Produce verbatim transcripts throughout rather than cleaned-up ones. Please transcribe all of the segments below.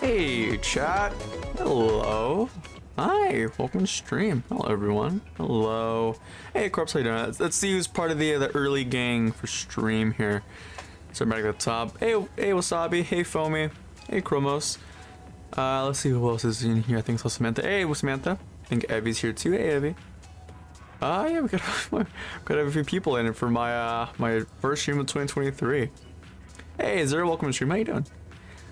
Hey chat, hello, hi, welcome to stream. Hello everyone, hello. Hey Corpse, how you doing? Let's see who's part of the uh, the early gang for stream here. So back at the top. Hey, hey Wasabi, hey Foamy, hey Chromos. Uh, let's see who else is in here. I think so Samantha. Hey, well, Samantha. I think Evie's here too. Hey Evie. Ah, uh, yeah, we could have, we could have a few people in it for my uh, my first stream of twenty twenty-three. Hey Zero, welcome to stream. How you doing?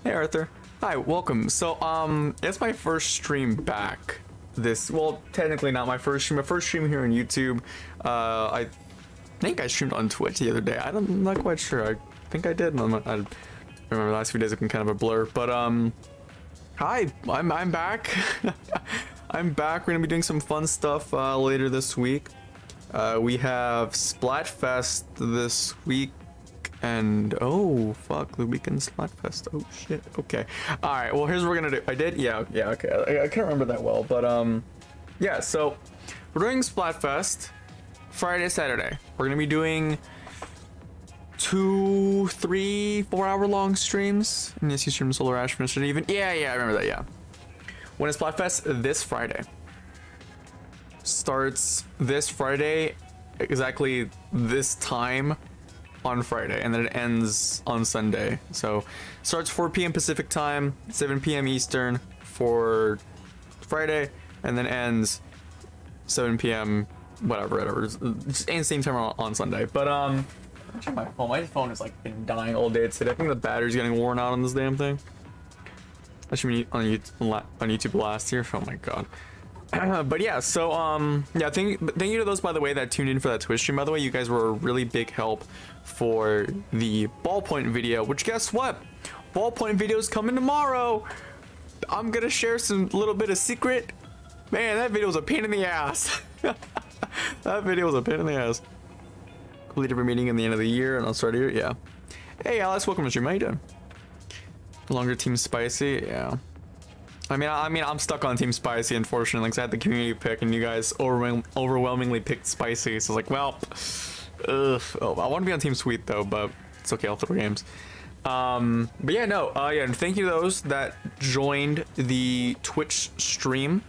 Hey Arthur. Hi, welcome. So um, it's my first stream back. This, well, technically not my first stream. My first stream here on YouTube. Uh, I think I streamed on Twitch the other day. I don't, I'm not quite sure. I think I did. I remember the last few days have been kind of a blur. But um, hi, I'm I'm back. I'm back. We're gonna be doing some fun stuff uh, later this week. Uh, we have Splatfest this week, and oh fuck, the weekend Splatfest. Oh shit. Okay. All right. Well, here's what we're gonna do. I did. Yeah. Yeah. Okay. I, I can't remember that well, but um, yeah. So we're doing Splatfest Friday, Saturday. We're gonna be doing two, three, four hour long streams. And yes, you stream Solar Ash finished it even. Yeah. Yeah. I remember that. Yeah. When is Splatfest? This Friday. Starts this Friday, exactly this time on Friday, and then it ends on Sunday. So starts four p m Pacific time, seven p m Eastern for Friday, and then ends seven p m whatever, whatever. Just ain't the same time on, on Sunday. But um, my phone, my phone has like been dying all day today. I think the battery's getting worn out on this damn thing. I should be on YouTube, on YouTube last year. Oh my god. Uh, but yeah, so um, yeah, thank thank you to those, by the way, that tuned in for that Twitch stream. By the way, you guys were a really big help for the ballpoint video. Which, guess what? Ballpoint video's coming tomorrow. I'm gonna share some little bit of secret. Man, that video was a pain in the ass. That video was a pain in the ass. Complete every meeting in the end of the year, and I'll start here. Yeah. Hey, Alice, welcome to stream. How you doing? Longer Team Spicy, yeah. I mean, I, I mean, I'm stuck on Team Spicy, unfortunately, because I had the community pick, and you guys overwhelm overwhelmingly picked Spicy. So it's like, well, ugh. Oh, I want to be on Team Sweet though, but it's okay. I'll throw games. Um, but yeah, no, uh, yeah. And thank you to those that joined the Twitch stream.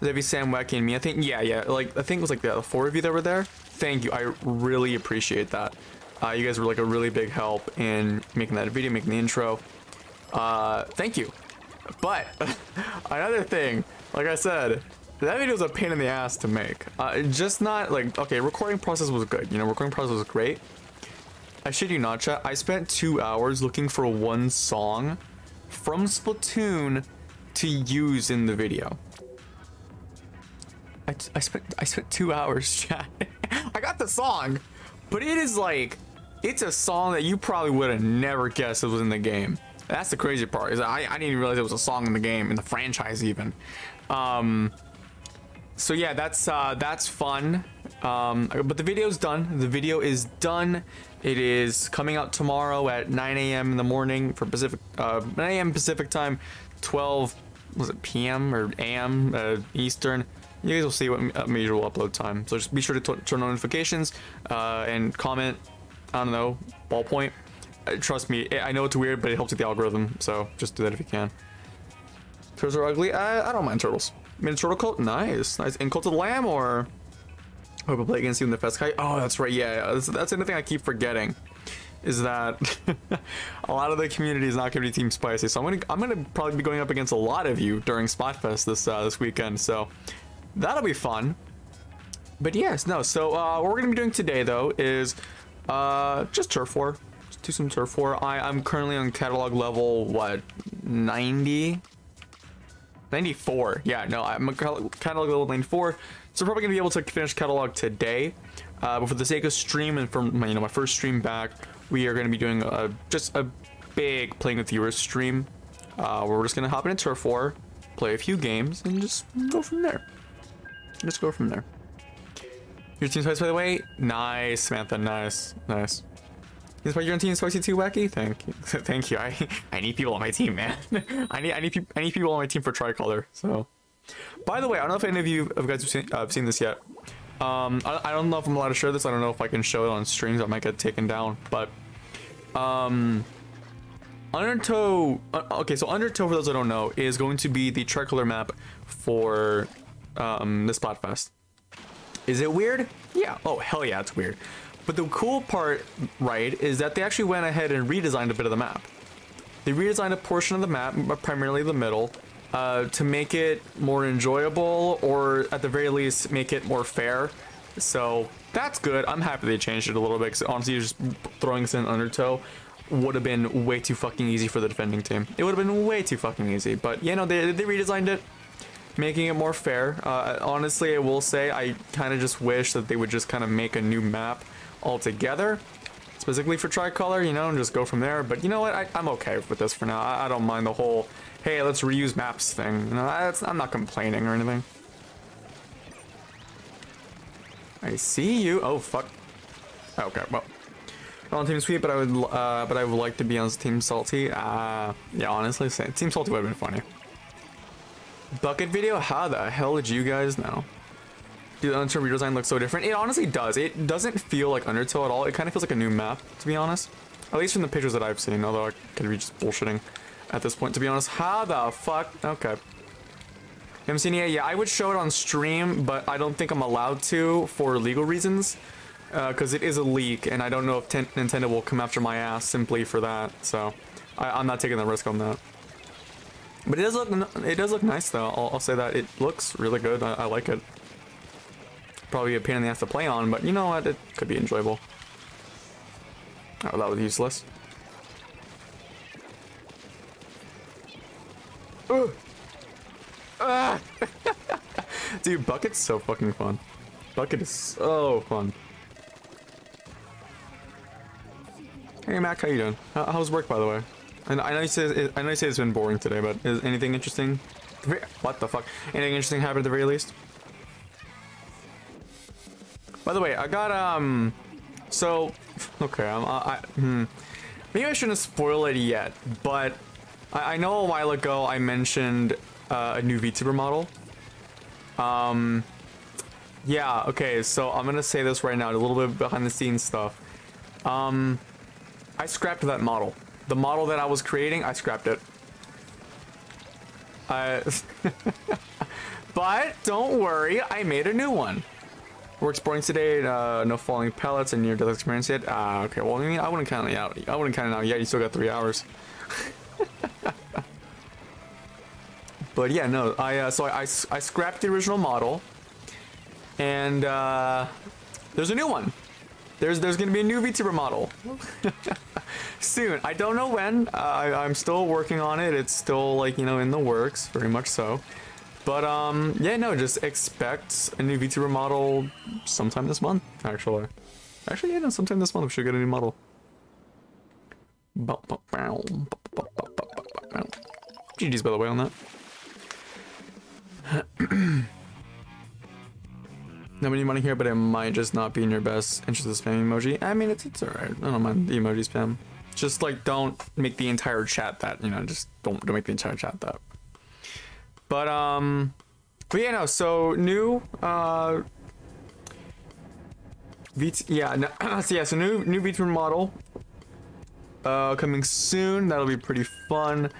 That'd be Sam, Wacky, and me. I think, yeah, yeah. Like, I think it was like the four of you that were there. Thank you. I really appreciate that. Uh, you guys were like a really big help in making that video, making the intro. Uh, thank you. But another thing, like I said, that video was a pain in the ass to make. Uh, just not like, okay, recording process was good. You know, recording process was great. I shit you not, chat. I spent two hours looking for one song from Splatoon to use in the video. I, I spent I spent two hours, chat. I got the song, but it is like, it's a song that you probably would have never guessed it was in the game. That's the crazy part, is I, I didn't even realize it was a song in the game, in the franchise even. Um, so yeah, that's uh, that's fun. Um, but the video's done. The video is done. It is coming out tomorrow at nine a m in the morning for Pacific, uh, nine a m Pacific time, twelve, was it p m or a m uh, Eastern. You guys will see what uh, major will upload time. So just be sure to t turn on notifications uh, and comment, I don't know, ballpoint. Trust me, I know it's weird, but it helps with the algorithm, so just do that if you can. Turtles are ugly? I, I don't mind turtles. I mean, turtle cult? Nice, nice. And Cult of the Lamb, or... I hope I play against you in the fest. Oh, that's right, yeah, yeah. That's, that's another thing I keep forgetting, is that a lot of the community is not going to be Team Spicy, so I'm going to I'm gonna probably be going up against a lot of you during Splatfest this, uh, this weekend, so that'll be fun. But yes, no, so uh, what we're going to be doing today, though, is uh, just Turf War. Do some Turf War. I, I'm currently on catalog level, what, ninety? ninety-four. Yeah, no, I'm a catalog level ninety-four. So we're probably going to be able to finish catalog today. Uh, but for the sake of stream and from my, you know, my first stream back, we are going to be doing a, just a big Playing With Viewers stream. Uh, where we're just going to hop into Turf War, play a few games, and just go from there. Just go from there. Your team's place, by the way? Nice, Samantha. Nice. Nice. Is my your team spicy too, Wacky? Thank you. Thank you. I I need people on my team, man. I need I need I need people on my team for tricolor. So, by the way, I don't know if any of you of guys have seen, uh, seen this yet. Um, I, I don't know if I'm allowed to share this. I don't know if I can show it on streams. I might get taken down. But, um, Undertow, okay, so Undertow, for those that don't know, is going to be the tricolor map for um, the Splatfest. Is it weird? Yeah. Oh, hell yeah, it's weird. But the cool part, right, is that they actually went ahead and redesigned a bit of the map. They redesigned a portion of the map, primarily the middle, uh, to make it more enjoyable, or at the very least, make it more fair. So that's good. I'm happy they changed it a little bit, because honestly, just throwing this in Undertow would have been way too fucking easy for the defending team. It would have been way too fucking easy. But, you know, they, they redesigned it, making it more fair. Uh, honestly, I will say I kind of just wish that they would just kind of make a new map altogether, specifically for tricolor, you know, and just go from there. But you know what? I, I'm okay with this for now. I, I don't mind the whole, hey, let's reuse maps thing. You know, that's, I'm not complaining or anything. I see you. Oh, fuck. Okay, well. On Team Sweet, but I would, uh, but I would like to be on Team Salty. Uh, yeah, honestly, Team Salty would have been funny. Bucket video? How the hell did you guys know? Dude, Undertow redesign looks so different. It honestly does. It doesn't feel like Undertow at all. It kind of feels like a new map, to be honest. At least from the pictures that I've seen, although I could be just bullshitting at this point, to be honest. How the fuck? Okay. M C N A, yeah, I would show it on stream, but I don't think I'm allowed to for legal reasons. Because uh, it is a leak, and I don't know if ten Nintendo will come after my ass simply for that, so I I'm not taking the risk on that. But it does look, it does look nice, though. I'll, I'll say that. It looks really good. I, I like it. Probably a pain in the ass to play on, but you know what? It could be enjoyable. Oh, that was useless. Ooh. Ah! Dude, Bucket's so fucking fun. Bucket is so fun. Hey Mac, how you doing? How, how's work, by the way? And I know you say I know you say it's been boring today, but is anything interesting? What the fuck? Anything interesting happened at the very least? By the way, I got um. So, okay, I'm, I, I hmm. Maybe I shouldn't spoil it yet, but I, I know a while ago I mentioned uh, a new VTuber model. Um, yeah. Okay, so I'm gonna say this right now, a little bit behind the scenes stuff. Um. I scrapped that model. The model that I was creating, I scrapped it. I but don't worry, I made a new one. We're exploring today. Uh, no falling pellets and near-death experience yet. Ah, uh, okay. Well, I mean, I wouldn't count it out. I wouldn't count it out yet. You still got three hours. But yeah, no. I uh, so I, I I scrapped the original model, and uh, there's a new one. There's, there's going to be a new VTuber model soon. I don't know when. Uh, I, I'm still working on it. It's still, like, you know, in the works, very much so. But, um, yeah, no, just expect a new VTuber model sometime this month, actually. Actually, yeah, no, sometime this month we should get a new model. G G's, by the way, on that. Nobody want to hear, but it might just not be in your best interest of spamming emoji. I mean, it's, it's alright. I don't mind the emoji spam. Just, like, don't make the entire chat that, you know, just don't, don't make the entire chat that. But, um, but yeah, no, so new, uh, V T, yeah, no, so yeah, so new, new VTuber model, uh, coming soon. That'll be pretty fun.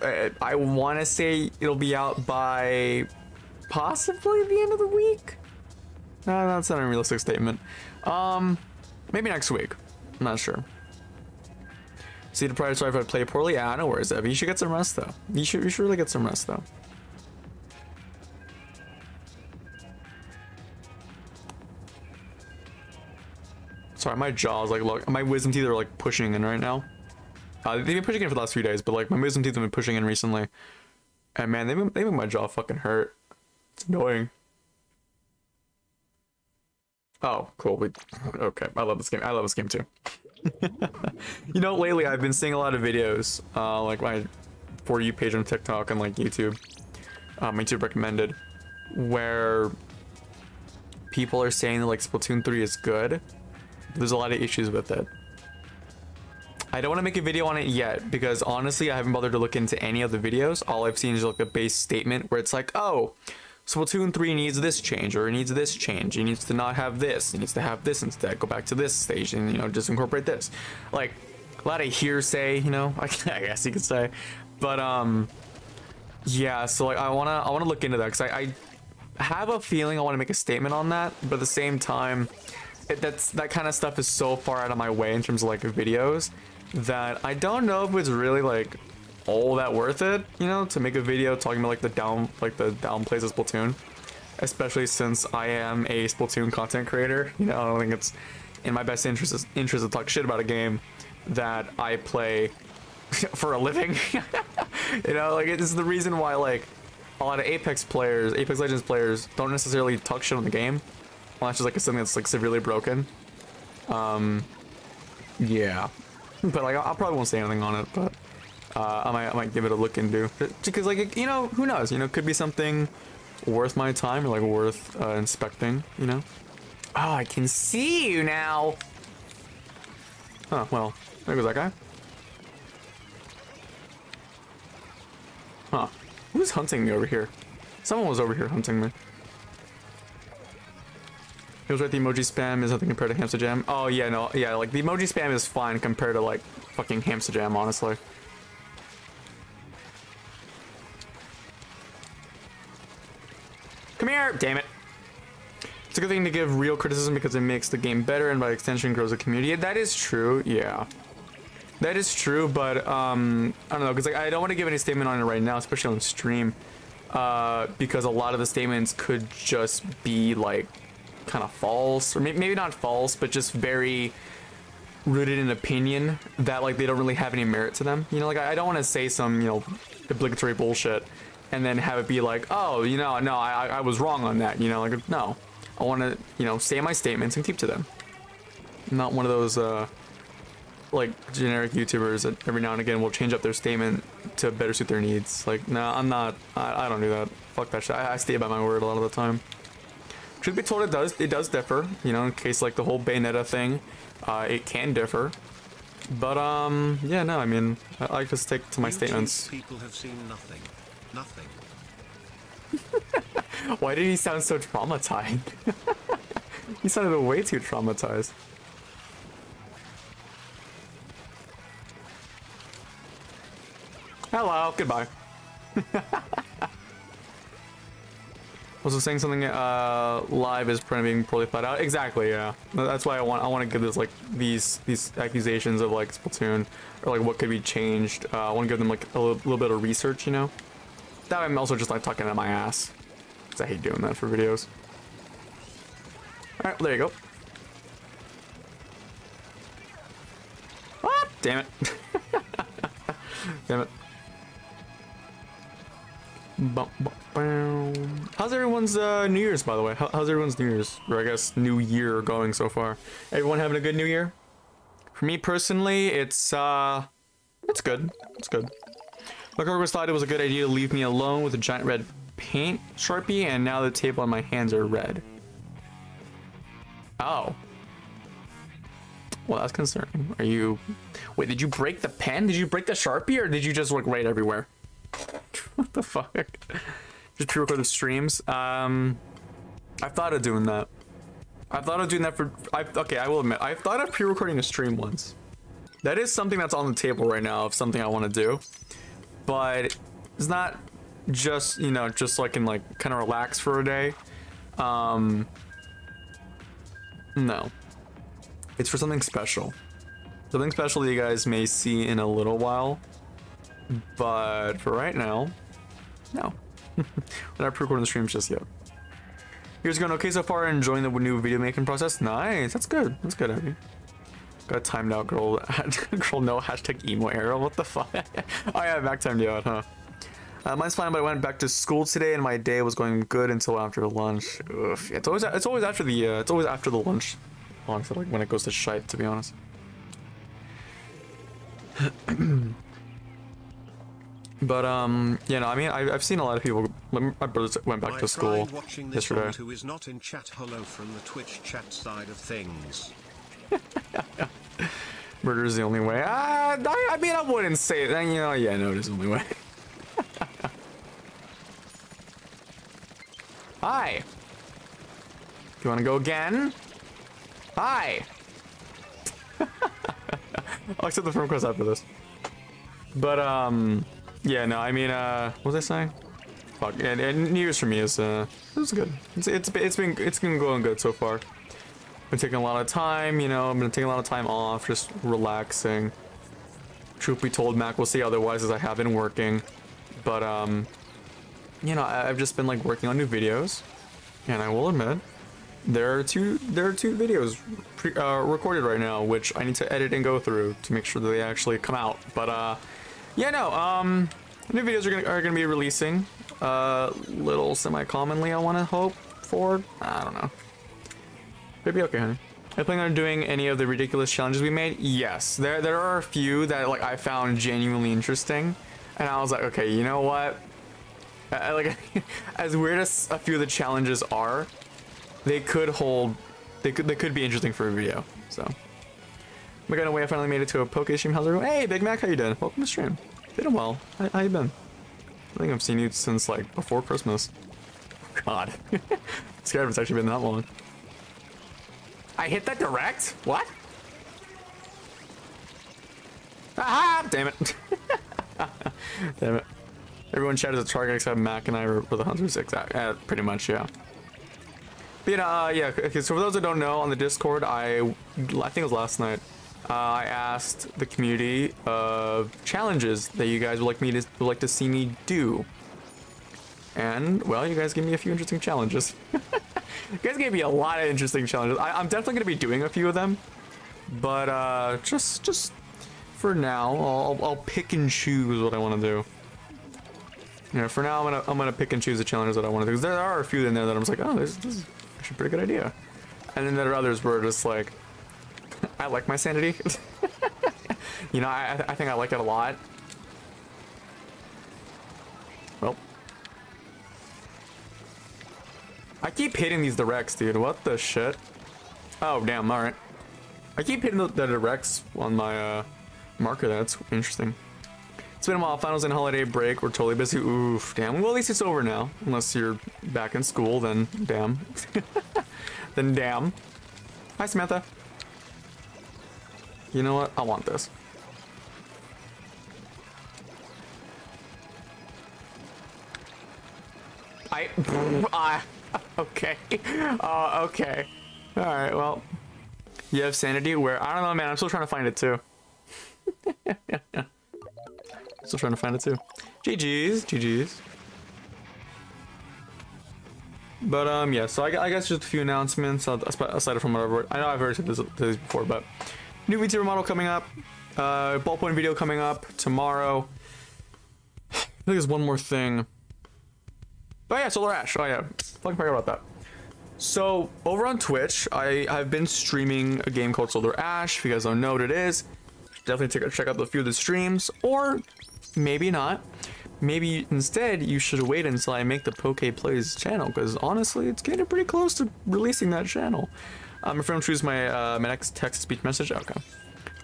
I, I want to say it'll be out by possibly the end of the week. No, that's not a realistic statement. Um, maybe next week. I'm not sure. See, the prior, sorry if I play poorly. Yeah, no worries, Evie. You should get some rest, though. You should, you should really get some rest, though. Sorry, my jaw's like, look, my wisdom teeth are like pushing in right now. Uh, they've been pushing in for the last few days, but like my wisdom teeth have been pushing in recently. And man, they they make my jaw fucking hurt. It's annoying. Oh, cool. We, okay, I love this game. I love this game too. You know, lately I've been seeing a lot of videos, uh, like my For You page on TikTok and like YouTube, um, YouTube recommended, where people are saying that like Splatoon three is good. There's a lot of issues with it. I don't want to make a video on it yet because honestly, I haven't bothered to look into any of the videos. All I've seen is like a base statement where it's like, oh, Splatoon three needs this change, or it needs this change. It needs to not have this. It needs to have this instead. Go back to this stage and, you know, just incorporate this. Like, a lot of hearsay, you know, I guess you could say. But um yeah, so like I wanna I wanna look into that, because I, I have a feeling I want to make a statement on that, but at the same time, it, that's that kind of stuff is so far out of my way in terms of like videos that I don't know if it's really like all that worth it, you know, to make a video talking about like the down like the downplays of Splatoon, especially since I am a Splatoon content creator. You know, I don't think it's in my best interest interest to talk shit about a game that I play for a living. You know, like it's the reason why like a lot of Apex players, Apex Legends players, don't necessarily talk shit on the game unless it's like something that's like severely broken. Um, yeah, but like I, I probably won't say anything on it, but uh, I might I might give it a look into, because like, you know, who knows? You know, it could be something worth my time or like worth uh, inspecting. You know. Oh, I can see you now. Oh, well, there goes that guy. Huh. Who's hunting me over here? Someone was over here hunting me. He was right, the emoji spam is nothing compared to hamster jam. Oh, yeah, no, yeah, like, the emoji spam is fine compared to, like, fucking hamster jam, honestly. Come here! Damn it. It's a good thing to give real criticism because it makes the game better and by extension grows the community. That is true, yeah. That is true, but um, I don't know, because like, I don't want to give any statement on it right now, especially on stream, uh, because a lot of the statements could just be like kind of false, or may maybe not false, but just very rooted in opinion that like they don't really have any merit to them. You know, like I, I don't want to say some, you know, obligatory bullshit and then have it be like, oh, you know, no, I, I was wrong on that. You know, like no, I want to, you know, say my statements and keep to them. I'm not one of those. Uh, like generic YouTubers that every now and again will change up their statement to better suit their needs. Like, no, nah, I'm not, I, I don't do that. Fuck that shit. I, I stay by my word a lot of the time. Truth be told, it does, it does differ, you know, in case like the whole Bayonetta thing, uh, it can differ. But, um, yeah, no, I mean, I, I just stick to my you statements. People have seen nothing, nothing. Why did he sound so traumatized? He sounded way too traumatized. Hello, goodbye. Also saying something uh, live is being poorly thought out. Exactly, yeah. That's why I want I want to give this like these these accusations of like Splatoon or like what could be changed. Uh, I want to give them like a little, little bit of research, you know. That I'm also just like talking out my ass, because I hate doing that for videos. All right, well, there you go. Ah, damn it. Damn it. How's everyone's uh, New Year's, by the way? How, how's everyone's New Year's, or I guess New Year going so far? Everyone having a good New Year? For me personally, it's uh, it's good. It's good. My coworkers thought it was a good idea to leave me alone with a giant red paint sharpie, and now the tape on my hands are red. Oh. Well, that's concerning. Are you? Wait, did you break the pen? Did you break the Sharpie, or did you just like write everywhere? What the fuck? Just pre-recorded streams. Um, I've thought of doing that. I've thought of doing that for. I okay, I will admit, I've thought of pre-recording a stream once. That is something that's on the table right now of something I want to do, but it's not just, you know, just so I can like kind of relax for a day. Um, no, it's for something special. Something special that you guys may see in a little while, but for right now, no. We're not pre-recording the streams just yet. Here's going okay so far, enjoying the new video making process. Nice, that's good, that's good, Abby. Got timed out, girl. Girl, no hashtag emo arrow, what the fuck? Oh yeah, back timed you out, huh? Uh, mine's fine, but I went back to school today and my day was going good until after lunch. Oof, yeah, it's always it's always after the uh, it's always after the lunch, honestly, like when it goes to shite, to be honest. But um you know, I mean, I, I've seen a lot of people. My brother went back My to school yesterday who is not in chat. Hello from the Twitch chat side of things. Murder is the only way. Ah, I, I mean, I wouldn't say that, you know. Yeah, no, it is the only way. Hi, do you want to go again? Hi. I'll accept the friend request after this. But um, yeah, no, I mean, uh, what was I saying? Fuck. And, and New Year's for me is uh, it was good. It's it's it's been it's been going good so far. Been taking a lot of time, you know. I've been taking a lot of time off, just relaxing. Truth be told, Mac will say otherwise, as I have been working. But um, you know, I, I've just been like working on new videos, and I will admit. There are two. There are two videos pre, uh, recorded right now, which I need to edit and go through to make sure that they actually come out. But uh, yeah, no. Um, new videos are gonna are gonna be releasing, uh, little semi-commonly. I want to hope for. I don't know. It'd be okay, honey. I plan on doing any of the ridiculous challenges we made. Yes, there there are a few that like I found genuinely interesting, and I was like, okay, you know what? I, like, as weird as a few of the challenges are. They could hold, they could, they could be interesting for a video, so. We got away, I finally made it to a poke stream. How's everyone? Hey, Big Mac, how you doing? Welcome to stream. Doing well. How, how you been? I think I've seen you since, like, before Christmas. God. I'm scared it's actually been that long. I hit that direct? What? Ah, damn it. Damn it. Everyone chatted as a target except Mac and I were the hunters. Exactly. Uh, pretty much, yeah. You know, uh, yeah, okay, so for those that don't know, on the Discord, I, I think it was last night, uh, I asked the community of challenges that you guys would like me to, would like to see me do. And, well, you guys gave me a few interesting challenges. You guys gave me a lot of interesting challenges. I, I'm definitely going to be doing a few of them, but, uh, just, just for now, I'll, I'll pick and choose what I want to do. You know, for now, I'm going to, I'm going to pick and choose the challenges that I want to do, because there are a few in there that I'm just like, oh, this, this is... a pretty good idea, and then there are others where just like I like my sanity. You know, I, I think I like it a lot. Well, I keep hitting these directs, dude. What the shit? Oh damn! All right, I keep hitting the, the directs on my uh, marker. That's interesting. It's been a while. Finals and holiday break. We're totally busy. Oof, damn. Well, at least it's over now. Unless you're back in school, then damn. Then damn. Hi, Samantha. You know what? I want this. I... Uh, okay. Uh, okay. Alright, well. You have sanity? Where? I don't know, man. I'm still trying to find it, too. Still trying to find it too. G G's, G G's. But um, yeah. So I, I guess just a few announcements aside from whatever. I know I've already said this, this before, but new VTuber model coming up. Uh, ballpoint video coming up tomorrow. I think there's one more thing. Oh yeah, Solar Ash. Oh yeah, fucking forgot about that. So over on Twitch, I have been streaming a game called Solar Ash. If you guys don't know what it is, definitely take a, check out a few of the streams, or maybe not. Maybe instead you should wait until I make the Poke Plays channel, because honestly, it's getting pretty close to releasing that channel. Um, if I'm gonna choose my uh, my next text-to-speech message, okay.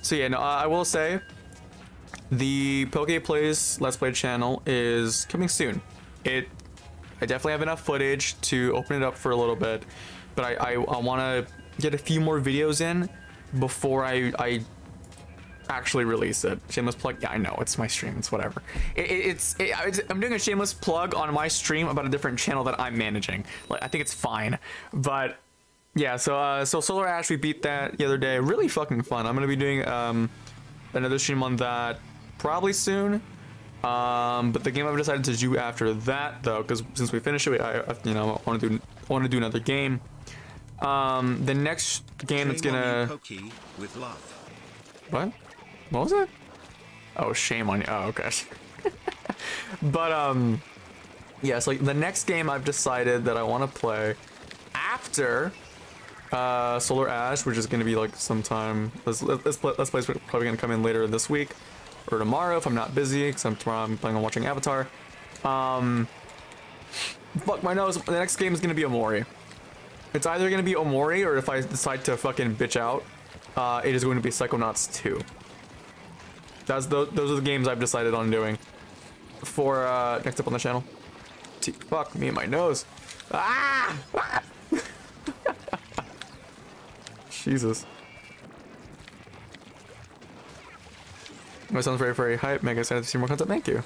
So yeah, no, I will say the Poke Plays Let's Play channel is coming soon. It, I definitely have enough footage to open it up for a little bit, but I I, I want to get a few more videos in before I I. actually release it. Shameless plug. Yeah, I know it's my stream. It's whatever. It, it, it's, it, it's. I'm doing a shameless plug on my stream about a different channel that I'm managing. Like I think it's fine. But yeah. So uh, so Solar Ash, we beat that the other day. Really fucking fun. I'm gonna be doing um another stream on that probably soon. Um, but the game I've decided to do after that though, because since we finished it, we, I you know I want to do I want to do another game. Um, the next game that's gonna. What? What was it? Oh, shame on you. Oh, okay. But, um, yes, like the next game I've decided that I want to play after uh, Solar Ash, which is going to be like sometime. Let's, let's, let's play. Probably going to come in later this week or tomorrow if I'm not busy, because I'm, tomorrow I'm planning on watching Avatar. Um, fuck my nose. The next game is going to be Omori. It's either going to be Omori or if I decide to fucking bitch out, uh, it is going to be Psychonauts two. That's the, those are the games I've decided on doing for uh, next up on the channel. T fuck me and my nose. Ah! Ah! Jesus. That sounds very, very hype. Mega excited to see more content. Thank you.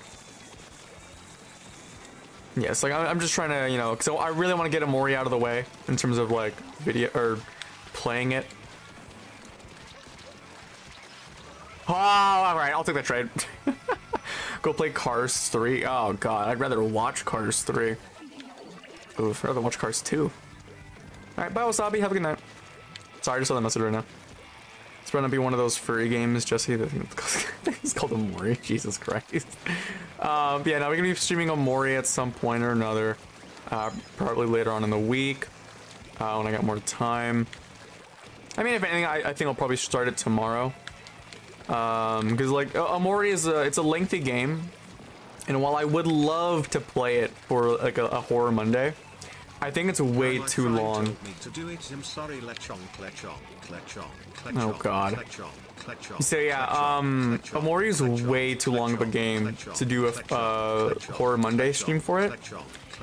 Yes, like I'm just trying to, you know, so I really want to get Omori out of the way in terms of like video or playing it. Oh, all right, I'll take that trade. Go play Cars three. Oh God, I'd rather watch Cars three. Oof, I'd rather watch Cars two. All right, bye Wasabi, have a good night. Sorry, I just saw that message right now. It's gonna be one of those furry games, Jesse. He's called Omori, Jesus Christ. Um, yeah, now we're gonna be streaming Omori at some point or another, uh, probably later on in the week uh, when I got more time. I mean, if anything, I, I think I'll probably start it tomorrow because um, like Omori is a, it's a lengthy game, and while I would love to play it for like a, a horror Monday, I think it's way well, too long. To do it. I'm sorry. Lechon, Lechon, Lechon, Lechon, oh God. Lechon. So yeah, um, Omori is way too long of a game to do a uh, Horror Monday stream for it.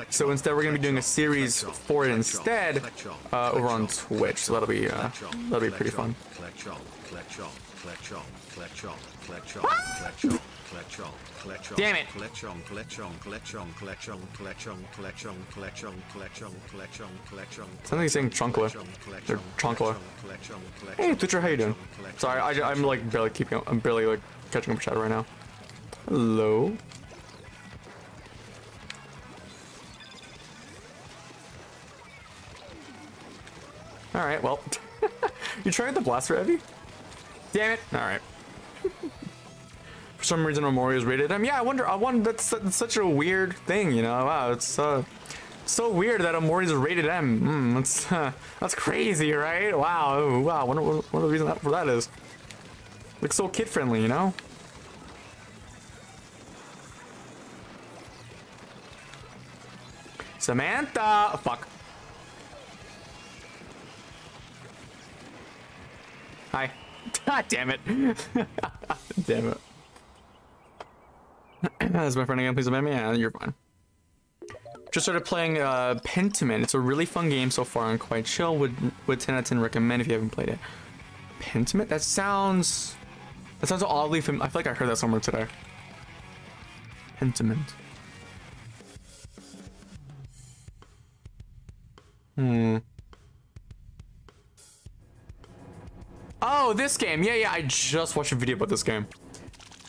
So instead we're going to be doing a series for it instead uh, over on Twitch. So that'll be, uh, that'll be pretty fun. Damn it! Sounds like he's saying Trunkla. Or Trunkla. Hey, Twitcher, how you doing? Sorry, I, I'm like barely keeping up. I'm barely like catching up with Shadow right now. Hello? Alright, well. You tried the blaster, Evie? Damn it! Alright. For some reason, Omori was rated M. Yeah, I wonder. I wonder. That's, that's such a weird thing, you know. Wow, it's uh, so weird that Omori's rated M. Mm, that's uh, that's crazy, right? Wow, oh, wow. I wonder what, what the reason that, for that is. Like so kid friendly, you know. Samantha, oh, fuck. Hi. God damn it. Damn it. Is my friend again? Please obey me. Yeah, you're fine. Just started playing uh, Pentiment. It's a really fun game so far and quite chill. Would would ten out of ten recommend if you haven't played it? Pentiment? That sounds that sounds oddly familiar. I feel like I heard that somewhere today. Pentiment. Hmm. Oh, this game. Yeah, yeah. I just watched a video about this game.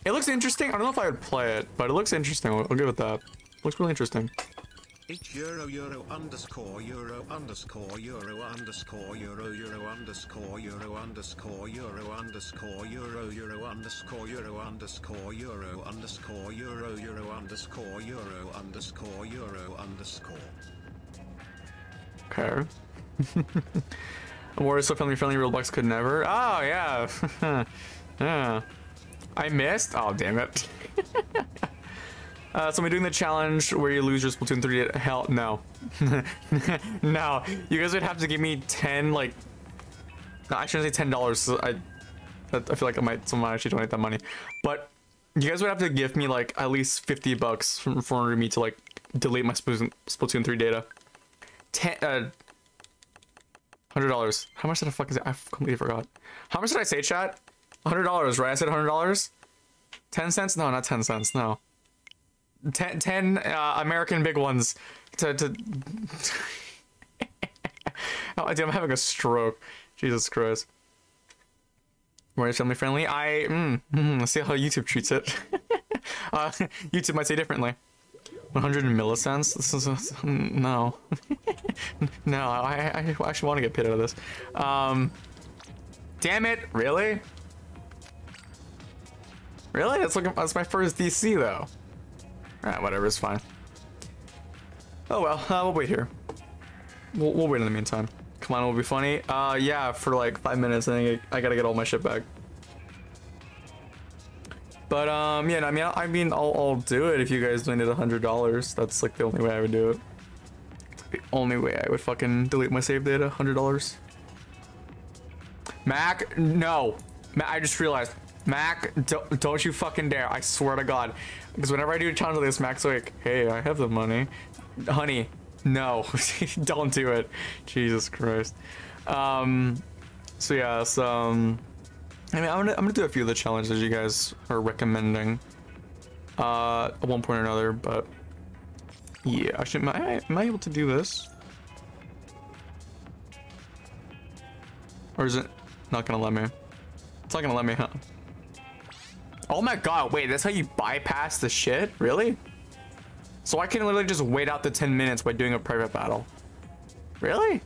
It looks interesting. I don't know if I would play it, but it looks interesting. I'll give it that. Looks really interesting. H euro euro underscore euro underscore euro underscore euro euro underscore euro underscore euro underscore euro euro underscore euro underscore euro underscore euro euro underscore euro underscore euro underscore. Okay. War is so family friendly. Roblox could never. Oh yeah. Yeah. I missed. Oh damn it! uh, so we're doing the challenge where you lose your Splatoon three. At hell no, no. You guys would have to give me ten. Like, no, I shouldn't say ten dollars. So I, I feel like I might someone actually donate that money. But you guys would have to give me like at least fifty bucks from for me to like delete my Splatoon, Splatoon three data. Ten. Uh, Hundred dollars. How much did I fucking say? I completely forgot. How much did I say, chat? one hundred dollars, right? I said one hundred dollars? ten cents? No, not ten cents, no. ten, ten uh, American big ones to... to... Oh, dude, I'm having a stroke. Jesus Christ. More is family friendly? I... Mm, mm, let's see how YouTube treats it. uh, YouTube might say differently. one hundred millicents? This is... Uh, no. No, I, I actually want to get paid out of this. Um, damn it, really? Really? That's, like, that's my first D C, though. Alright, whatever, it's fine. Oh well, uh, we'll wait here. We'll, we'll wait in the meantime. Come on, it'll be funny. Uh, yeah, for like five minutes, I think I, I gotta get all my shit back. But, um, yeah, I mean, I, I mean, I'll, I'll do it if you guys donated one hundred dollars. That's, like, the only way I would do it. It's the only way I would fucking delete my save data, one hundred dollars. Mac, no. Mac, I just realized. Mac, don't, don't you fucking dare. I swear to God. Because whenever I do a challenge like this, Mac's like, hey, I have the money. Honey, no. Don't do it. Jesus Christ. Um, so yeah, so, um, I mean, I'm gonna, I'm gonna do a few of the challenges you guys are recommending uh, at one point or another, but yeah, actually, am I, am I able to do this? Or is it not gonna let me? It's not gonna let me, huh? Oh my god, wait, that's how you bypass the shit? Really? So I can literally just wait out the ten minutes by doing a private battle. Really?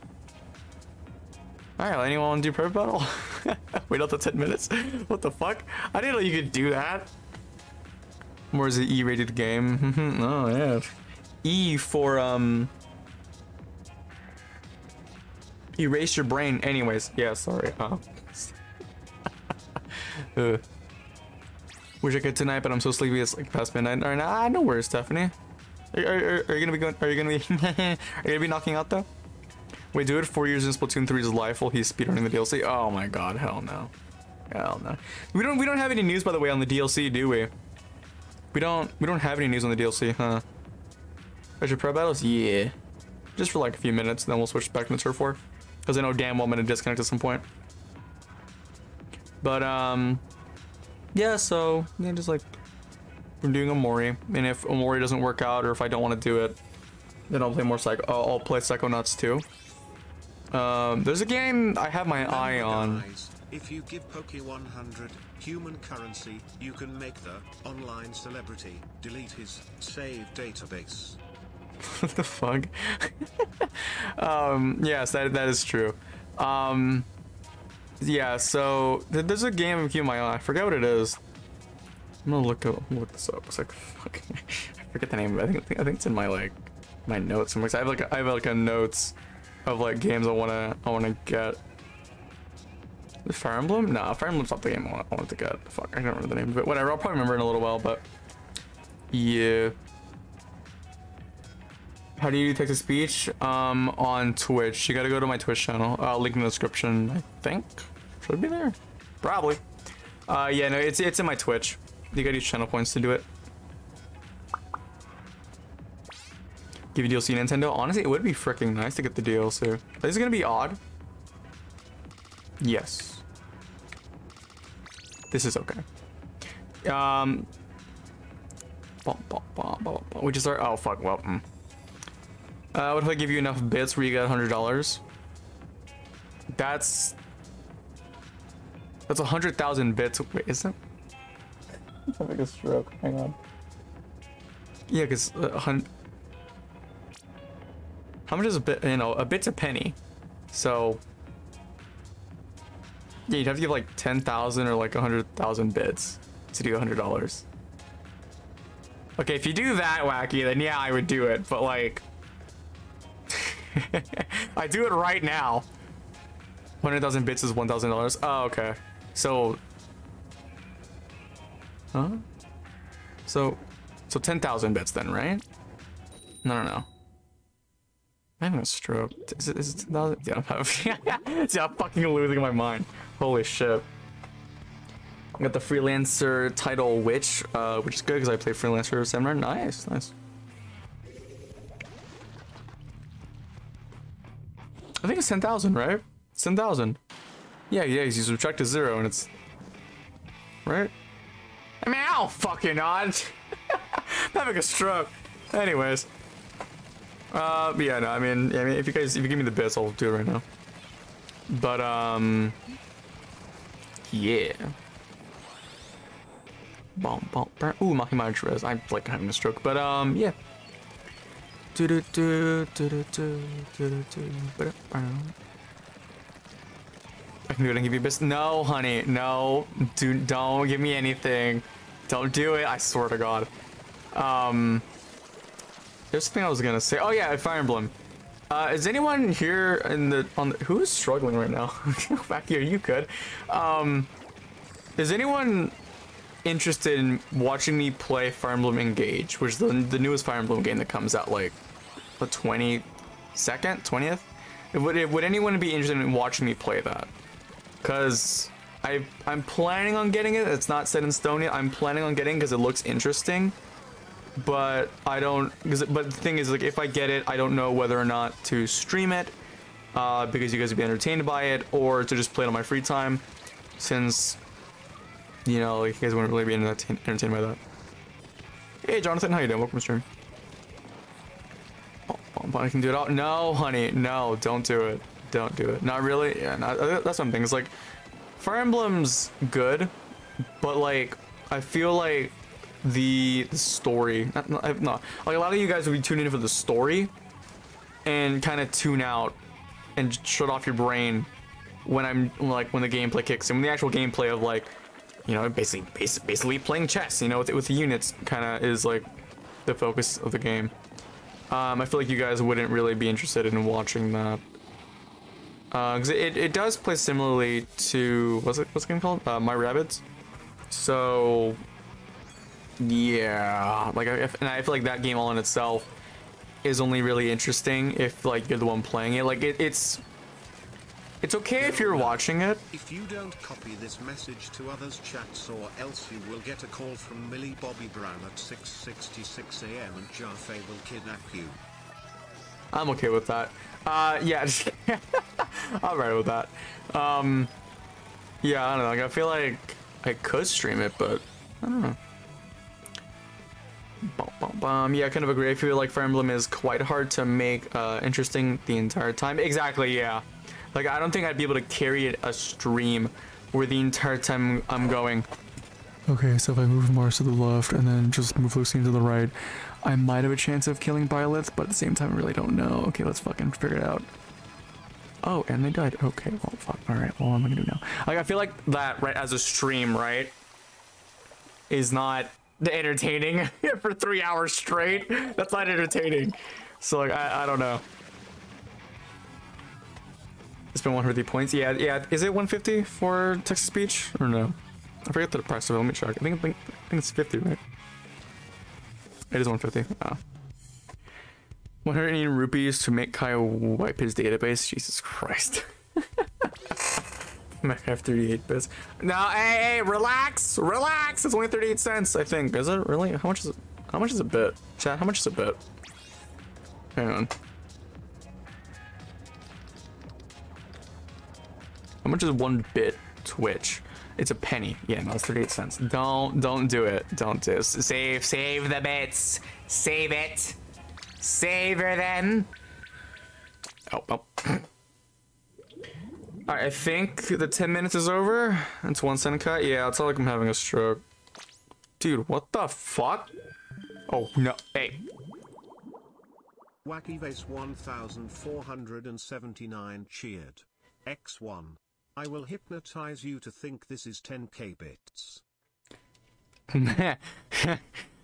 Alright, anyone want to do private battle? Wait out the ten minutes? What the fuck? I didn't know you could do that. Or is it E-rated game? Oh, yeah. E for, um... erase your brain. Anyways, yeah, sorry. Oh. uh. Wish I could tonight, but I'm so sleepy it's like past midnight. Alright, nah, no worries, Stephanie. Are, are, are you gonna be going? Are you gonna be? Are you gonna be knocking out though? Wait, do it. Four years in Splatoon three's life while he's speedrunning the D L C. Oh my god, hell no, hell no. We don't. We don't have any news, by the way, on the D L C, do we? We don't. We don't have any news on the D L C, huh? Your pro battles, yeah. Just for like a few minutes, and then we'll switch back to Turf War, because I know damn well I'm gonna disconnect at some point. But um, yeah. So yeah, just like. I'm doing Omori, and if Omori doesn't work out, or if I don't want to do it, then I'll play more psycho. I'll, I'll play Psychonauts too. Um, there's a game I have my eye on. If you give Poké one hundred human currency, you can make the online celebrity delete his save database. What the fuck? um, yes, that that is true. Um, yeah. So th there's a game I'm keeping my eye on. I forget what it is. I'm gonna look up, look this up. It's like fucking, I forget the name. Of it. I think, I think I think it's in my like my notes. Because I have like a, I have like a notes of like games I wanna I wanna get. The Fire Emblem? Nah, Fire Emblem's not the game I want, I want to get. Fuck, I don't remember the name of it. Whatever, I'll probably remember in a little while. But yeah, how do you do text to speech? Um, on Twitch, you gotta go to my Twitch channel. Uh, link in the description. I think should be there. Probably. Uh, yeah, no, it's it's in my Twitch. You gotta use channel points to do it. Give you D L C Nintendo. Honestly, it would be freaking nice to get the D L C. This is gonna be odd. Yes. This is okay. Um. Bum, bum, bum, bum, bum. We just are. Oh fuck. Well. Mm. Uh, would I give you enough bits where you got one hundred dollars? That's. That's a hundred thousand bits. Wait, is it? I'm having a stroke. Hang on. Yeah, cause uh, hun how much is a bit? You know, a bit's a penny. So yeah, you'd have to give like ten thousand or like a hundred thousand bits to do a hundred dollars. Okay, if you do that wacky, then yeah, I would do it. But like, I do it right now. One hundred thousand bits is one thousand dollars. Oh, okay. So. Huh? So, so ten thousand bits then, right? No, no, no. I'm having a stroke. Is it, is it ten thousand? Yeah, I'm having... See, I'm fucking losing my mind. Holy shit. I got the freelancer title Witch, uh, which is good because I play freelancer Samurai. Nice, nice. I think it's ten thousand, right? It's ten thousand. Yeah, yeah, you subtract a zero and it's... Right? I mean, I don't fucking know. I'm having a stroke. Anyways. Uh, yeah, no, I mean, I mean, if you guys, if you give me the bits, I'll do it right now. But, um, yeah. Bom, bom, burn. Ooh, Makima Dress. I'm, like, having a stroke. But, um, yeah. Do do do do do do do do do. I can do it and give you bits. No, honey. No. Do, don't give me anything. Don't do it. I swear to God. Um, there's something I was going to say. Oh, yeah. Fire Emblem. Uh, is anyone here in the... on the, who is struggling right now? Back here. You could. Um, is anyone interested in watching me play Fire Emblem Engage, which is the, the newest Fire Emblem game that comes out like the twenty-second, twentieth? Would, would anyone be interested in watching me play that? Because I, I'm planning on getting it. It's not set in stone yet. I'm planning on getting because it looks interesting. But I don't... Cause it, but the thing is, like, if I get it, I don't know whether or not to stream it. Uh, because you guys would be entertained by it. Or to just play it on my free time. Since you know, like, you guys wouldn't really be entertain entertained by that. Hey, Jonathan, how you doing? Welcome to stream. Oh, I can do it all. No, honey, no, don't do it. Don't do it. Not really. Yeah, not, that's something. It's like Fire Emblem's good, but like I feel like the, the story. Not, not, not like a lot of you guys will be tuning in for the story, and kind of tune out and shut off your brain when I'm like when the gameplay kicks in, when the actual gameplay of like, you know, basically basically playing chess, you know, with with the units kind of is like the focus of the game. Um, I feel like you guys wouldn't really be interested in watching that. Uh, cause it, it does play similarly to, what's it, what's the game called? Uh, My Rabbids. So, yeah, like, I, and I feel like that game all in itself is only really interesting if, like, you're the one playing it. Like, it, it's, it's okay if you're watching it. If you don't copy this message to others' chats or else you will get a call from Millie Bobby Brown at six sixty-six a m and Jaffe will kidnap you. I'm okay with that. Uh, yeah, I'm right with that. Um, yeah, I don't know. Like, I feel like I could stream it, but I don't know. Bum, bum, bum. Yeah, I kind of agree. I feel like Fire Emblem is quite hard to make uh, interesting the entire time. Exactly, yeah. Like, I don't think I'd be able to carry it a stream where the entire time I'm going. Okay, so if I move Mars to the left and then just move Lucine to the right, I might have a chance of killing Byleth, but at the same time, I really don't know. Okay, let's fucking figure it out. Oh, and they died. Okay, well, fuck. All right, well, what am I gonna do now? Like, I feel like that, right, as a stream, right, is not entertaining for three hours straight. That's not entertaining. So, like, I, I don't know. It's been one hundred fifty points. Yeah, yeah. Is it one fifty for text-to-speech or no? I forget the price of it. Let me check. I think, I think, I think it's fifty, right? It is one fifty. Oh. one hundred eighty rupees to make Kai wipe his database. Jesus Christ. I have thirty-eight bits. No, hey, hey, relax, relax. It's only thirty-eight cents, I think. Is it really? How much is it? How much is a bit? Chat, how much is a bit? Hang on. How much is one bit Twitch? It's a penny. Yeah, no, it's thirty-eight cents. Don't, don't do it. Don't do it. Save, save the bits. Save it. Savor them. Oh, oh. All right, I think the ten minutes is over. It's one cent cut. Yeah, it's not like I'm having a stroke. Dude, what the fuck? Oh, no. Hey. Wacky Base one thousand four hundred seventy-nine cheered. X one. I will hypnotize you to think this is ten K bits.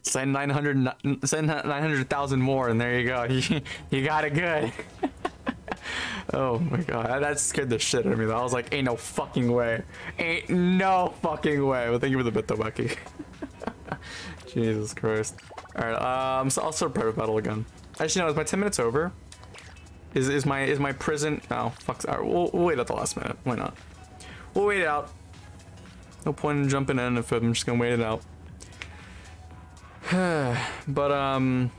Send nine hundred, send nine hundred thousand more, and there you go. You, you got it good. Oh my god, that scared the shit out of me though. I was like, ain't no fucking way. Ain't no fucking way. Well, thank you for the bit though, Bucky. Jesus Christ. Alright, um, so I'll start private battle again. Actually, no, is my ten minutes over? Is, is my is my prison? Oh, fuck. All right, we'll, we'll wait at the last minute. Why not? We'll wait it out. No point in jumping in if I'm just gonna wait it out. But um,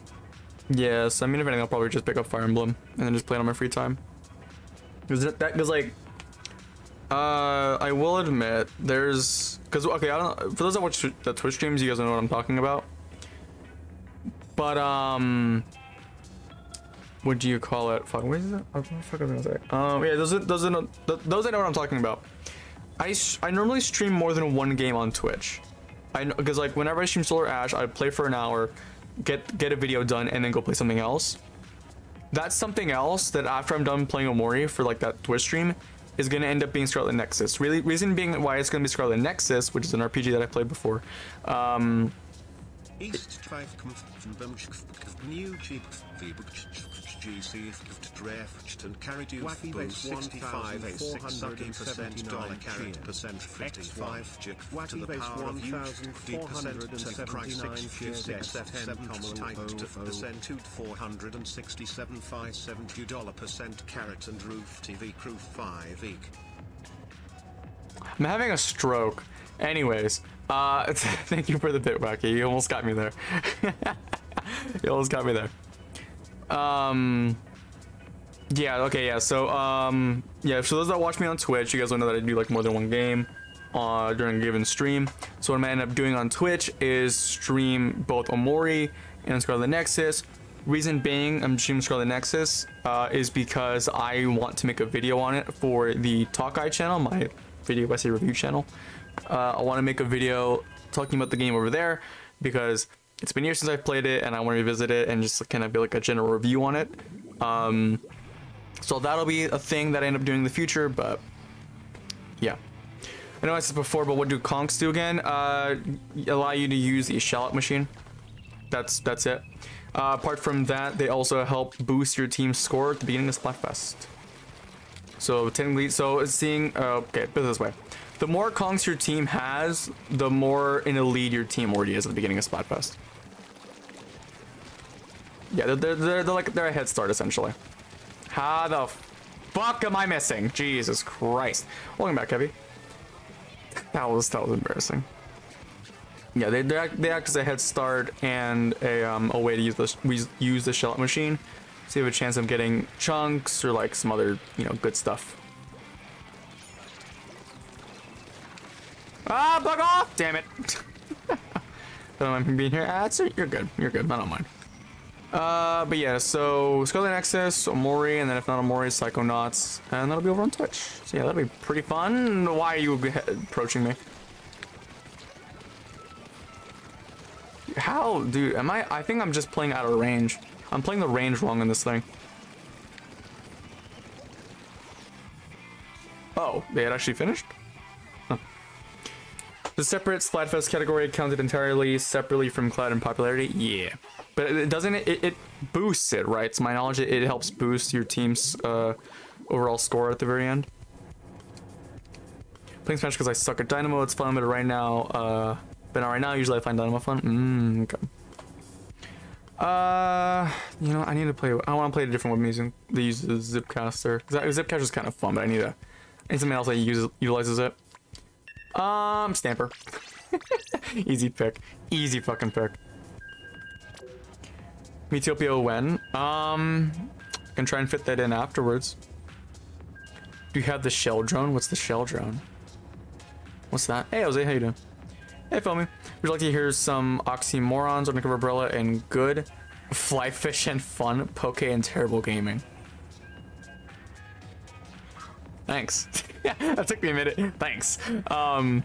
yes. I mean, if anything, I'll probably just pick up Fire Emblem and then just play it on my free time. Cause that, cause like, uh, I will admit there's, cause okay, I don't. For those that watch the Twitch streams, you guys know what I'm talking about. But um. What do you call it? Fuck, what is that? What the fuck was I gonna say? Um, yeah, those, those, know, those that know what I'm talking about. I, I normally stream more than one game on Twitch. I Because, like, whenever I stream Solar Ash, I play for an hour, get get a video done, and then go play something else. That's something else that after I'm done playing Omori for, like, that Twitch stream, is gonna end up being Scarlet Nexus. Really, reason being why it's gonna be Scarlet Nexus, which is an R P G that I played before. Um... I'm having a stroke. Anyways, uh, thank you for the bit, Wacky. You almost got me there. You almost got me there. Um, yeah, okay, yeah, so, um, yeah, for those that watch me on Twitch, you guys will know that I do, like, more than one game, uh, during a given stream. So what I'm going to end up doing on Twitch is stream both Omori and Scarlet Nexus. Reason being I'm streaming Scarlet Nexus uh, is because I want to make a video on it for the Talkai channel, my video essay review channel. Uh, I want to make a video talking about the game over there because it's been years since I've played it and I want to revisit it and just kind of be like a general review on it. Um, so that'll be a thing that I end up doing in the future, but yeah. I know I said before, but what do conks do again? Uh, allow you to use the shallot machine. That's that's it. Uh, apart from that, they also help boost your team's score at the beginning of Splatfest. So technically, so it's seeing. Uh, okay, put it this way: the more conks your team has, the more in a lead your team already is at the beginning of Splatfest. Yeah, they're they're, they're, they're like they're a head start essentially. How the fuck am I missing? Jesus Christ! Welcome back, Kevy. That was that was embarrassing. Yeah, they they act, they act as a head start and a um a way to use the we use the shell machine, so you have a chance of getting chunks or like some other you know good stuff. Ah, bug off! Damn it! I don't mind from being here. Ah, it's, you're good. You're good. I don't mind. Uh, but yeah, so Scarlet Nexus, Omori, and then if not Omori, Psychonauts, and that'll be over on Twitch. So yeah, that'll be pretty fun. Why are you approaching me? How, dude, am I, I think I'm just playing out of range. I'm playing the range wrong in this thing. Oh, they had actually finished? Huh. The separate Splatfest category counted entirely separately from cloud and popularity? Yeah. But it doesn't, it, it boosts it, right? To my knowledge, it, it helps boost your team's uh, overall score at the very end. Playing Smash because I suck at Dynamo, it's fun, but right now, uh, but not right now, usually I find Dynamo fun. Mmm, okay. Uh, you know, I need to play, I want to play a different web music that uses Zipcaster. Zipcaster is kind of fun, but I need to, I need something else that uses, utilizes it. Um, Stamper. Easy pick. Easy fucking pick. Metopia when? Um, can try and fit that in afterwards. Do you have the shell drone? What's the shell drone? What's that? Hey, Jose, how you doing? Hey, Filmy. Would you like to hear some oxymorons on the Gunbrella and good? Fly fish and fun, poke and terrible gaming. Thanks. That took me a minute. Thanks. Um,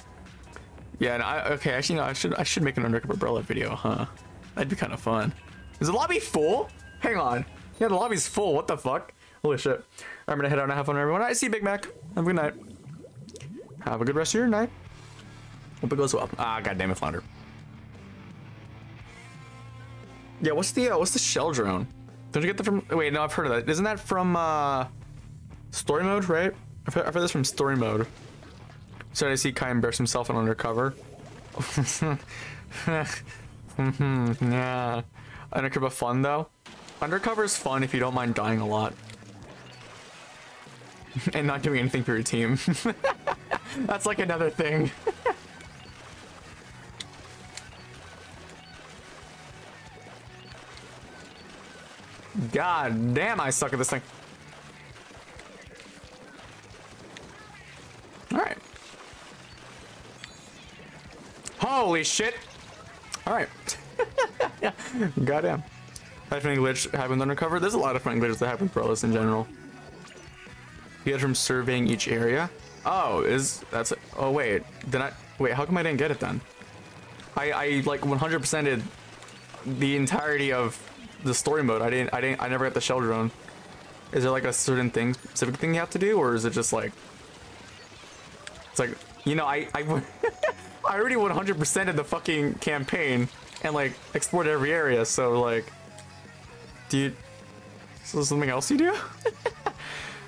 yeah, and I, okay, actually, no, I should, I should make an Undercoverbrella video, huh? That'd be kind of fun. Is the lobby full? Hang on. Yeah, the lobby's full. What the fuck? Holy shit. I'm gonna head out and have fun, everyone. I see you, Big Mac. Have a good night. Have a good rest of your night. Hope it goes well. Ah, goddamn it, Flounder. Yeah, what's the uh, what's the shell drone? Don't you get that from? Wait, no, I've heard of that. Isn't that from uh, story mode, right? I've heard, I've heard this from story mode. So I see Kai embarrass himself and undercover. mm-hmm. Yeah. Undercover fun though. Undercover is fun if you don't mind dying a lot and not doing anything for your team. That's like another thing. God damn, I suck at this thing. All right. Holy shit. All right. Goddamn. Funny glitch happens undercover. There's a lot of funny glitches that happen for all this in general. You get from surveying each area. Oh, is that's it. Oh wait, then I wait. How come I didn't get it then? I I like one hundred percented the entirety of the story mode. I didn't. I didn't. I never got the shell drone. Is there like a certain thing, specific thing you have to do, or is it just like it's like you know I I I already one hundred percented the fucking campaign. And like explored every area, so like, do you? So something else you do?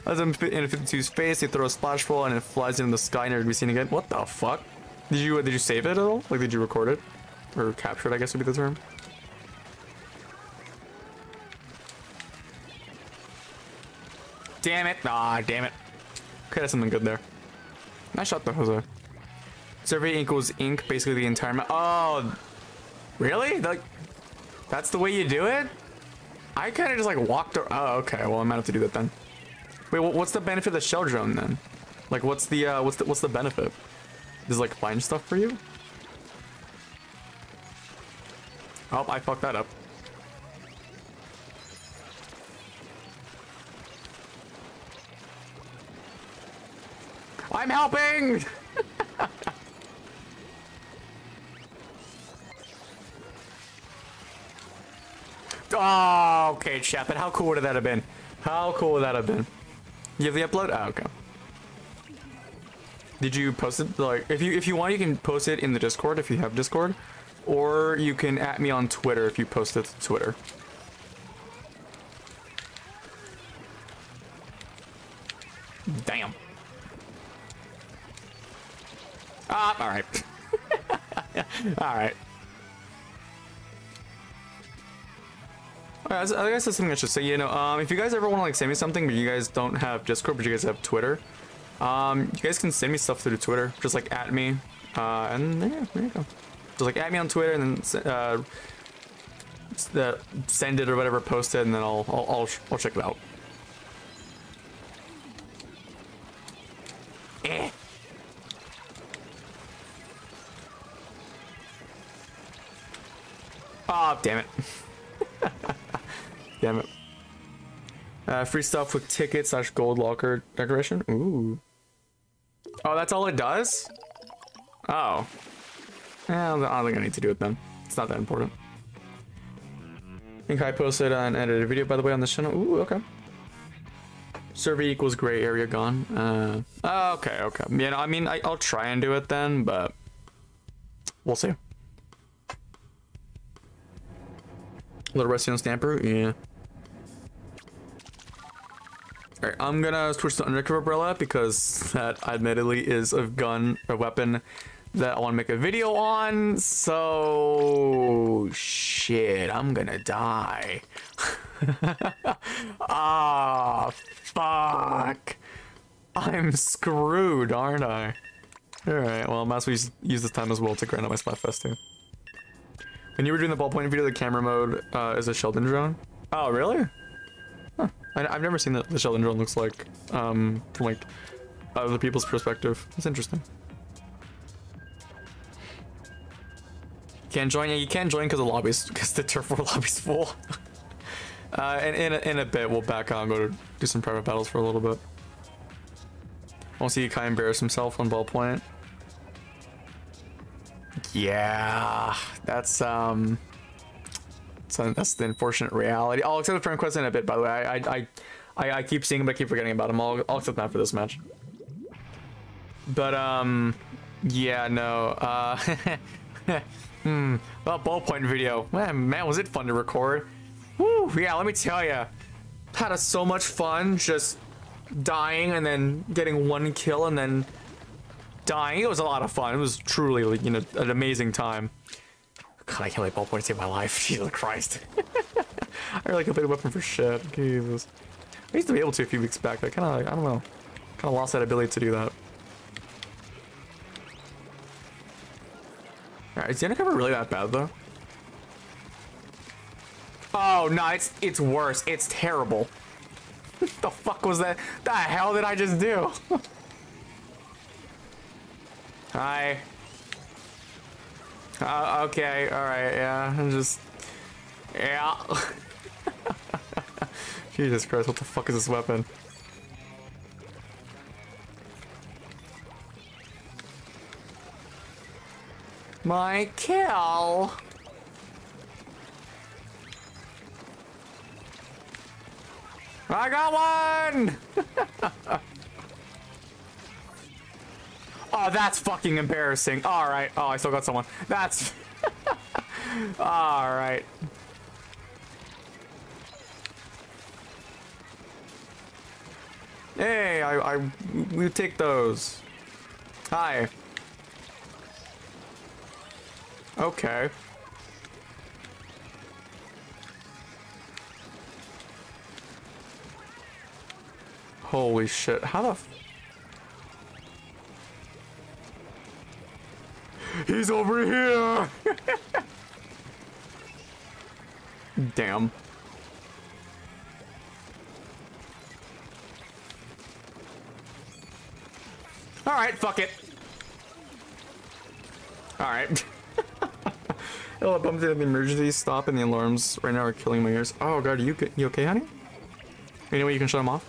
As I'm in a fifty-two space, you throw a splash ball and it flies into the sky, never to be seen again. What the fuck? Did you uh, did you save it at all? Like, did you record it or capture it? I guess would be the term. Damn it! Ah, damn it! Okay, that's something good there. Nice shot, though, Jose. Survey equals ink, basically the entire map. Oh. Really? Like, that's the way you do it? I kind of just like walked around. Oh, okay. Well, I might have to do that then. Wait, what's the benefit of the shell drone then? Like, what's the uh, what's the what's the benefit? Does it, like, find stuff for you? Oh, I fucked that up. I'm helping! Oh, okay, chat, but how cool would that have been? How cool would that have been? You have the upload? Oh, okay. Did you post it? Like, if you if you want, you can post it in the Discord if you have Discord, or you can at me on Twitter if you post it to Twitter. Damn. Ah, all right. all right. I guess that's something I should say. You know, um, if you guys ever want to like send me something, but you guys don't have Discord, but you guys have Twitter, um, you guys can send me stuff through Twitter. Just like at me, uh, and yeah, there you go. Just like at me on Twitter, and then uh, send it or whatever, post it, and then I'll I'll I'll, I'll check it out. Eh. Oh, damn it. Damn it. Uh, free stuff with ticket slash gold locker decoration. Ooh. Oh, that's all it does? Oh. Eh, I don't think I need to do it then. It's not that important. I think I posted an edited video, by the way, on this channel. Ooh, okay. Survey equals gray area gone. Uh, okay, okay. You know, I mean, I, I'll try and do it then, but we'll see. A little rusty on Stamper, yeah. Alright, I'm gonna switch to Undercoverbrella because that admittedly is a gun, a weapon that I want to make a video on, so shit, I'm gonna die. Ah, oh, fuck. I'm screwed, aren't I? Alright, well, I might as well use this time as well to grind out my Splatfest too. When you were doing the ballpoint video, the camera mode uh, is a Sheldon drone. Oh, really? Huh. I, I've never seen what the Sheldon drone looks like um, from like other people's perspective. That's interesting. Can't join? Yeah, you can't join because the lobby's because the turf war lobby's full. uh, and in a, in a bit, we'll back on and go to do some private battles for a little bit. I'll see Kai embarrass himself on ballpoint. Yeah, that's um, so that's the unfortunate reality. I'll accept the friend quest in a bit. By the way, I I I, I keep seeing him, but I keep forgetting about him. I'll, I'll accept that for this match. But um, yeah, no. Uh, hmm. That ballpoint video, man, man, was it fun to record? Woo! Yeah, let me tell you, had us so much fun just dying and then getting one kill and then. Dying. It was a lot of fun. It was truly, you know, an amazing time. God, I can't wait ballpoint to save my life. Jesus Christ. I really can't play the weapon for shit. Jesus. I used to be able to a few weeks back. I kind of, I don't know, kind of lost that ability to do that. Alright, is the undercover really that bad though? Oh no, it's it's worse. It's terrible. What the fuck was that? The hell did I just do? Hi. Uh, okay, alright, yeah, I'm just... Yeah. Jesus Christ, what the fuck is this weapon? My kill! I got one! Oh, that's fucking embarrassing. All right. Oh, I still got someone. That's... All right. Hey, I... I we take those. Hi. Okay. Holy shit. How the... F He's over here! Damn. Alright, fuck it. Alright. It'll bump to the emergency stop and the alarms right now are killing my ears. Oh god, are you, you okay, honey? Any way you can shut them off?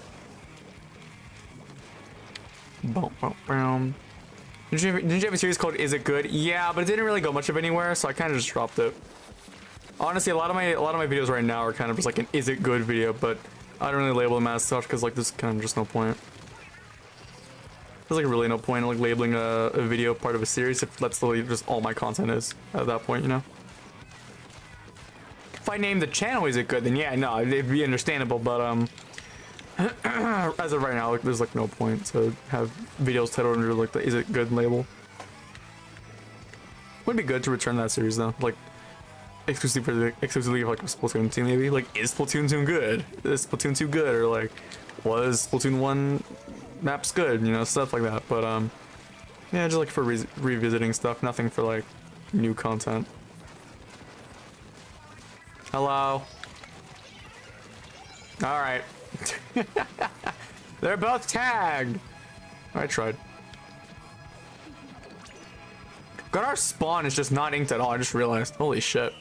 Boom, boom, boom. Didn't you, have, didn't you have a series called Is It Good? Yeah, but it didn't really go much of anywhere, so I kind of just dropped it. Honestly, a lot of my a lot of my videos right now are kind of just like an Is It Good video, but I don't really label them as such because like there's kind of just no point. There's like really no point in like labeling a, a video part of a series if that's literally just all my content is at that point, you know? If I name the channel Is It Good, then yeah, no, it'd be understandable, but um... as of right now, like, there's like no point to have videos titled under like the Is It Good label. Would be good to return that series though, like exclusively for the exclusively for like Splatoon two maybe. Like, is Splatoon two good? Is Splatoon two good? Or like, was Splatoon one maps good? You know, stuff like that. But um, yeah, just like for re revisiting stuff, nothing for like new content. Hello. All right. They're both tagged. I tried. God, our spawn is just not inked at all. I just realized. Holy shit.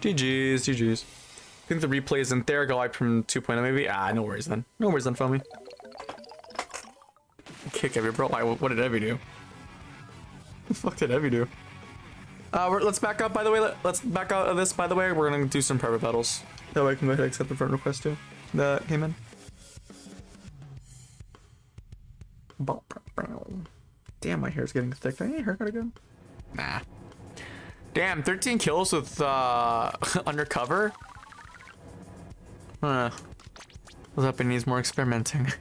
G G's, G G's. I think the replay is in there. Go live from two point oh maybe. Ah, no worries then. No worries then, Foamy. Kick Evie, bro. Why, what did Evie do? What the fuck did Evie do? Uh, we're, let's back up, by the way. Let, let's back out of this, by the way. We're gonna do some private battles. That way I can go ahead and accept the friend request too. That came in. Damn, my hair's getting thick. Did I need a haircut again? Nah. Damn, thirteen kills with uh, undercover. Uh, what's up? It needs more experimenting.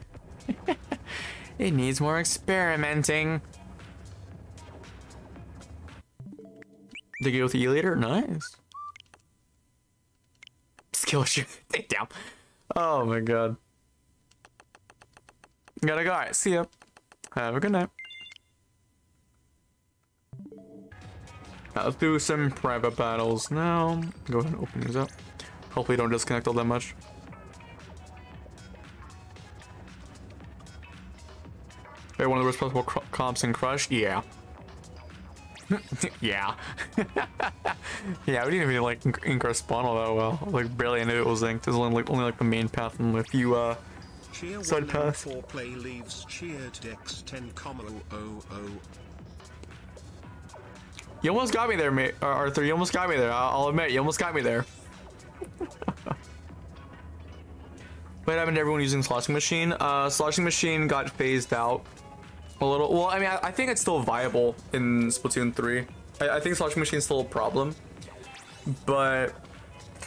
It needs more experimenting. Did you go with the E-Leader? Nice. Skill shoot. Damn. Oh my god. Gotta go. Alright, see ya. Have a good night. Uh, let's do some private battles now. Go ahead and open these up. Hopefully don't disconnect all that much. Hey, one of the worst possible comps in Crush? Yeah. Yeah. Yeah, we didn't even like ink our spawn all that well. Like barely I knew it was inked. There's only like only like the main path and a few uh cheer side paths. Four play leaves cheer decks ten oh oh oh. You almost got me there, mate, Arthur. You almost got me there. I'll admit, you almost got me there. What happened to everyone using sloshing machine? Uh, sloshing machine got phased out a little. Well, I mean, I, I think it's still viable in Splatoon three. I, I think sloshing machine is still a problem, but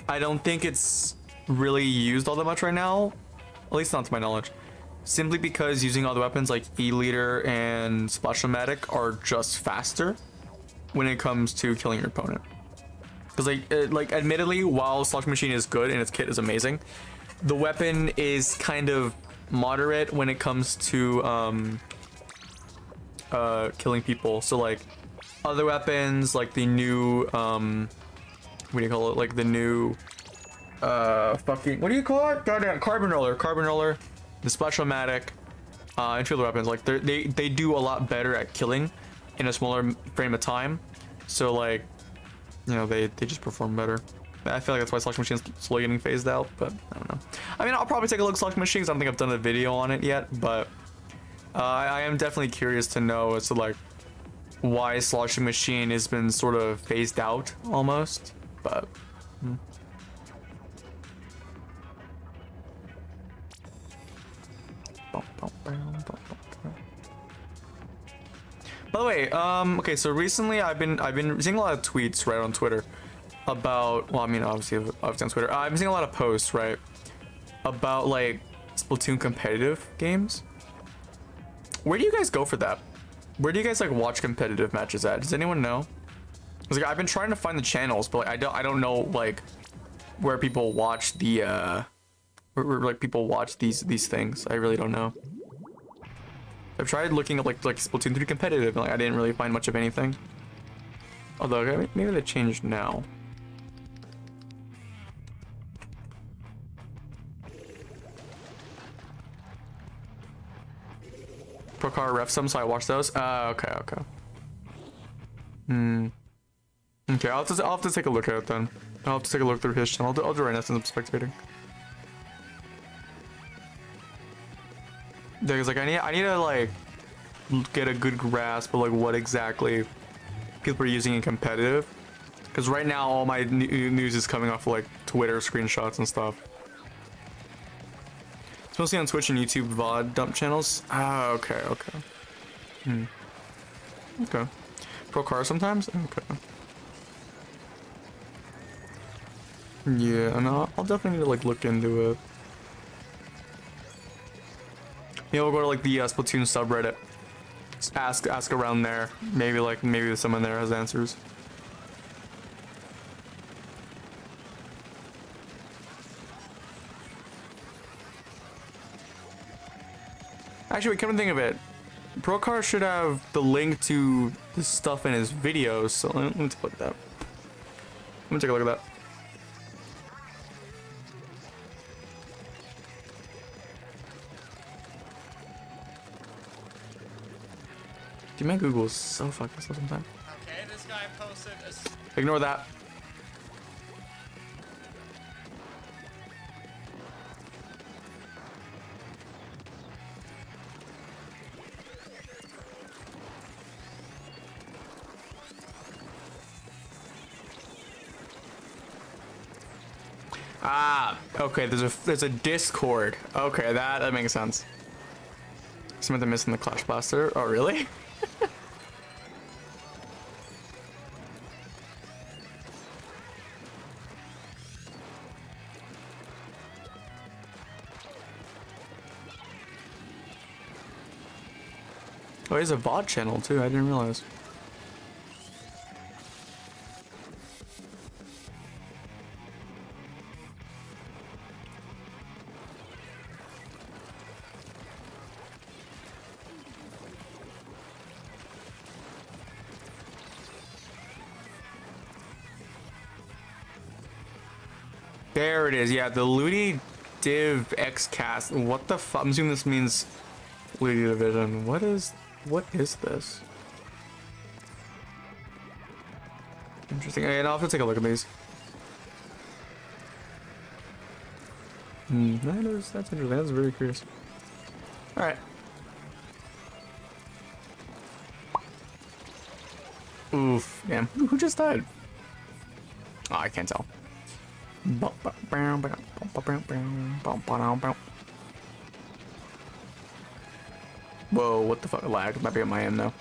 I don't think it's really used all that much right now. At least not to my knowledge. Simply because using other weapons like E-Leader and Splash-O-Matic are just faster when it comes to killing your opponent. Because like uh, like admittedly, while sloshing machine is good and its kit is amazing, the weapon is kind of moderate when it comes to um uh killing people. So like other weapons like the new um what do you call it, like the new uh fucking what do you call it, goddamn carbon roller carbon roller the Splash-O-Matic, uh and two other weapons, like they they they do a lot better at killing in a smaller frame of time. So like, you know, they, they just perform better. I feel like that's why sloshing machines keep slowly getting phased out, but I don't know. I mean, I'll probably take a look at sloshing machines. I don't think I've done a video on it yet, but uh, I, I am definitely curious to know as to like why sloshing machine has been sort of phased out almost, but. Hmm. Bum, bum, bum, bum. By the way, um, okay, so recently I've been I've been seeing a lot of tweets right on Twitter about, well, I mean, obviously, obviously on Twitter, uh, I've been seeing a lot of posts, right, about, like, Splatoon competitive games. Where do you guys go for that? Where do you guys, like, watch competitive matches at? Does anyone know? Like, I've been trying to find the channels, but, like, I don't, I don't know, like, where people watch the, uh, where, where like, people watch these, these things. I really don't know. I've tried looking up like like Splatoon three competitive, and like I didn't really find much of anything. Although okay, maybe they changed now. Brokar ref some, so I watched those. Uh, okay, okay. Hmm. Okay, I'll, just, I'll have to take a look at it then. I'll have to take a look through his channel. I'll do, I'll do right now since I'm spectating. Yeah, because like I need, I need to like get a good grasp of like what exactly people are using in competitive. Because right now all my news is coming off of, like Twitter screenshots and stuff. It's mostly on Twitch and YouTube V O D dump channels. Ah, okay, okay. Hmm. Okay. Brokar sometimes? Okay. Yeah, and I'll, I'll definitely need to like look into it. Maybe we'll go to like the uh, Splatoon subreddit. Just ask ask around there. Maybe like maybe someone there has answers. Actually, come to think of it, Brokar should have the link to the stuff in his videos. So let me put that. Let me take a look at that. Dude, my Google is so fucking slow sometimes. Okay, this guy posted a... Ignore that. Ah, okay. There's a there's a Discord. Okay, that that makes sense. Something missing the Clash Blaster. Oh, really? Oh, there's a V O D channel too, I didn't realize. There it is, yeah, the Ludi Div X Cast. What the fuck? I'm assuming this means Ludi Division. What is... What is this? Interesting. And I'll have to take a look at these. Hmm, that is, that's interesting. That's very curious. Alright. Oof. Damn. Who just died? Oh, I can't tell. Whoa, what the fuck? Lag. It might be on my end now.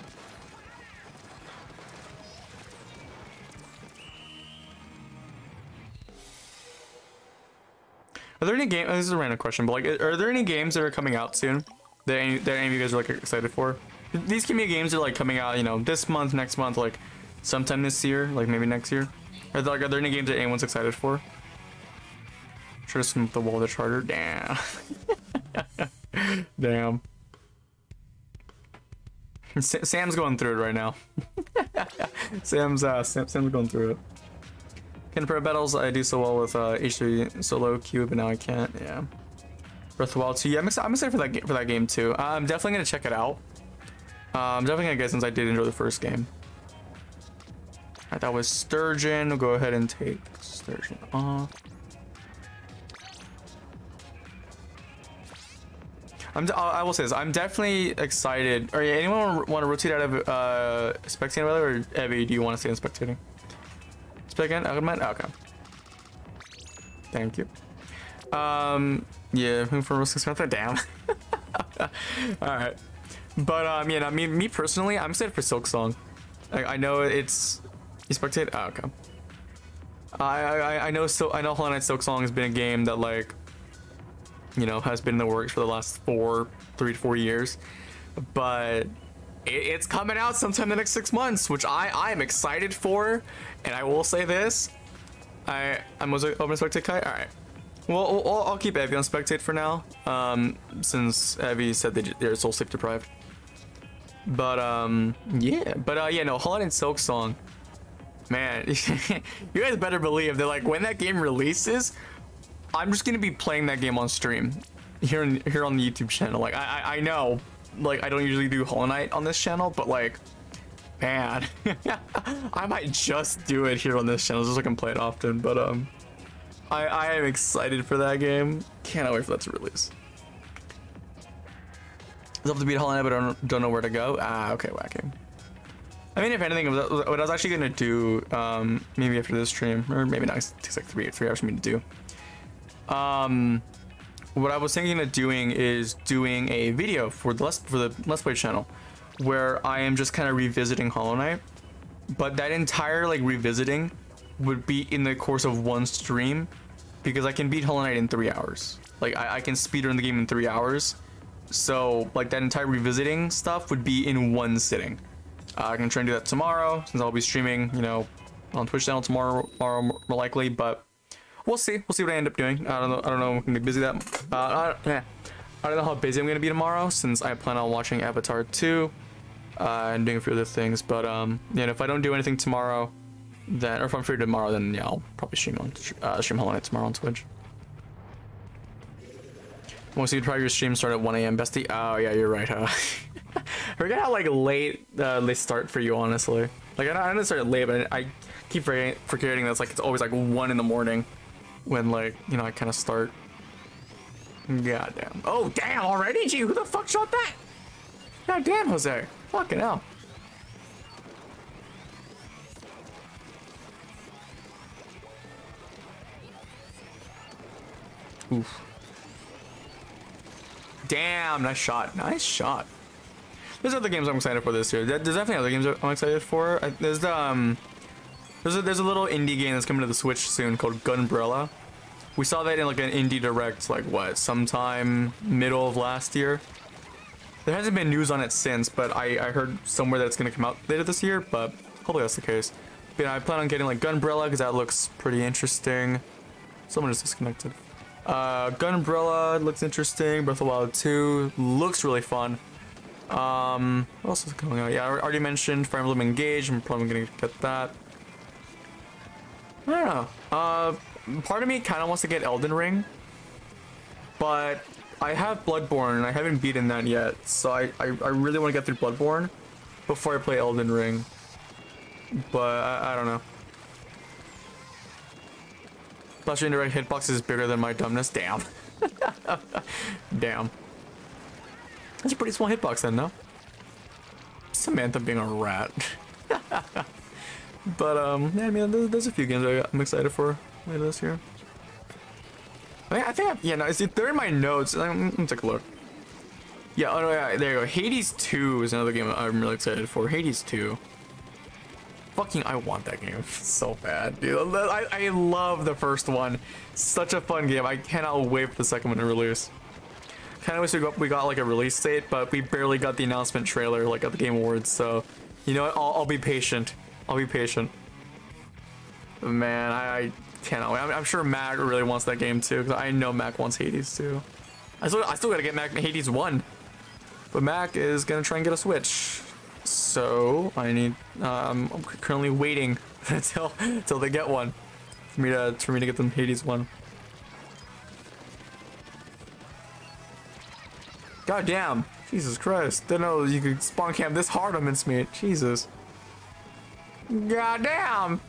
Are there any games? Oh, this is a random question, but like, are there any games that are coming out soon that any, that any of you guys are like excited for? These can be games that are like coming out, you know, this month, next month, like sometime this year, like maybe next year. Are there, like, are there any games that anyone's excited for? Should have smoothed the wall of the charter. Damn. Damn. Sam's going through it right now. Sam's uh, Sam, Sam's going through it. In pro battles, I do so well with uh, H three solo cube, but now I can't. Yeah. Breath of the Wild two. Yeah, I'm excited, I'm excited for that for that game too. Uh, I'm definitely gonna check it out. Uh, I'm definitely gonna guess since I did enjoy the first game. Alright, that was Sturgeon. We'll go ahead and take Sturgeon off. I'm d I will say this. I'm definitely excited. Or yeah, anyone want to rotate out of uh, spectating rather, or Evie? Do you want to stay in spectating? Spectating? Oh, okay. Thank you. Um, yeah, who for risking Smith? Damn. All right, but um, yeah, no, me, me personally, I'm excited for Silk Song. I, I know it's you spectate. Oh, okay. I I I know so I know Hollow Knight Silk Song has been a game that like, you know, has been in the works for the last four, three to four years, but it, it's coming out sometime in the next six months, which I I am excited for. And I will say this, I I'm also open to spectate Kai. All right, well I'll, I'll keep Evie on spectate for now, um, since Evie said they, they're soul sleep deprived. But um, yeah, but uh, yeah, no, Hollow Knight Silk Song, man, you guys better believe that like when that game releases, I'm just gonna be playing that game on stream here in, here on the YouTube channel. Like I, I I know, like I don't usually do Hollow Knight on this channel, but like Man, I might just do it here on this channel just so I can play it often, but um, I, I am excited for that game. Cannot wait for that to release. I'd love to beat Hollow Knight, but I don't, don't know where to go. Ah, okay, whacking. I mean, if anything, what I was actually going to do, um, maybe after this stream, or maybe not, it takes like three, three hours for me to do. Um, what I was thinking of doing is doing a video for the Let's, for the Let's Play channel, where I am just kind of revisiting Hollow Knight, but that entire like revisiting would be in the course of one stream, because I can beat Hollow Knight in three hours. Like I, I can speedrun the game in three hours. So like that entire revisiting stuff would be in one sitting. Uh, I can try and do that tomorrow, since I'll be streaming, you know, on Twitch channel tomorrow, tomorrow more likely, but we'll see. We'll see what I end up doing. I don't know. I don't know. I'm gonna be busy that. Uh, I, don't, yeah. I don't know how busy I'm gonna be tomorrow, since I plan on watching Avatar two. Uh, and doing a few other things, but um, you know, if I don't do anything tomorrow, then, or if I'm free tomorrow, then yeah, I'll probably stream on uh, stream Hollow Knight tomorrow on Twitch. Most of you probably your stream start at one A M Bestie. Oh yeah, you're right, huh? Forget how like late uh, they start for you, honestly. Like I, I didn't start late, but I keep forgetting that's like it's always like one in the morning when like you know I kind of start. God damn. Oh damn already? Gee, who the fuck shot that? God damn, Jose. Fucking hell. Oof. Damn, nice shot. Nice shot. There's other games I'm excited for this year. There's definitely other games I'm excited for. There's the, um, there's a, there's a little indie game that's coming to the Switch soon called Gunbrella. We saw that in like an indie direct, like what, sometime middle of last year. There hasn't been news on it since, but I, I heard somewhere that it's going to come out later this year, but hopefully that's the case. But yeah, I plan on getting like Gunbrella because that looks pretty interesting. Someone is disconnected. Uh, Gunbrella looks interesting. Breath of the Wild two looks really fun. Um, what else is going on? Yeah, I already mentioned Fire Emblem Engage. I'm probably going to get that. I don't know. Uh, part of me kind of wants to get Elden Ring, but I have Bloodborne and I haven't beaten that yet, so I, I, I really want to get through Bloodborne before I play Elden Ring, but I, I don't know. Plus your indirect hitbox is bigger than my dumbness. Damn. Damn. That's a pretty small hitbox then, no? Samantha being a rat. But um, yeah, I mean, there's, there's a few games I got, I'm excited for later this year. I think I've, yeah, no, it's, they're in my notes. Let me take a look. Yeah, oh, yeah, there you go. Hades two is another game I'm really excited for. Hades two. Fucking, I want that game so bad, dude. I, I love the first one. Such a fun game. I cannot wait for the second one to release. Kind of wish we got, we got like a release date, but we barely got the announcement trailer like at the Game Awards. So, you know what? I'll, I'll be patient. I'll be patient. Man, I... I Cannot wait. I'm, I'm sure Mac really wants that game too, because I know Mac wants Hades too. I still, I still gotta get Mac Hades one, but Mac is gonna try and get a Switch. So I need. Um, I'm currently waiting until until they get one for me to for me to get them Hades one. God damn! Jesus Christ! Didn't know you could spawn camp this hard on Mincemeat. Jesus. God damn!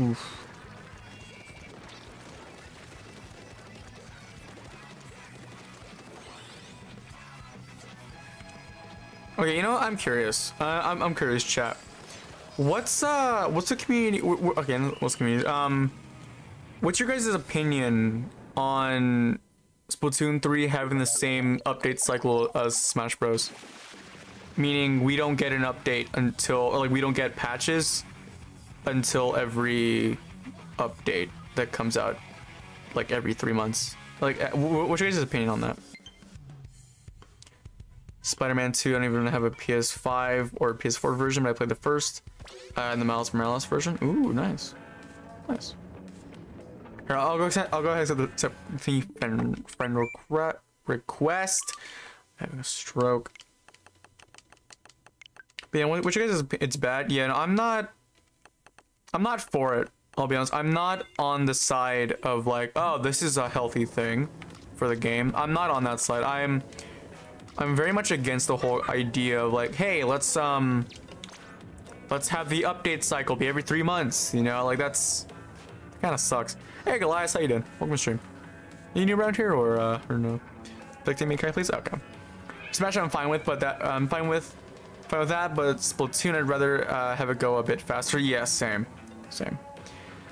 Oof. Okay, you know what? I'm curious. Uh, I'm I'm curious, chat. What's uh what's the community? W okay, what's the community? Um, what's your guys' opinion on Splatoon three having the same update cycle as Smash Bros? Meaning we don't get an update until, or like we don't get patches until every update that comes out, like every three months. Like what's your guys' opinion on that? Spider-Man two, I don't even have a P S five or a P S four version, but I played the first uh, and the Miles Morales version. Ooh, nice, nice. Here, I'll go I'll go ahead and accept the friend request. I'm having a stroke. But yeah, what you guys is, it's bad. Yeah, no, I'm not I'm not for it. I'll be honest, I'm not on the side of like, oh, this is a healthy thing for the game. I'm not on that side. I'm I'm very much against the whole idea of like, hey, let's um let's have the update cycle be every three months, you know, like that's that kinda sucks. Hey Goliath, how you doing? Welcome to stream. You new around here or uh or no? Collecting me, can I please? Okay. Smash I'm fine with, but that I'm fine with fine with that, but Splatoon I'd rather uh have it go a bit faster. Yeah, same. Same.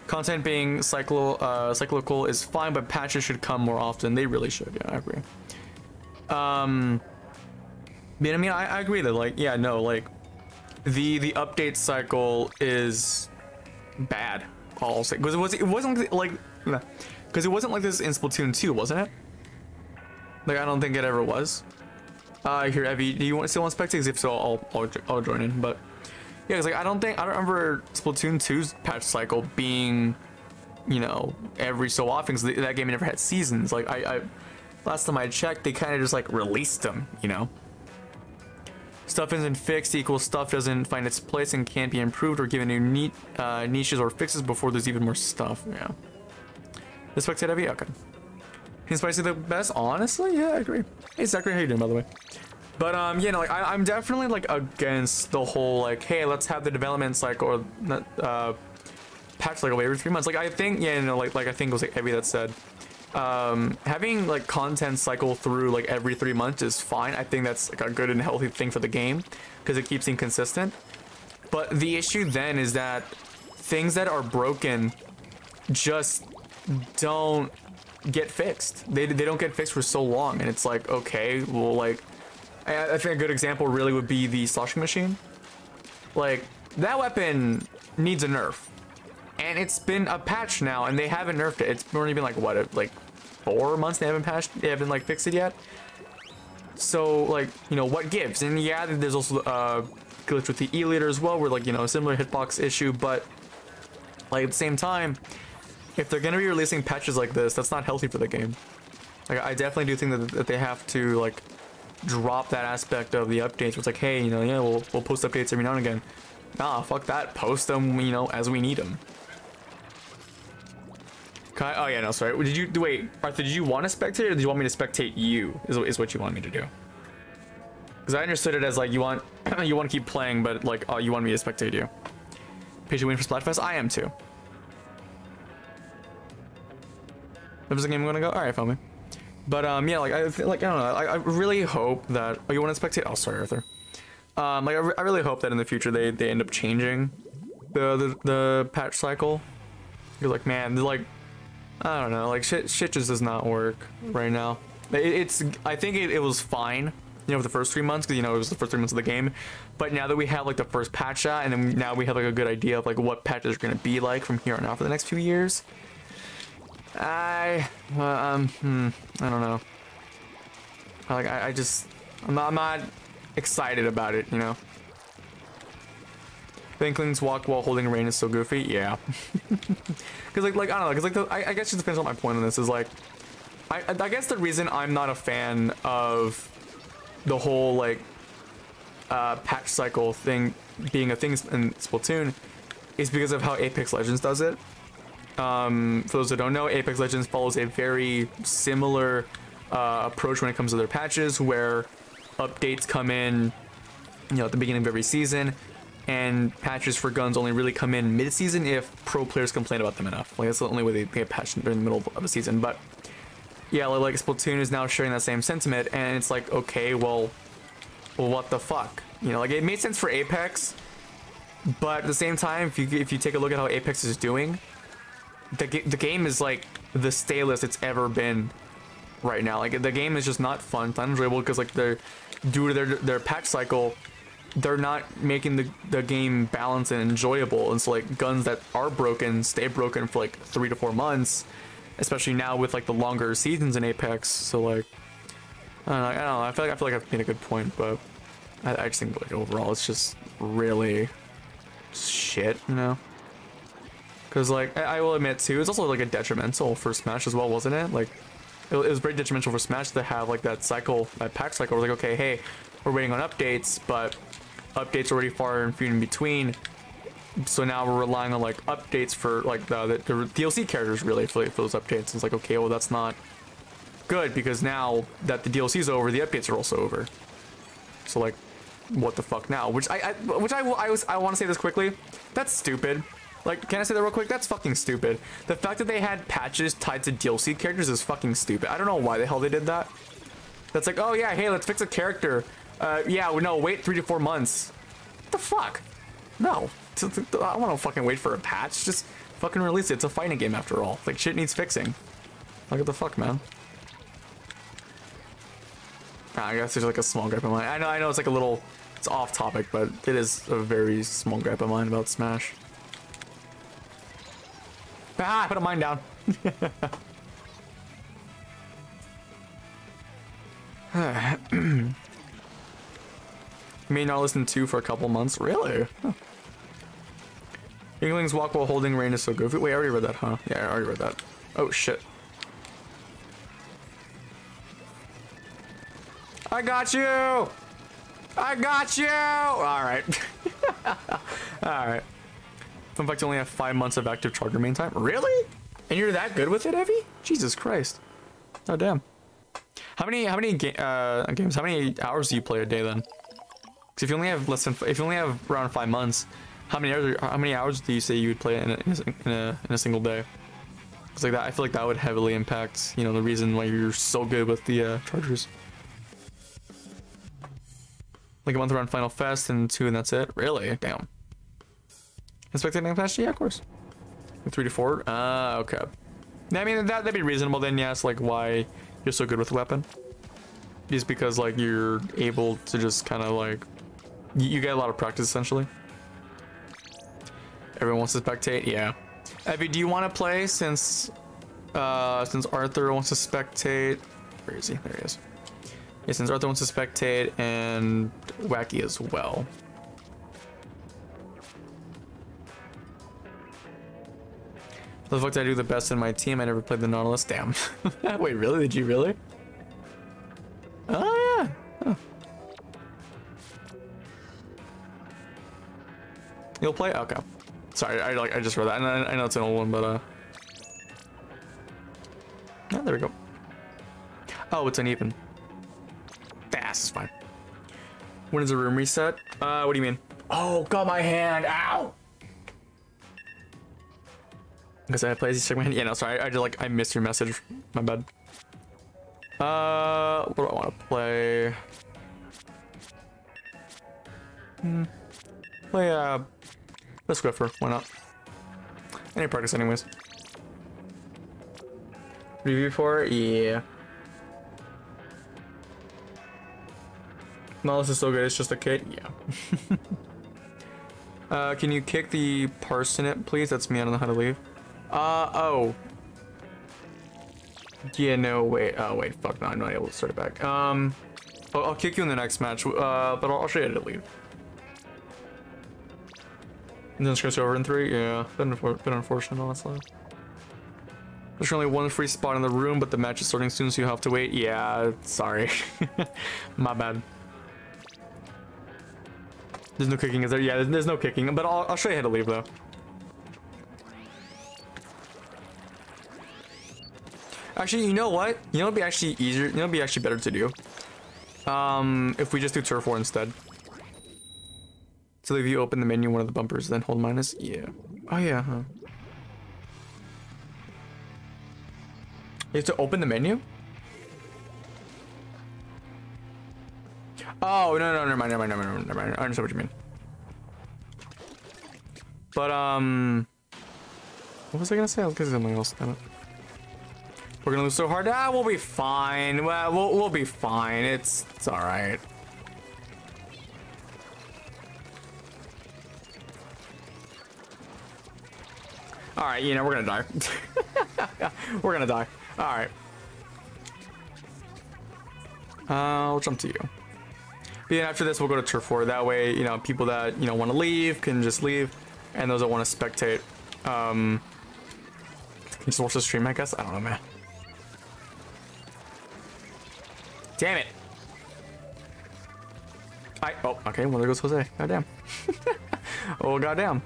Content being cyclical, uh, cyclical is fine, but patches should come more often. They really should. Yeah, I agree. Um, but I mean, I, I agree that like, yeah, no, like the the update cycle is bad. I'll say because it was it wasn't like because it wasn't like this in Splatoon two, wasn't it? Like I don't think it ever was. Uh, here, Evie, do you want still want spectators? If so, I'll, I'll I'll join in, but. Yeah, cause like I don't think I don't remember Splatoon two's patch cycle being, you know, every so often. Cause that game never had seasons. Like I, I last time I checked, they kind of just like released them. You know, stuff isn't fixed equals stuff doesn't find its place and can't be improved or given new neat uh, niches or fixes before there's even more stuff. Yeah. Respect to heavy. Okay. Is Spicy the best? Honestly, yeah, I agree. Hey Zachary, how you doing by the way? But, um, you know, like, I, I'm definitely, like, against the whole, like, hey, let's have the development cycle, or, uh, patch, like, away every three months. Like, I think, yeah, you know, like, like I think it was, like, Evie that said, um, having, like, content cycle through, like, every three months is fine. I think that's, like, a good and healthy thing for the game, because it keeps being consistent. But the issue then is that things that are broken just don't get fixed. They, they don't get fixed for so long, and it's like, okay, well, like... I think a good example really would be the sloshing machine. Like, that weapon needs a nerf. And it's been a patch now, and they haven't nerfed it. It's already been like, what, like four months they haven't patched, they haven't like fixed it yet. So, like, you know, what gives? And yeah, there's also a uh, glitch with the E-leader as well, where like, you know, a similar hitbox issue, but like at the same time, if they're gonna be releasing patches like this, that's not healthy for the game. Like, I definitely do think that, that they have to like, drop that aspect of the updates where it's like, hey, you know, yeah, we'll, we'll post updates every now and again. Nah, fuck that. Post them, you know, as we need them. Can I, oh, yeah, no, sorry. Did you, wait, Arthur, did you want to spectate or did you want me to spectate you is, is what you wanted me to do? Because I understood it as, like, you want you want to keep playing, but, like, oh, you want me to spectate you. Patient waiting for Splatfest? I am, too. That was the game I'm going to go? All right, follow me. But, um, yeah, like, I, like, I don't know, I, I really hope that, oh, you want to spectate? Oh, sorry, Arthur. Um, like, I, re I really hope that in the future they, they end up changing the, the, the patch cycle. You're like, man, they're like, I don't know, like, shit, shit just does not work right now. It, it's, I think it, it was fine, you know, for the first three months, because, you know, it was the first three months of the game. But now that we have, like, the first patch out, and then now we have, like, a good idea of, like, what patches are going to be like from here on out for the next few years. I, uh, um, hmm, I don't know. Like, I, I just, I'm not, I'm not excited about it, you know? Thinklings walk while holding rain is so goofy, yeah. Cause like, like, I don't know, cause like, the, I, I guess it depends on my point on this is like, I, I guess the reason I'm not a fan of the whole, like, uh, patch cycle thing being a thing in Splatoon is because of how Apex Legends does it. Um, for those who don't know, Apex Legends follows a very similar uh, approach when it comes to their patches, where updates come in, you know, at the beginning of every season, and patches for guns only really come in mid-season if pro players complain about them enough. Like that's the only way they get patched during the middle of a season. But yeah, like Splatoon is now sharing that same sentiment, and it's like, okay, well, well, what the fuck? You know, like it made sense for Apex, but at the same time, if you if you take a look at how Apex is doing. The, the game is like the stalest it's ever been right now. Like the game is just not fun, not enjoyable because like they're due to their their patch cycle, they're not making the the game balanced and enjoyable. And so like guns that are broken stay broken for like three to four months, especially now with like the longer seasons in Apex. So like I don't know. I, don't know, I feel like I feel like I've made a good point, but I, I just think like overall it's just really shit, you know. Because, like, I will admit, too, it's also, like, a detrimental for Smash as well, wasn't it? Like, it was very detrimental for Smash to have, like, that cycle, that pack cycle. We're like, okay, hey, we're waiting on updates, but updates are already far and few in between. so now we're relying on like updates for like the, the, the D L C characters really for, for those updates. It's like, okay, well that's not good because now that the D L C is over, the updates are also over. So like, what the fuck now? Which I, I which I I was I want to say this quickly. That's stupid. Like, can I say that real quick? That's fucking stupid. The fact that they had patches tied to D L C characters is fucking stupid. I don't know why the hell they did that. That's like, oh yeah, hey, let's fix a character. Uh, yeah, no, wait three to four months. What the fuck? No. I don't want to fucking wait for a patch. Just fucking release it. It's a fighting game after all. Like, shit needs fixing. Like, what the fuck, man? Ah, I guess there's like a small gripe of mine. I know, I know it's like a little... It's off topic, but it is a very small gripe of mine about Smash. Ah, I put a mine down. May not listen to for a couple months. Really? Huh. Yinglings walk while holding rain is so goofy. Wait, I already read that, huh? Yeah, I already read that. Oh, shit. I got you! I got you! Alright. Alright. Fun fact, you only have five months of active charge remain time. Really? And you're that good with it, Evie? Jesus Christ. Oh, damn. How many how many ga uh, games? How many hours do you play a day then? Because if you only have less than if you only have around five months, how many hours? How many hours do you say you would play in a, in a in a single day? Because like that, I feel like that would heavily impact you know the reason why you're so good with the uh, chargers. Like a month around Final Fest and two, and that's it. Really? Damn. Expected next patch? Yeah, of course. Three to four. Ah, uh, okay. I mean, that that'd be reasonable then. Yes, like why you're so good with the weapon? Just because like you're able to just kind of like you, you get a lot of practice essentially. Everyone wants to spectate. Yeah. Evie, do you want to play since uh, since Arthur wants to spectate? Where is he? There he is. Yeah, since Arthur wants to spectate and Wacky as well. The fuck did I do the best in my team? I never played the Nautilus. Damn. Wait, really? Did you really? Oh, yeah. Huh. You'll play? Okay. Sorry, I like I just read that. And I, I know it's an old one, but uh. Oh, there we go. Oh, it's uneven. That's fine. When is the room reset? Uh, what do you mean? Oh, got my hand. Ow! Because I play as you my hand. Yeah, no, sorry. I, I just like I missed your message. My bad. Uh, what do I want to play? Hmm. Play uh. Let's go for, why not? Any practice anyways. Review for, yeah. No, this is so good, it's just a kid, yeah. uh, can you kick the parsnip, please? That's me, I don't know how to leave. Uh, oh. Yeah, no, wait, oh wait, fuck, no, I'm not able to start it back. Um, I'll, I'll kick you in the next match, uh, but I'll, I'll show you how to leave. And then scripts over in three? Yeah, been, been unfortunate, honestly. There's only one free spot in the room, but the match is starting soon, so you have to wait. Yeah, sorry. My bad. There's no kicking, is there? Yeah, there's, there's no kicking, but I'll, I'll show you how to leave, though. Actually, you know what? You know it'd be actually easier, you know it'd be actually better to do? Um, if we just do turf war instead. So if you open the menu, one of the bumpers, then hold minus. Yeah. Oh yeah. Huh. You have to open the menu. Oh no no never mind never mind never mind never mind. I understand what you mean. But um, what was I gonna say? I was gonna say something else. Damn it. We're gonna lose so hard. Ah, we'll be fine. Well, we'll we'll be fine. It's it's all right. All right, you know, we're gonna die. We're gonna die. All right. Uh, I'll jump to you. But yeah, after this, we'll go to turf war. That way, you know, people that, you know, want to leave can just leave. And those that want to spectate, um, can just watch the stream, I guess. I don't know, man. Damn it. I, oh, okay. Well, there goes Jose. Goddamn. Oh, goddamn.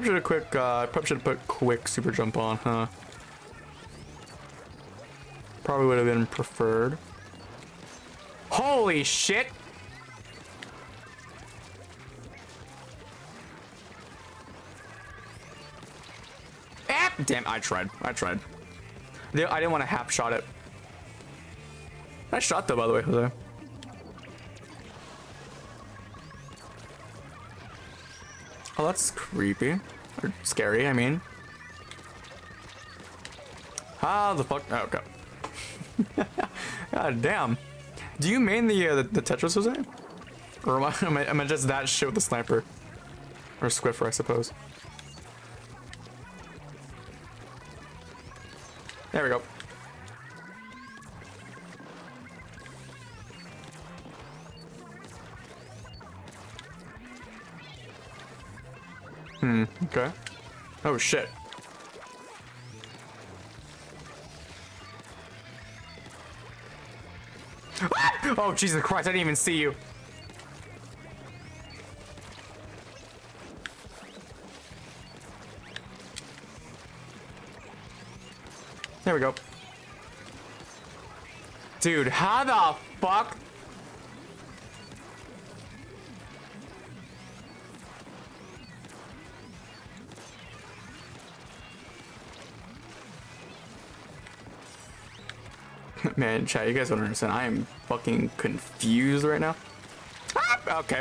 Probably should have quick, uh, probably should have put quick super jump on, huh? Probably would have been preferred. Holy shit! Ah, damn, I tried. I tried. I didn't want to half shot it. Nice shot though, by the way, Jose. Oh, that's creepy. Or scary, I mean. How the fuck? Oh, okay. God damn. Do you main the, uh, the, the Tetris, Jose? Or am I, am, I, am I just that shit with the sniper? Or Swiffer, I suppose. There we go. Hmm, okay. Oh shit. Ah! Oh Jesus Christ, I didn't even see you. There we go. Dude, how the fuck? Man, chat, you guys don't understand. I am fucking confused right now. Ah, okay.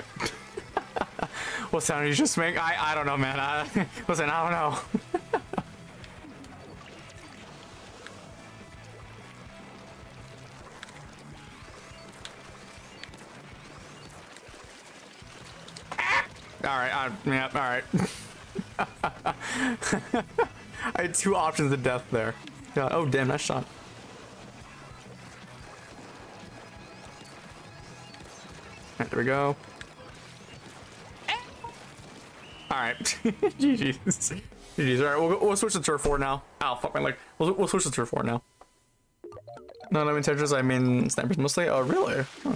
What sound did you just make? I, I don't know, man. I, listen, I don't know. Alright, uh, yeah, alright. I had two options of death there. God, oh, damn, nice shot. Alright, there we go. Alright. G G's. G G's. Alright, we'll, we'll switch to turf four now. Ow, fuck my leg. We'll, we'll switch to turf four now. No, no, I mean Tetris, I mean snipers mostly. Oh, really? Huh.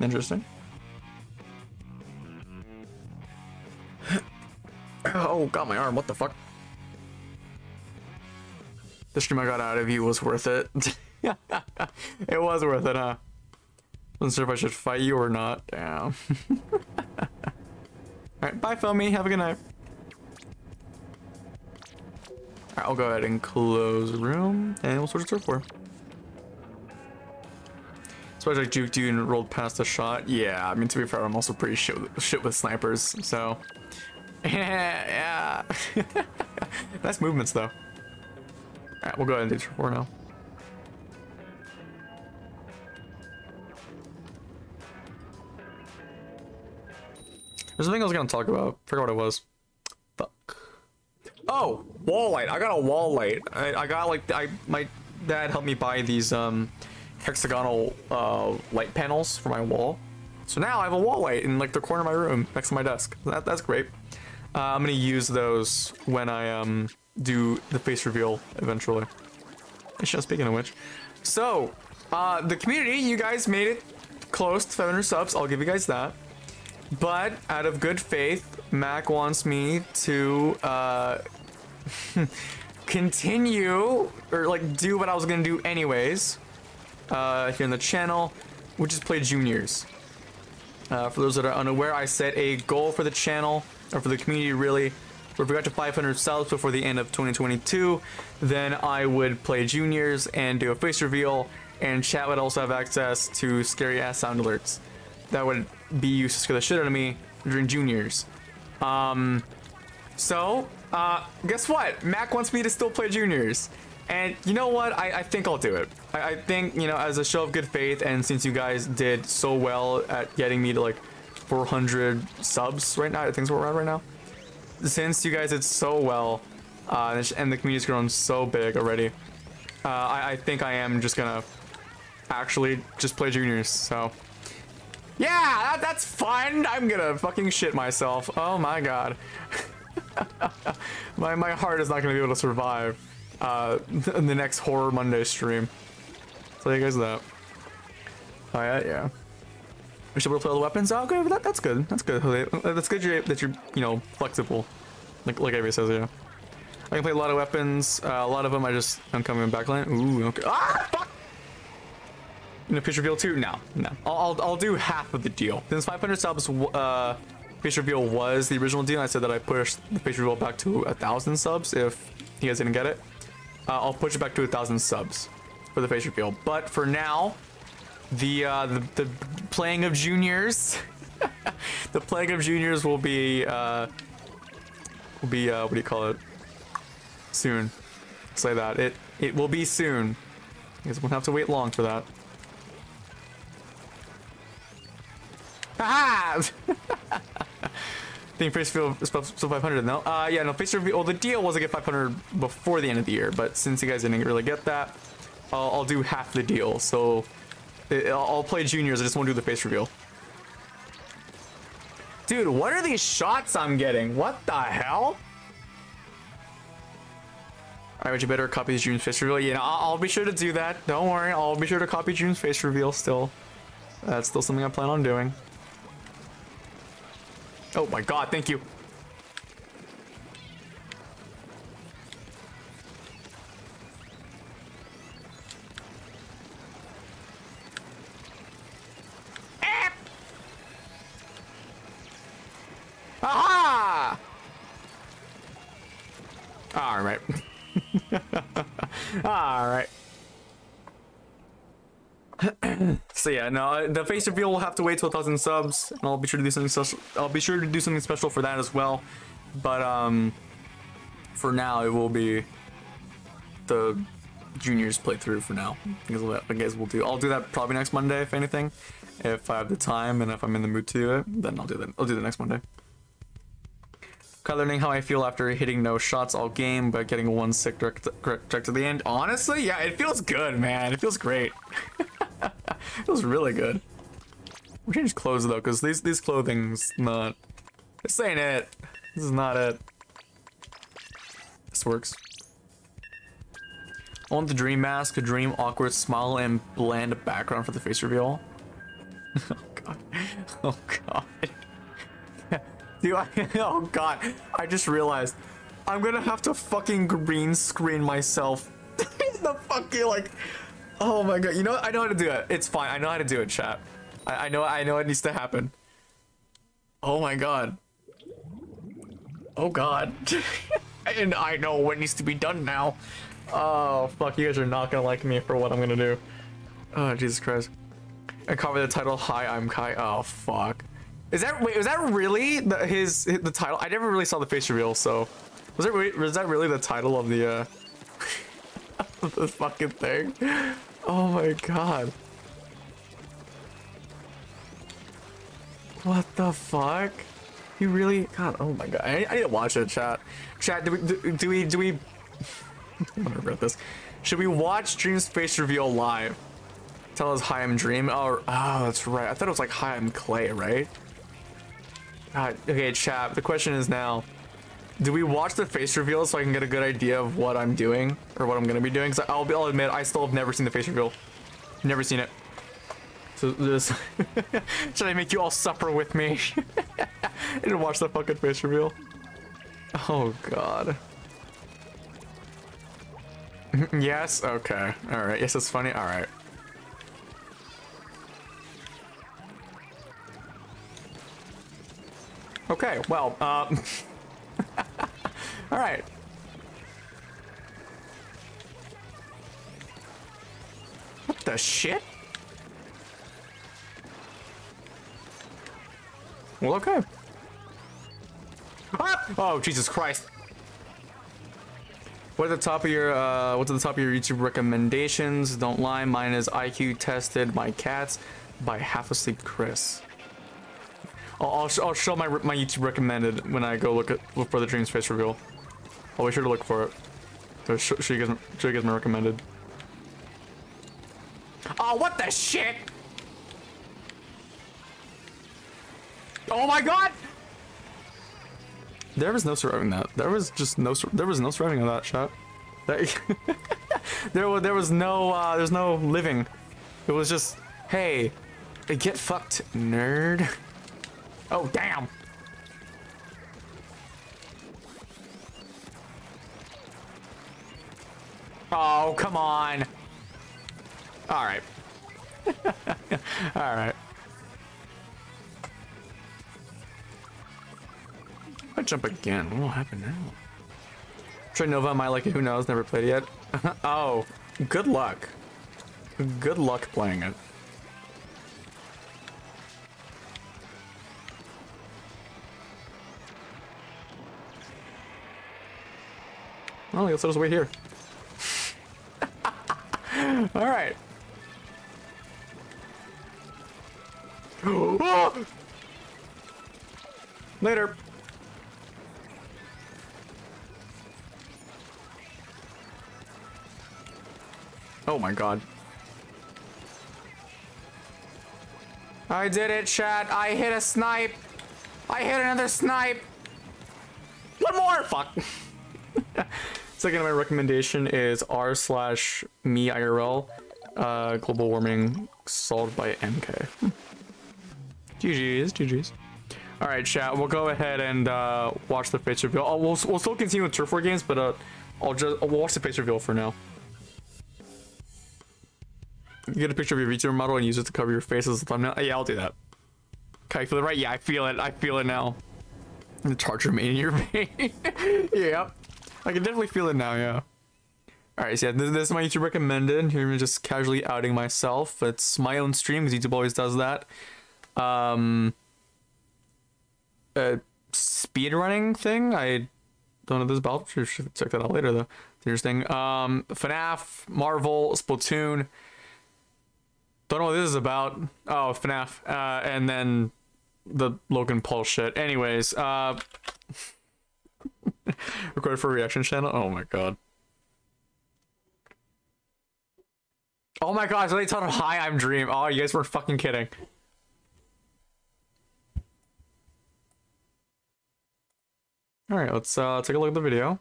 Interesting. Oh, got my arm. What the fuck? The stream I got out of you was worth it. It was worth it, huh? Wasn't sure if I should fight you or not. Damn. Alright, bye, Filmy. Have a good night. Alright, I'll go ahead and close the room, and we'll switch to turf four. So I juked you and rolled past the shot. Yeah, I mean, to be fair, I'm also pretty shit with, shit with snipers, so... Yeah, yeah. Nice movements though. Alright, we'll go ahead and do turf four now. There's something I was gonna talk about. Forgot what it was. Fuck. Oh, wall light. I got a wall light. I, I got like I my dad helped me buy these um hexagonal uh light panels for my wall. So now I have a wall light in like the corner of my room next to my desk. That, that's great. Uh, I'm gonna use those when I um do the face reveal eventually. Speaking of which, so uh, the community, you guys made it close to five hundred subs. I'll give you guys that. But out of good faith, Mac wants me to uh, continue or like do what I was gonna do anyways uh, here in the channel, which is play juniors. Uh, for those that are unaware, I set a goal for the channel. Or for the community, really, where if we got to five hundred subs before the end of twenty twenty-two, then I would play juniors and do a face reveal, and chat would also have access to scary ass sound alerts that would be used to scare the shit out of me during juniors. Um, so uh, guess what? Mac wants me to still play juniors, and you know what? I, I think I'll do it. I, I think, you know, as a show of good faith, and since you guys did so well at getting me to like four hundred subs right now, I think we're around right now. Since you guys did so well, uh, and the community's grown so big already, uh, I, I think I am just gonna actually just play juniors. So yeah, that, that's fun. I'm gonna fucking shit myself. Oh my god. my, my heart is not gonna be able to survive uh, the, the next Horror Monday stream. So you guys that. Oh yeah, yeah. You're still able to play all the weapons? Oh, okay, that, that's good. That's good. That's good you're, that you're, you know, flexible. Like, like Avery says, yeah. I can play a lot of weapons. Uh, a lot of them I just, I'm coming in backline. Ooh, okay. Ah, fuck! You know, pitch reveal too? No, no. I'll, I'll, I'll do half of the deal. Since five hundred subs, uh, pitch reveal was the original deal, and I said that I pushed the pitch reveal back to one thousand subs if you guys didn't get it. Uh, I'll push it back to one thousand subs for the face reveal. But for now, the uh, the, the playing of juniors, the playing of juniors will be uh, will be uh, what do you call it? Soon. Say that it it will be soon. You guys won't have to wait long for that. Ah! Think face reveal is still five hundred, no? Uh, yeah, no, face reveal, well, the deal was to get five hundred before the end of the year, but since you guys didn't really get that, I'll, I'll do half the deal, so it, I'll, I'll play juniors, I just won't do the face reveal. Dude, what are these shots I'm getting? What the hell? Alright, but you better copy June's face reveal. Yeah, I'll, I'll be sure to do that, don't worry, I'll be sure to copy June's face reveal still. That's still something I plan on doing. Oh my god, thank you. Ah! Aha! All right. All right. So yeah, no, the face reveal will have to wait till one thousand subs, and I'll be sure to do something special. I'll be sure to do something special for that as well. But um, for now, it will be the juniors playthrough. For now, I guess we'll do. I'll do that probably next Monday, if anything, if I have the time and if I'm in the mood to do it. Then I'll do that. I'll do that next Monday. Kind of learning how I feel after hitting no shots all game, but getting one sick direct, direct, direct to the end. Honestly, yeah, it feels good, man. It feels great. It was really good. We'll change clothes though, because these these clothing's not. This ain't it. This is not it. This works. I want the dream mask, a dream awkward smile, and bland background for the face reveal. Oh god. Oh god. Dude, I, oh god. I just realized I'm gonna have to fucking green screen myself. The fucking like. Oh my god, you know what? I know how to do it. It's fine. I know how to do it, chat. I, I know I know it needs to happen. Oh my god. Oh god. And I know what needs to be done now. Oh fuck, you guys are not gonna like me for what I'm gonna do. Oh Jesus Christ. I cover the title, Hi, I'm Kai. Oh fuck. Is that wait, was that really the, his the title? I never really saw the face reveal, so was that was that really the title of the uh the fucking thing? Oh my god. What the fuck? You really? God, oh my god. I, I need to watch it, chat. Chat, do we... Do, do we... Do we I'm gonna regret this. Should we watch Dream's face reveal live? Tell us, hi, I'm Dream. Oh, oh, that's right. I thought it was like, hi, I'm Clay, right? God, okay, chat. The question is now... Do we watch the face reveal so I can get a good idea of what I'm doing or what I'm gonna be doing? Because I'll be—I'll admit I still have never seen the face reveal, never seen it. So this should I make you all suffer with me and watch the fucking face reveal? Oh god. Yes. Okay. All right. Yes, it's funny. All right. Okay. Well. Um... All right. What the shit? Well, okay. Ah! Oh, Jesus Christ. What are the top of your uh what's at the top of your YouTube recommendations? Don't lie, mine is I Q tested my cats by half asleep Chris. I'll, I'll, sh I'll show my my YouTube recommended when I go look at look for the Dream's face reveal. I'll be sure to look for it. So sh show you guys show you guys my recommended. Oh, what the shit! Oh my god! There was no surviving that. There was just no there was no surviving of that shot. That, there was there was no uh, there's no living. It was just hey, Get fucked, nerd. Oh, damn. Oh, come on. All right. All right. I jump again. What will happen now? Try Nova, my like it. Who knows? Never played it yet. Oh, good luck. Good luck playing it. Well, I guess I'll just wait here. All right. Oh! Later. Oh my god. I did it, chat. I hit a snipe. I hit another snipe. One more. Fuck. Second of my recommendation is r slash me I R L uh, global warming solved by M K. G G's, G G's. All right, chat. We'll go ahead and uh, watch the face reveal. Oh, we'll we'll still continue with Turf War games, but uh, I'll just I'll watch the face reveal for now. You get a picture of your VTuber model and use it to cover your face as a thumbnail. Yeah, I'll do that. Okay, I feel it right? Yeah, I feel it. I feel it now. The charger made in your vein. Yeah, I can definitely feel it now. Yeah. All right, so yeah, this, this is my YouTube recommended. Here I'm just casually outing myself. It's my own stream because YouTube always does that. Um, a speedrunning thing. I don't know this about. You should check that out later though. It's interesting. Um, FNAF, Marvel, Splatoon. Don't know what this is about. Oh, FNAF. Uh, and then the Logan Paul shit. Anyways, uh, recorded for a reaction channel. Oh my god. Oh my god, so they told him, hi, I'm Dream. Oh, you guys were fucking kidding. All right, let's uh, take a look at the video.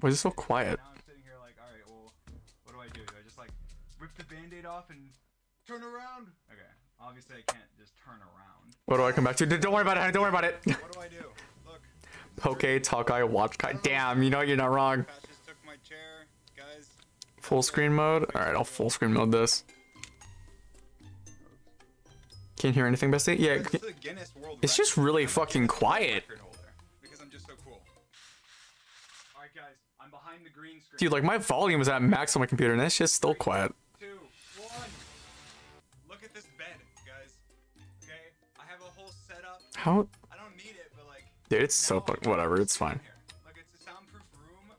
Why is it so quiet? Now I'm sitting here like, all right, well, what do I do? Do I just like rip the band-aid off and turn around? Okay, obviously I can't just turn around. What do I come back to? Don't worry about it. Don't worry about it. What do I do? Look. Poke, talk, I watch. God damn, you know you're not wrong. I just took my chair, guys. Full screen mode. All right, I'll full screen mode this. Can't hear anything, bestie. Yeah. It's just really fucking quiet. The green screen. Dude, like my volume is at max on my computer and it's just still quiet. Two, one. Look at this bed, guys. Okay, I have a whole setup. How? I don't need it, but like. Dude, it's so fucking whatever. It's fine. Like it's a soundproof room.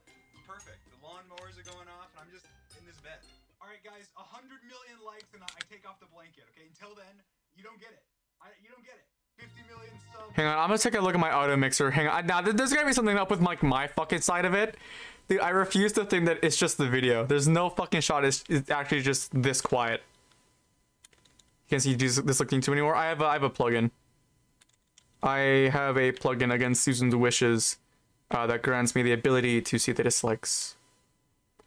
Perfect. The lawnmowers are going off, and I'm just in this bed. All right, guys, a hundred million likes, and I take off the blanket. Okay, until then, you don't get it. I, you don't get it. fifty million subs. Hang on, I'm gonna take a look at my auto mixer. Hang on, now there's gotta be something up with like my, my fucking side of it. Dude, I refuse to think that it's just the video. There's no fucking shot. It's, it's actually just this quiet. Can't see this, this looking too anymore. I have a, I have a plugin. I have a plugin against Susan's wishes uh, that grants me the ability to see the dislikes.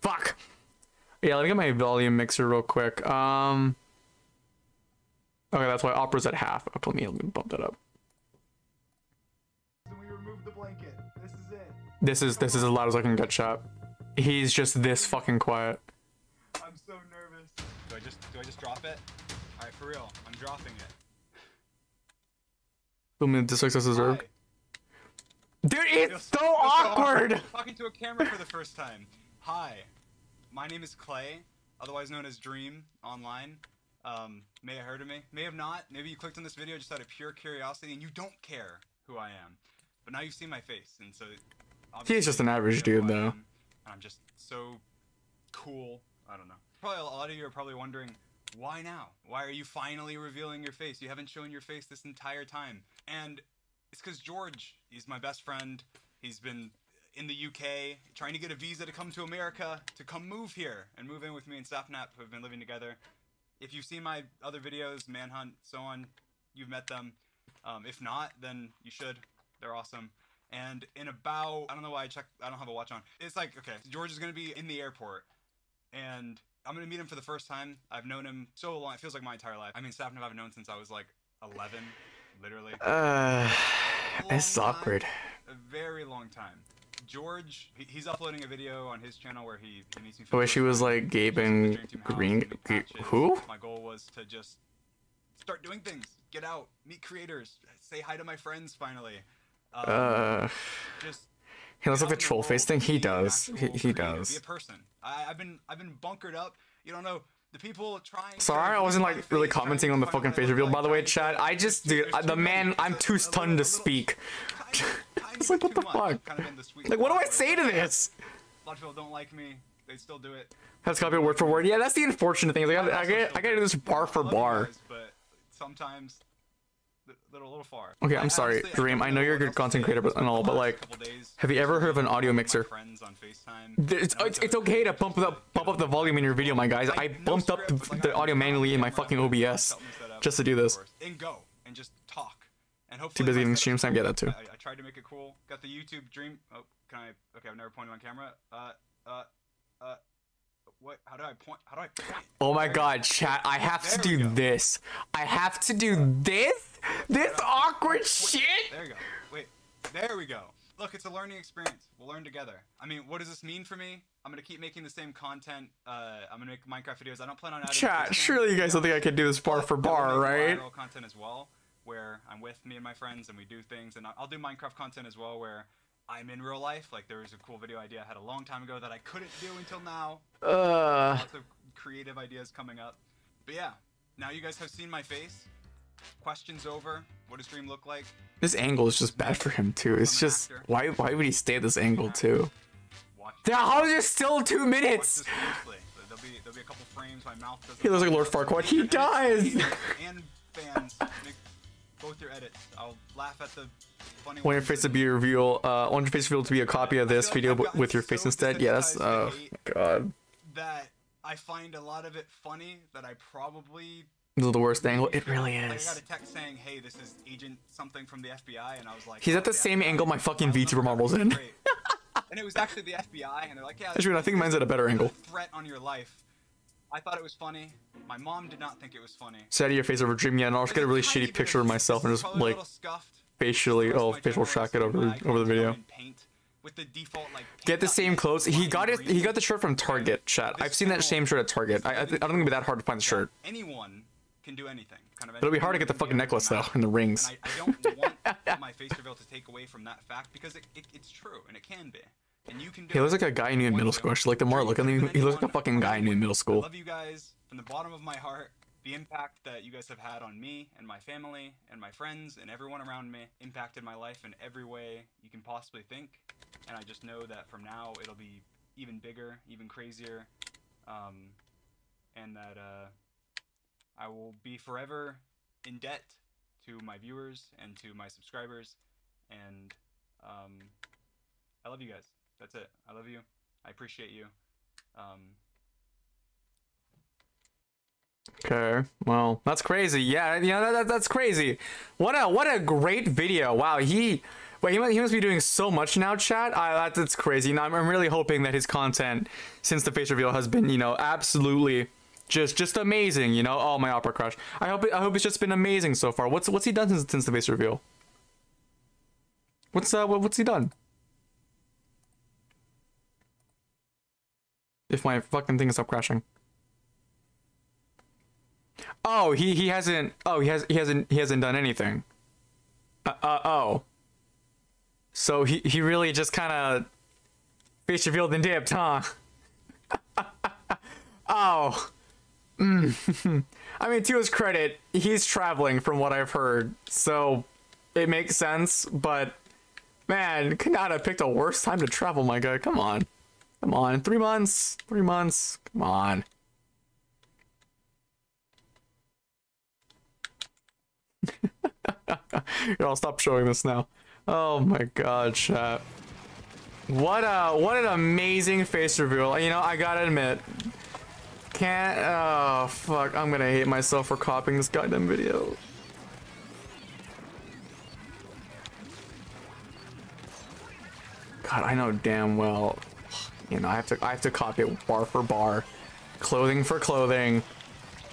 Fuck. Yeah, let me get my volume mixer real quick. Um. Okay, that's why opera's at half. Let me bump that up. This is this is as loud as I can get, shot. He's just this fucking quiet. I'm so nervous. Do I just do I just drop it? All right, for real, I'm dropping it. Who made the success deserved? Dude, it's so, so awkward. So awkward. Talking to a camera for the first time. Hi, my name is Clay, otherwise known as Dream online. Um, may have heard of me, may have not. Maybe you clicked on this video just out of pure curiosity, and you don't care who I am. But now you've seen my face, and so. He's just an average dude, though. I'm just so cool. I don't know. Probably a lot of you are probably wondering, why now? Why are you finally revealing your face? You haven't shown your face this entire time. And it's because George, he's my best friend. He's been in the U K, trying to get a visa to come to America, to come move here and move in with me and Safnap, who have been living together. If you've seen my other videos, Manhunt, so on, you've met them. Um, if not, then you should. They're awesome. And in about, I don't know why I checked, I don't have a watch on. It's like, okay, George is going to be in the airport and I'm going to meet him for the first time. I've known him so long. It feels like my entire life. I mean, Sapnap I've known since I was like eleven, literally. Uh, It's awkward. A very long time. George, he's uploading a video on his channel where he, he meets me. I wish he was like Gabe and Green. Who? My goal was to just start doing things, get out, meet creators, say hi to my friends finally. Um, uh, just he looks like the troll face thing. He does. He, he does. Be a person. I, I've been I've been bunkered up. You don't know. The people trying. Sorry, I wasn't like really commenting on the fucking face reveal, by the way, chat. I just, dude, the man, I'm too stunned to speak. It's like, what the fuck? Like, what do I say to this? A lot of people don't like me. They still do it. That's gotta be word for word. Yeah, that's the unfortunate thing. Like, I, I, gotta, I gotta do this bar for bar. But sometimes, a little far. Okay, I'm sorry, Dream. I know you're a good content creator and all, but like, have you ever heard of an audio mixer? It's, it's, it's okay to bump up, bump up the volume in your video, my guys. I bumped up the audio manually in my fucking O B S just to do this. And go and just talk. And hopefully, too busy in stream time. Get that too. I tried to make it cool. Got the YouTube Dream. Oh, can I? Okay, I've never pointed on camera. Uh, uh, uh. What? How do I point? How do I point? Oh my god, chat. I have to do this. I have to do this? This awkward shit? There we go. Wait. There we go. Look, it's a learning experience. We'll learn together. I mean, what does this mean for me? I'm going to keep making the same content. Uh, I'm going to make Minecraft videos. I don't plan on adding... Chat, surely you guys don't think I could do this bar for bar, right? Viral content as well, where I'm with me and my friends and we do things. And I'll do Minecraft content as well, where... I'm in real life. Like, there was a cool video idea I had a long time ago that I couldn't do until now. Uh. Lots of creative ideas coming up. But yeah, now you guys have seen my face. Questions over. What does Dream look like? This angle is just bad for him too. It's just actor. why why would he stay at this angle too? Watch. How is it still two minutes? Watch this there'll be there'll be a couple frames. My mouth doesn't. He looks like Lord Farquaad. He dies. And fans. Both your edits. I'll laugh at the funny. Want your face to be a reveal. Uh, want your face reveal to be a copy of this video with your face instead. Yes. Oh god. That I find a lot of it funny. That I probably. This is the worst angle. It really is. I got a text saying, "Hey, this is Agent something from the F B I," and I was like, "He's at the same angle my fucking VTuber model's in." And it was actually the F B I, and they're like, "Yeah." Actually, I think mine's at a better angle. Threat on your life. I thought it was funny. My mom did not think it was funny. Sad to your face over Dream, yeah, and I'll just get a really shitty picture of myself and just like facially, oh, facial shock it over over the video. Get the same clothes. He got it. He got the shirt from Target. Chat. I've seen that same shirt at Target. I, I, I don't think it'd be that hard to find the shirt. Anyone can do anything. Kind of. It'll be hard to get the fucking necklace though and the rings. I don't want my face reveal to take away from that fact because it's true and it can be. And you can do he looks like a guy I knew in middle school. Actually, like the more I look at him, he looks like a fucking guy I knew in middle school. I love you guys from the bottom of my heart. The impact that you guys have had on me and my family and my friends and everyone around me impacted my life in every way you can possibly think. And I just know that from now it'll be even bigger, even crazier, um, and that uh, I will be forever in debt to my viewers and to my subscribers. And um, I love you guys. That's it. I love you. I appreciate you. Um... Okay. Well, that's crazy. Yeah, yeah, that, that, that's crazy. What a what a great video. Wow. He, wait, he must, he must be doing so much now, chat. I, that, that's crazy. You know, I'm, I'm really hoping that his content since the face reveal has been, you know, absolutely just just amazing. You know, oh my opera crush. I hope it, I hope it's just been amazing so far. What's what's he done since since the face reveal? What's uh what, what's he done? If my fucking thing is up crashing. Oh, he he hasn't. Oh, he has he hasn't he hasn't done anything. Uh, uh oh. So he he really just kind of face revealed and dipped, huh? Oh. Mm. I mean, to his credit, he's traveling from what I've heard, so it makes sense. But man, could not have picked a worse time to travel, my guy. Come on. Come on, three months, three months, come on. I'll stop showing this now. Oh my god, chat. What a, what an amazing face reveal. You know, I gotta admit. Can't, oh fuck, I'm gonna hate myself for copying this goddamn video. God, I know damn well, you know, I have to I have to copy it bar for bar, clothing for clothing.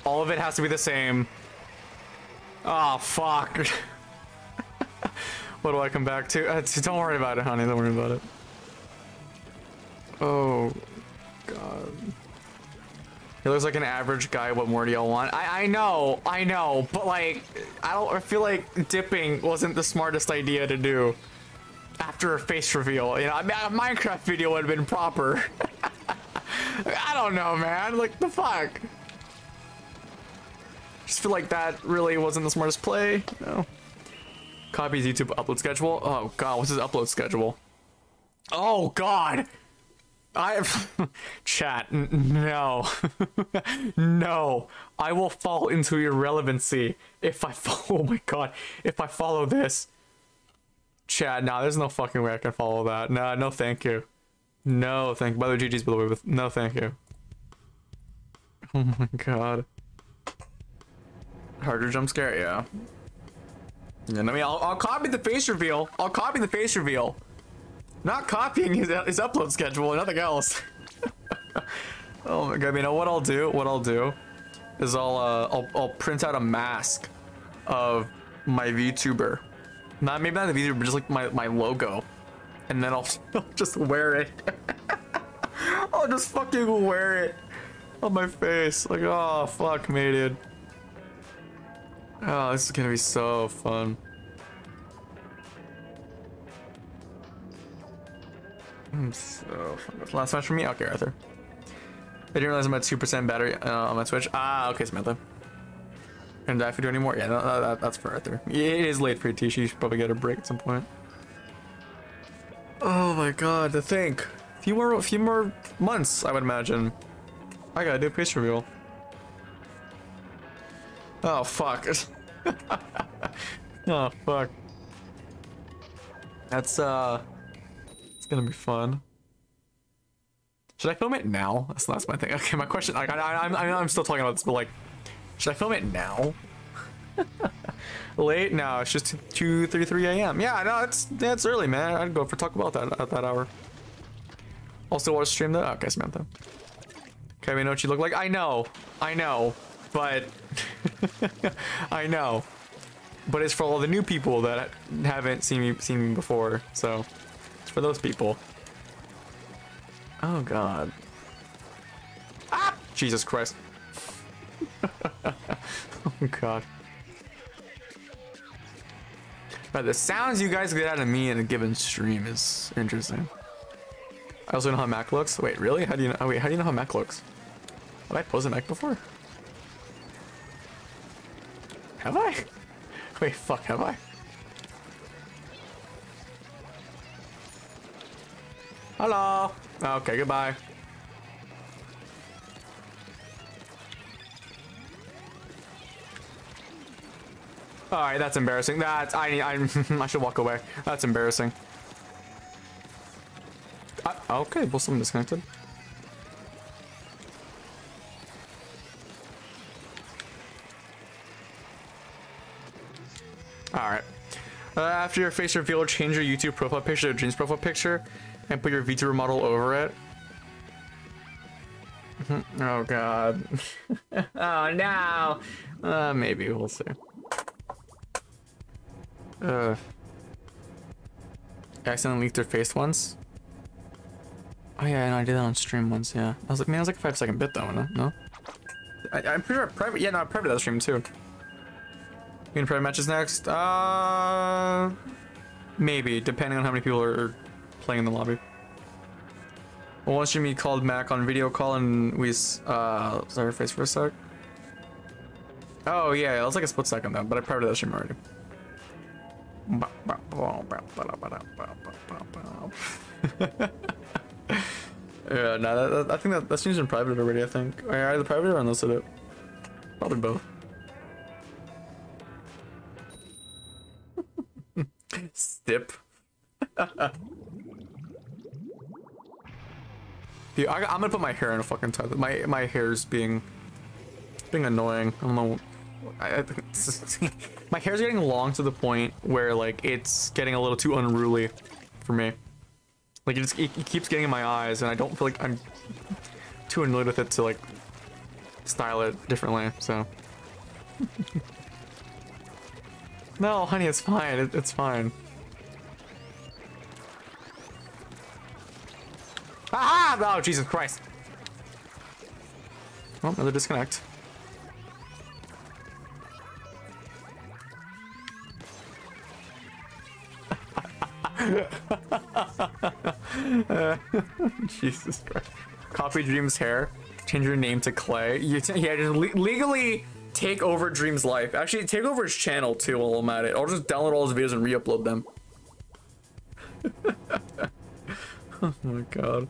All of it has to be the same. Oh, fuck. What do I come back to? Uh, don't worry about it, honey. Don't worry about it. Oh, God. He looks like an average guy. What more do y'all want? I, I know. I know. But, like, I, don't, I feel like dipping wasn't the smartest idea to do after a face reveal. You know, I mean, a Minecraft video would have been proper. I don't know, man. Like, the fuck? Just feel like that really wasn't the smartest play. No. Copies YouTube upload schedule. Oh, God. What's his upload schedule? Oh, God. I've chat. N no. No. I will fall into irrelevancy if I follow. Oh, my God. If I follow this. Chat. Nah, there's no fucking way I can follow that. Nah, no, thank you. No, thank you. By the way, G G's, by the way, with no, thank you. Oh, my God. Harder jump scare, yeah. And I mean, I'll, I'll copy the face reveal. I'll copy the face reveal. Not copying his, his upload schedule, nothing else. Oh my God! You know what I'll do? What I'll do is I'll uh, I'll, I'll print out a mask of my VTuber. Not maybe not the VTuber, but just like my my logo, and then I'll, I'll just wear it. I'll just fucking wear it on my face. Like, oh fuck me, dude. Oh, this is gonna be so fun. I'm so fun. Last match for me? Okay, Arthur. I didn't realize I'm at two percent battery uh, on my Switch. Ah, okay, Samantha. Gonna die if we do anymore? Yeah, no, no, that, that's for Arthur. It is late for your T. She should probably get a break at some point. Oh my God, to think. A few more, a few more months, I would imagine. I gotta do a face reveal. Oh fuck. Oh fuck. That's uh it's gonna be fun. Should I film it now? That's that's my thing. Okay, my question, like, I, I, I'm, I'm still talking about this, but like, should I film it now? Late? No, it's just two thirty-three a m Yeah, no, it's that's early, man. I'd go for talk about that at that hour. Also watch stream though? Okay, Samantha. Okay, we know what you look like. I know, I know. But I know, but it's for all the new people that haven't seen me seen me before. So it's for those people. Oh God! Ah! Jesus Christ! Oh God! But the sounds you guys get out of me in a given stream is interesting. I also know how Mac looks. Wait, really? How do you know? Oh, wait, how do you know how Mac looks? Have I posed a Mac before? Have I? Wait, fuck, have I? Hello! Okay, goodbye. Alright, that's embarrassing. That's... I I, I should walk away. That's embarrassing. I, okay, well, someone disconnected. Alright. Uh, after your face reveal, change your YouTube profile picture to Dream's profile picture and put your VTuber model over it. Oh, God. Oh, no. Uh, maybe. We'll see. Uh, I accidentally leaked their face once. Oh, yeah, no, I did that on stream once, yeah. I was like, man, I was like a five second bit, though, no? No? I, I'm pretty sure I private. Yeah, no, I private that stream, too. You can play matches next? Uh, maybe, depending on how many people are playing in the lobby. Well, once Jimmy called Mac on video call and we, uh, was our face for a sec? Oh, yeah, that was like a split second though, but I probably did that stream already. Yeah, no, that, that, I think that, that stream's in private already, I think. I either private or unlisted it. Probably both. Stip. Dude, I, I'm gonna put my hair in a fucking tie. My my hair's being being annoying. I don't know. I, I, just, my hair's getting long to the point where like it's getting a little too unruly for me. Like, it, just, it, it keeps getting in my eyes, and I don't feel like I'm too annoyed with it to, like, style it differently, so. No, honey, it's fine. It, it's fine. Aha! Oh, Jesus Christ. Oh, another disconnect. uh, Jesus Christ. Copy Dream's hair. Change your name to Clay. You t yeah, just le legally take over Dream's life. Actually, take over his channel too while I'm at it. I'll just download all his videos and re-upload them. Oh my god.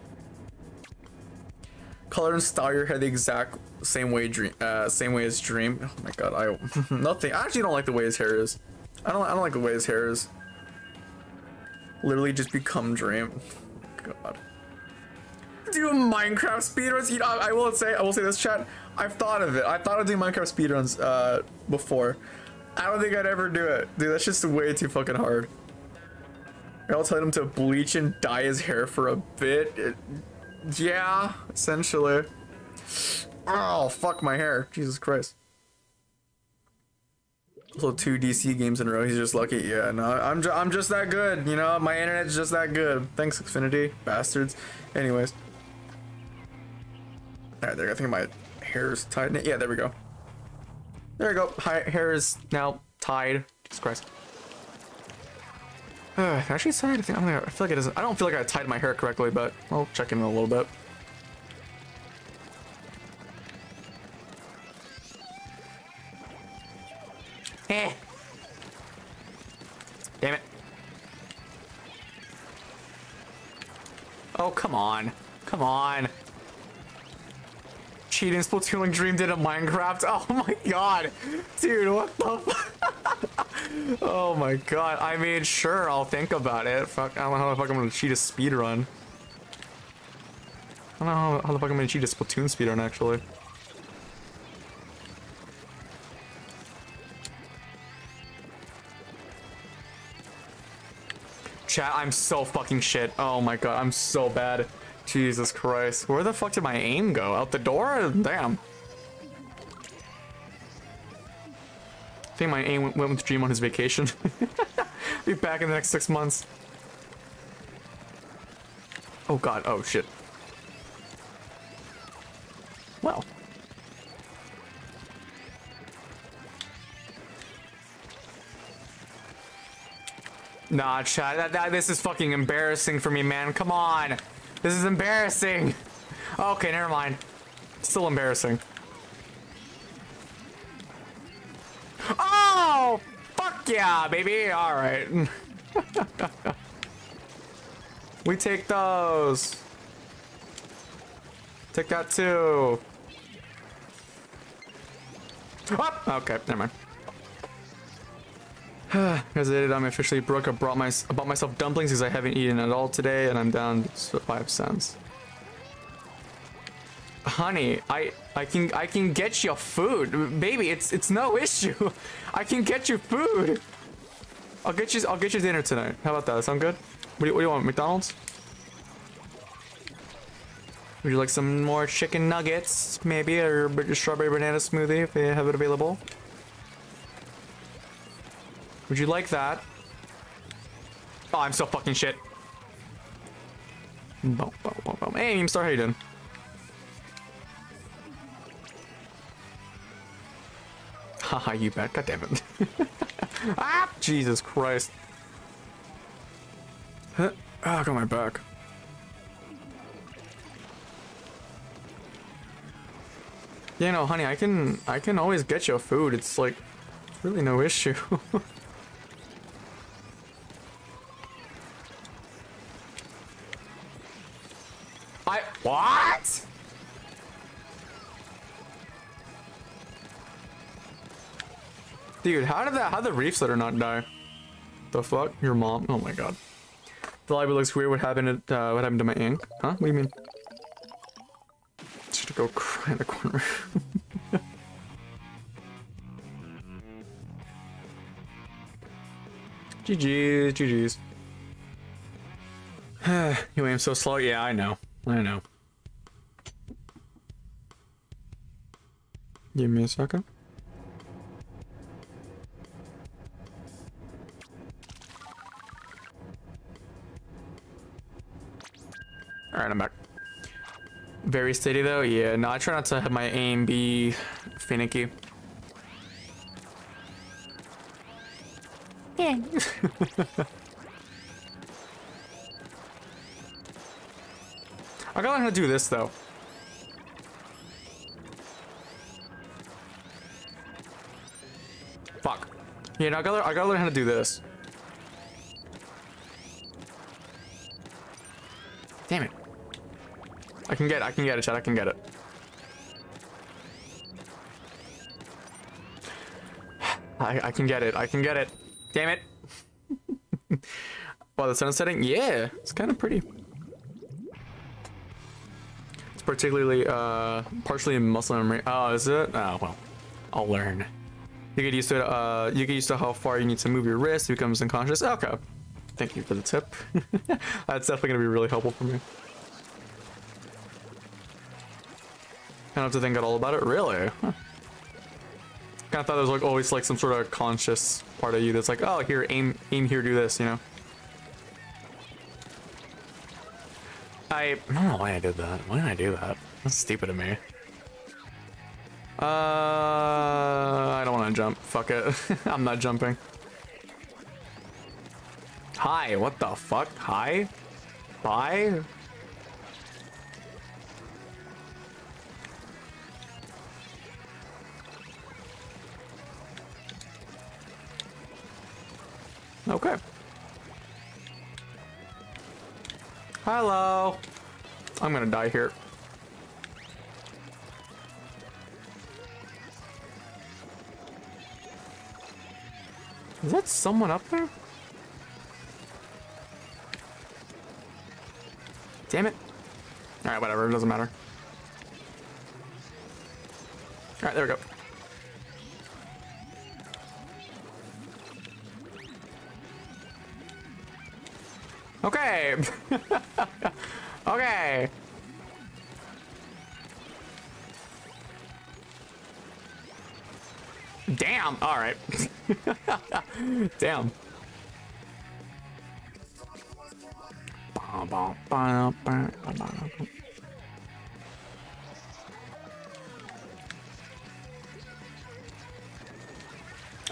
Color and style your hair the exact same way Dream, uh, same way as Dream. Oh my god, I nothing. I actually don't like the way his hair is. I don't. I don't like the way his hair is. Literally just become Dream. God. Do Minecraft speedruns? You know, I, I will say. I will say this, chat. I've thought of it. I thought of doing Minecraft speedruns uh, before. I don't think I'd ever do it, dude. That's just way too fucking hard. I'll tell him to bleach and dye his hair for a bit. It, yeah, essentially. Oh, fuck my hair. Jesus Christ. So two D C games in a row. He's just lucky. Yeah, no, I'm, ju I'm just that good. You know, my internet's just that good. Thanks, Xfinity. Bastards. Anyways. All right, there. I think my hair is tied. Yeah, there we go. There we go. Hi hair is now tied. Jesus Christ. Uh, actually, sorry. I, think, I, don't think I, I feel like it doesn't. I don't feel like I tied my hair correctly, but I'll check in a little bit. Eh. Damn it! Oh come on, come on! Cheating, Splatoon, and Dream did a Minecraft. Oh my god, dude, what the? F oh my god. I mean, sure, I'll think about it. Fuck, I don't know how the fuck I'm gonna cheat a speedrun. I don't know how, how the fuck I'm gonna cheat a Splatoon speedrun actually. Chat, I'm so fucking shit. Oh my god, I'm so bad. Jesus Christ. Where the fuck did my aim go? Out the door? Damn. I think my aim went with Dream on his vacation. Be back in the next six months. Oh god, oh shit. Well. Nah, chat, that, that, this is fucking embarrassing for me, man. Come on. This is embarrassing. Okay, never mind. Still embarrassing. Oh, fuck yeah, baby. All right. We take those. Take that too. Oh, okay, never mind. As I did, I'm officially broke. I brought my, I bought myself dumplings because I haven't eaten at all today, and I'm down to five cents. Honey, I I can I can get you food, baby. It's it's no issue. I can get you food. I'll get you I'll get you dinner tonight. How about that? Sound good? What do you, what do you want? McDonald's? Would you like some more chicken nuggets, maybe, or a strawberry banana smoothie if they have it available? Would you like that? Oh, I'm so fucking shit. Boom, boom, boom, boom. Hey, Meemstar, how you doing? Haha, you bet. God damn it. Ah, Jesus Christ. Huh? Oh, I got my back. You know, honey, I can, I can always get you food. It's like, really no issue. I what? Dude, how did that how the reef slitter not die? The fuck? Your mom? Oh my god. The library looks weird. What happened to uh, what happened to my ink? Huh? What do you mean? Just to go cry in the corner. G G's, G G's. You aim so slow. Yeah, I know. I know. Give me a second. All right, I'm back. Very steady though. Yeah, no, I try not to have my aim be finicky. Yeah. I gotta learn how to do this though. Fuck. Yeah, no, I gotta I gotta learn how to do this. Damn it. I can get it, I can get it, chat, I can get it. I, I can get it, I can get it. Damn it. Wow, the sun's setting? Yeah, it's kind of pretty. It's particularly, uh, partially muscle memory. Oh, is it? Oh, well, I'll learn. You get used to it, uh, you get used to how far you need to move your wrist, it becomes unconscious. Okay. Thank you for the tip. That's definitely gonna be really helpful for me. I don't have to think at all about it, really. Huh. Kind of thought there was like always like some sort of conscious part of you that's like, oh, here, aim, aim here, do this, you know. I, I don't know why I did that. Why did I do that? That's stupid of me. Uh, I don't want to jump. Fuck it. I'm not jumping. Hi. What the fuck? Hi. Bye. Okay. Hello. I'm gonna die here. Is that someone up there? Damn it. All right, whatever. It doesn't matter. All right, there we go. Okay. Okay. Damn. All right. Damn.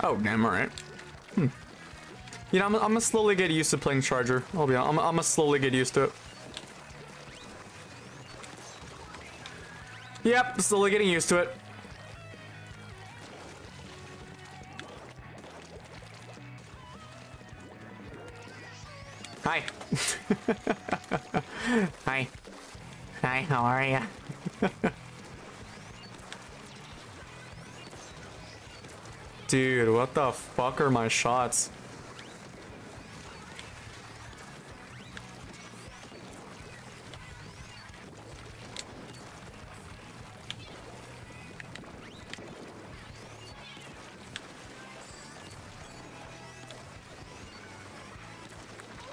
Oh, damn. All right. Hmm. You know, I'm, I'm gonna slowly get used to playing Charger. I'll be honest. I'm, I'm gonna slowly get used to it. Yep, slowly getting used to it. Hi. Hi. Hi, how are ya? Dude, what the fuck are my shots?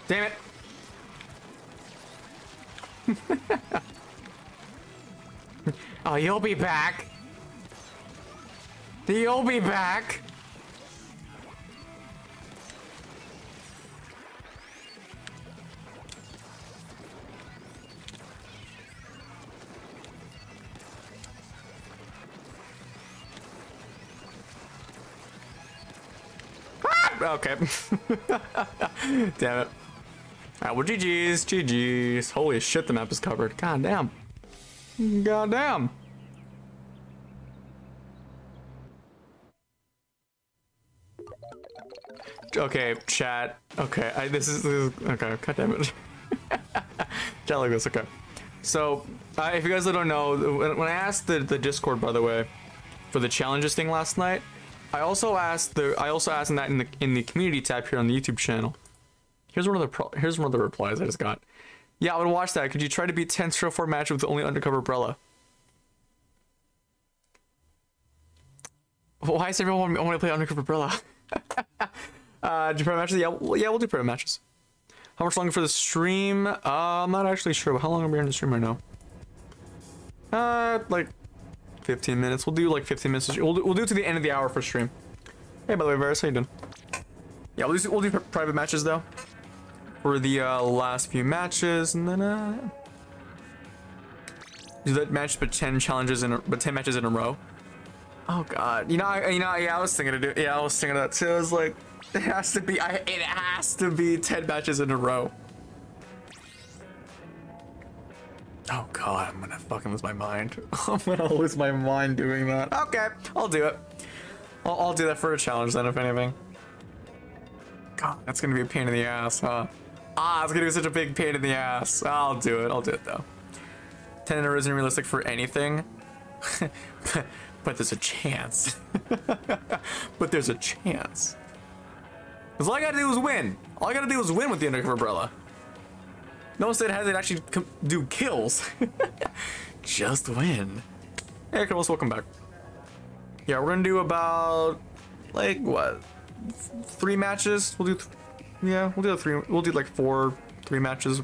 Damn it. Oh, you'll be back. You'll be back. Ah! Okay. Damn it. Alright, well, G G's, G G's. Holy shit, the map is covered. God damn. God damn. Okay, chat. Okay, I, this, is, this is... Okay, god damn it. Chat like this, okay. So, uh, if you guys don't know, when I asked the, the Discord, by the way, for the challenges thing last night, I also asked the... I also asked that in the, in the community tab here on the YouTube channel. Here's one of the pro here's one of the replies I just got. Yeah, I would watch that. Could you try to beat ten zero four match with the only undercover Brella? Why does everyone want to play undercover Brella? uh, do you play matches? Yeah, yeah, we'll do pro matches. How much longer for the stream? Uh, I'm not actually sure. How long are we in the stream right now? Uh, like fifteen minutes. We'll do like fifteen minutes. We'll do, we'll do it to the end of the hour for stream. Hey, by the way, Varus, how you doing? Yeah, we'll do, we'll do private matches though for the uh, last few matches, and then uh, do that match, but ten challenges in, a, but ten matches in a row. Oh God, you know, I, you know, yeah, I was thinking to do, yeah, I was thinking of that too. I was like, it has to be, I, it has to be ten matches in a row. Oh God, I'm gonna fucking lose my mind. I'm gonna lose my mind doing that. Okay, I'll do it. I'll, I'll do that for a challenge then, if anything. God, that's gonna be a pain in the ass, huh? Ah, it's gonna be such a big pain in the ass. I'll do it. I'll do it though. ten in a row isn't realistic for anything, but there's a chance. But there's a chance. Cause all I gotta do is win. All I gotta do is win with the Gunbrella. No one said it hasn't actually do kills. Just win. Hey, Chris, welcome back. Yeah, we're gonna do about like what three matches? We'll do th yeah, we'll do three. We'll do like four, three matches.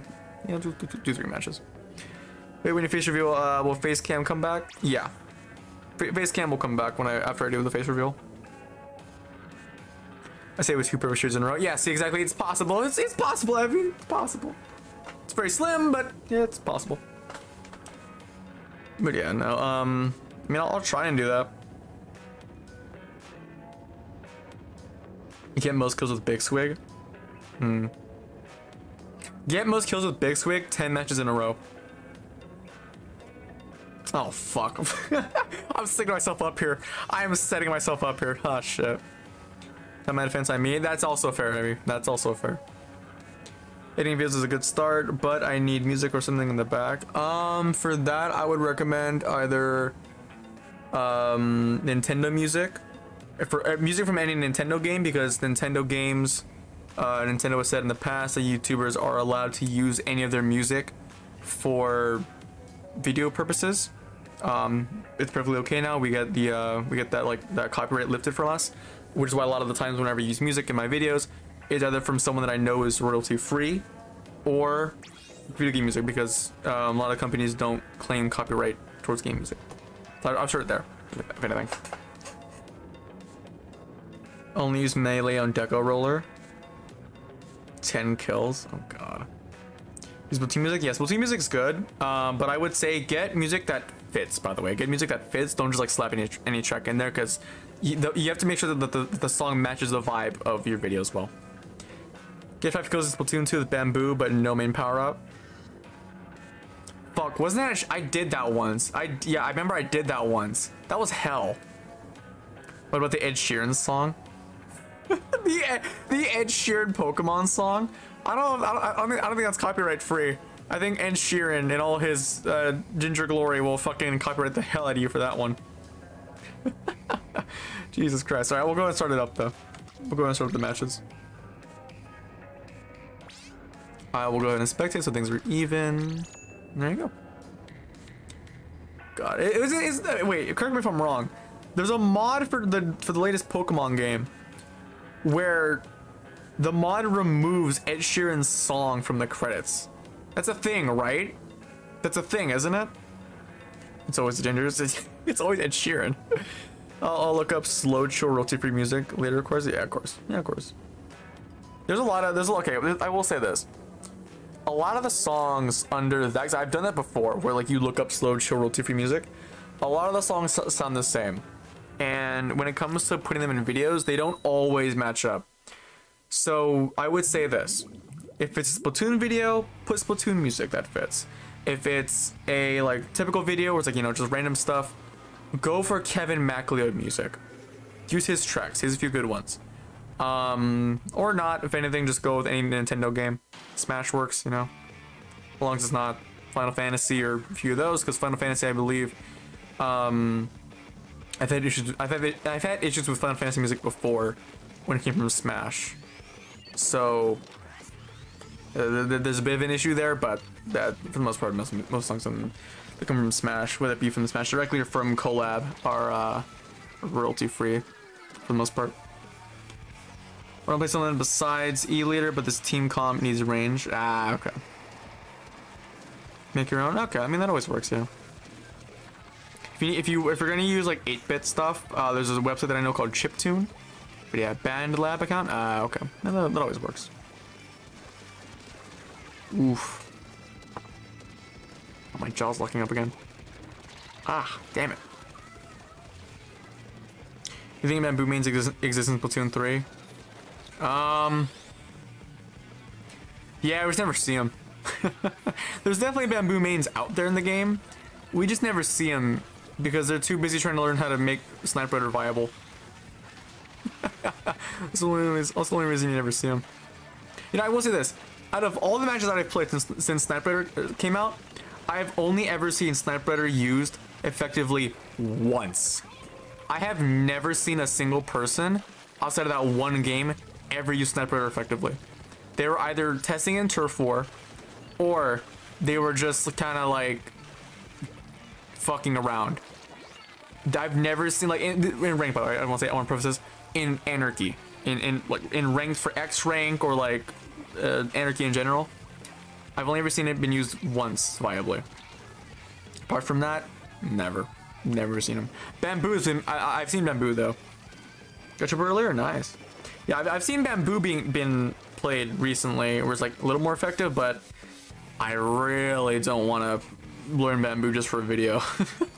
Yeah, do, do, do three matches. Wait, when you face reveal, uh, will face cam come back? Yeah, F face cam will come back when I after I do the face reveal. I say it was two perfect shoots in a row. Yeah, see exactly. It's possible. It's it's possible, Evie. It's possible. It's very slim, but yeah, it's possible. But yeah, no. Um, I mean, I'll, I'll try and do that. Get most kills with Big Swig. Hmm. Get most kills with Big Swig. ten matches in a row. Oh fuck! I'm setting myself up here. I am setting myself up here. Oh shit. That my defense. I mean, that's also fair. I mean, that's also fair. Hitting videos is a good start, but I need music or something in the back. Um, for that, I would recommend either um Nintendo music. For music from any Nintendo game, because Nintendo games, uh, Nintendo has said in the past that YouTubers are allowed to use any of their music for video purposes. Um, it's perfectly okay now. We get the uh, we get that like that copyright lifted from us, which is why a lot of the times whenever I use music in my videos, it's either from someone that I know is royalty free, or video game music, because um, a lot of companies don't claim copyright towards game music. So I'll start there, if anything. Only use melee on Deco Roller. ten kills. Oh god. Use Splatoon music? Yes, Splatoon music is good. Um, but I would say get music that fits, by the way. Get music that fits. Don't just like slap any, any track in there, because you, the, you have to make sure that the, the, the song matches the vibe of your video as well. Get five kills in Splatoon two with Bamboo, but no main power up. Fuck, wasn't that? A sh I did that once. I yeah, I remember I did that once. That was hell. What about the Ed Sheeran song? the the Ed Sheeran Pokemon song. I don't I don't, I don't, think, I don't think that's copyright free. I think Ed Sheeran and all his uh, ginger glory will fucking copyright the hell out of you for that one. Jesus Christ! All right, we'll go ahead and start it up though. We'll go ahead and start with the matches. I will go ahead and spectate so things are even. There you go. God, it was. It, it, wait, correct me if I'm wrong. There's a mod for the for the latest Pokemon game, where the mod removes Ed Sheeran's song from the credits. That's a thing, right? That's a thing, isn't it? It's always ginger. It's, it's always Ed Sheeran. I'll, I'll look up slow chill royalty-free music later, of course. Yeah, of course. Yeah, of course. There's a lot of there's okay. I will say this. A lot of the songs under that, 'cause I've done that before, where like you look up slow chill royalty-free music. A lot of the songs sound the same. And when it comes to putting them in videos, they don't always match up. So I would say this: if it's a Splatoon video, put Splatoon music that fits. If it's a like typical video where it's like, you know, just random stuff, go for Kevin MacLeod music. Use his tracks. Here's a few good ones. Um, or not. If anything, just go with any Nintendo game. Smash works, you know, as long as it's not Final Fantasy or a few of those, because Final Fantasy, I believe, um. I've had issues. I've had I've had issues with Final Fantasy music before, when it came from Smash. So uh, there's a bit of an issue there, but that for the most part, most most songs that come from Smash, whether it be from the Smash directly or from collab, are uh, royalty free for the most part. I want to play something besides E-Leader, but this team comp needs range. Ah, okay. Make your own? Okay, I mean, that always works, yeah. If, you, if, you, if you're going to use, like, eight bit stuff, uh, there's a website that I know called Chiptune. But yeah, Band Lab account? Ah, uh, okay. That, that always works. Oof. Oh, my jaw's locking up again. Ah, damn it. You think Bamboo means exist exists in Splatoon three? Um, yeah, we just never see them. There's definitely bamboo mains out there in the game. We just never see them because they're too busy trying to learn how to make Sniper viable. That's the only, that's the only reason you never see them. You know, I will say this. Out of all the matches that I've played since, since Sniper came out, I've only ever seen Sniper used effectively once. I have never seen a single person outside of that one game ever use Sniper effectively. They were either testing in Turf War, or they were just kind of like fucking around. I've never seen, like, in, in rank, by the way, I want to say, I want to preface this, in Anarchy, in in like in ranked for X rank or like uh, Anarchy in general. I've only ever seen it been used once viably. Apart from that, never, never seen them. Bamboo's been, I, I've seen bamboo though. Got you earlier, nice. Yeah, I've, I've seen bamboo being been played recently, where it's like a little more effective, but I really don't want to learn bamboo just for a video.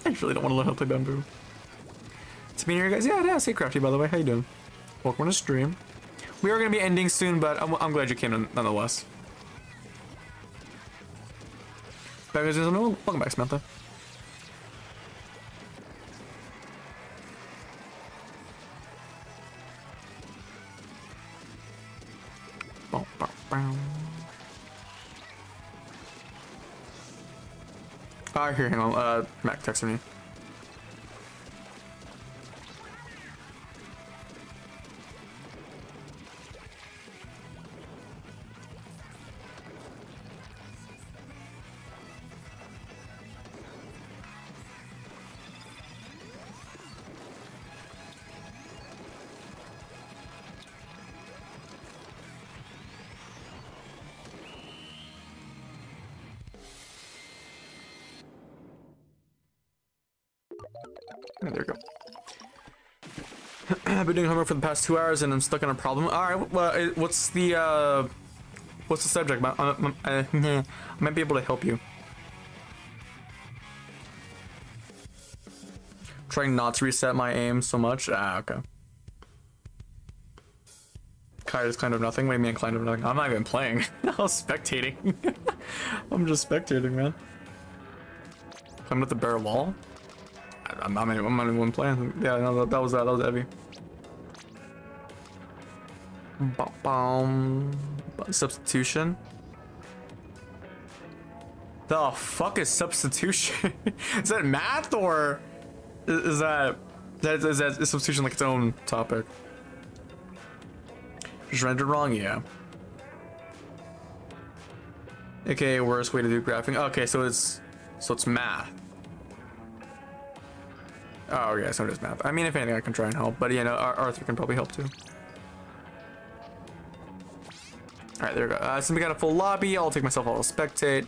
I really don't want to learn how to play bamboo. It's me here, guys. Yeah, yeah. Hey, Crafty, by the way, how you doing? Welcome to stream. We are going to be ending soon, but I'm, I'm glad you came in nonetheless. Welcome back, Samantha. Bow, bow, bow. Ah, here, hang on. Uh, Mac texted me. I've been doing homework for the past two hours and I'm stuck on a problem. All right, well, what's the uh, what's the subject? I, I, I, I might be able to help you. I'm trying not to reset my aim so much. Ah, okay. Kai is kind of nothing. What do you mean, kind of nothing? I'm not even playing. I was spectating. I'm just spectating, man. Climbed up the bare wall. I'm not even, I'm not even playing. Yeah, no, that, that was that. That was heavy. Bum, substitution. The fuck is substitution? Is that math or is that that is that is substitution like its own topic? Just rendered wrong, yeah. Okay, worst way to do graphing. Okay, so it's so it's math. Oh yeah, so it is math. I mean, if anything, I can try and help, but you know, Arthur can probably help too. All right, there we go. Uh, since we got a full lobby, I'll take myself out of spectate,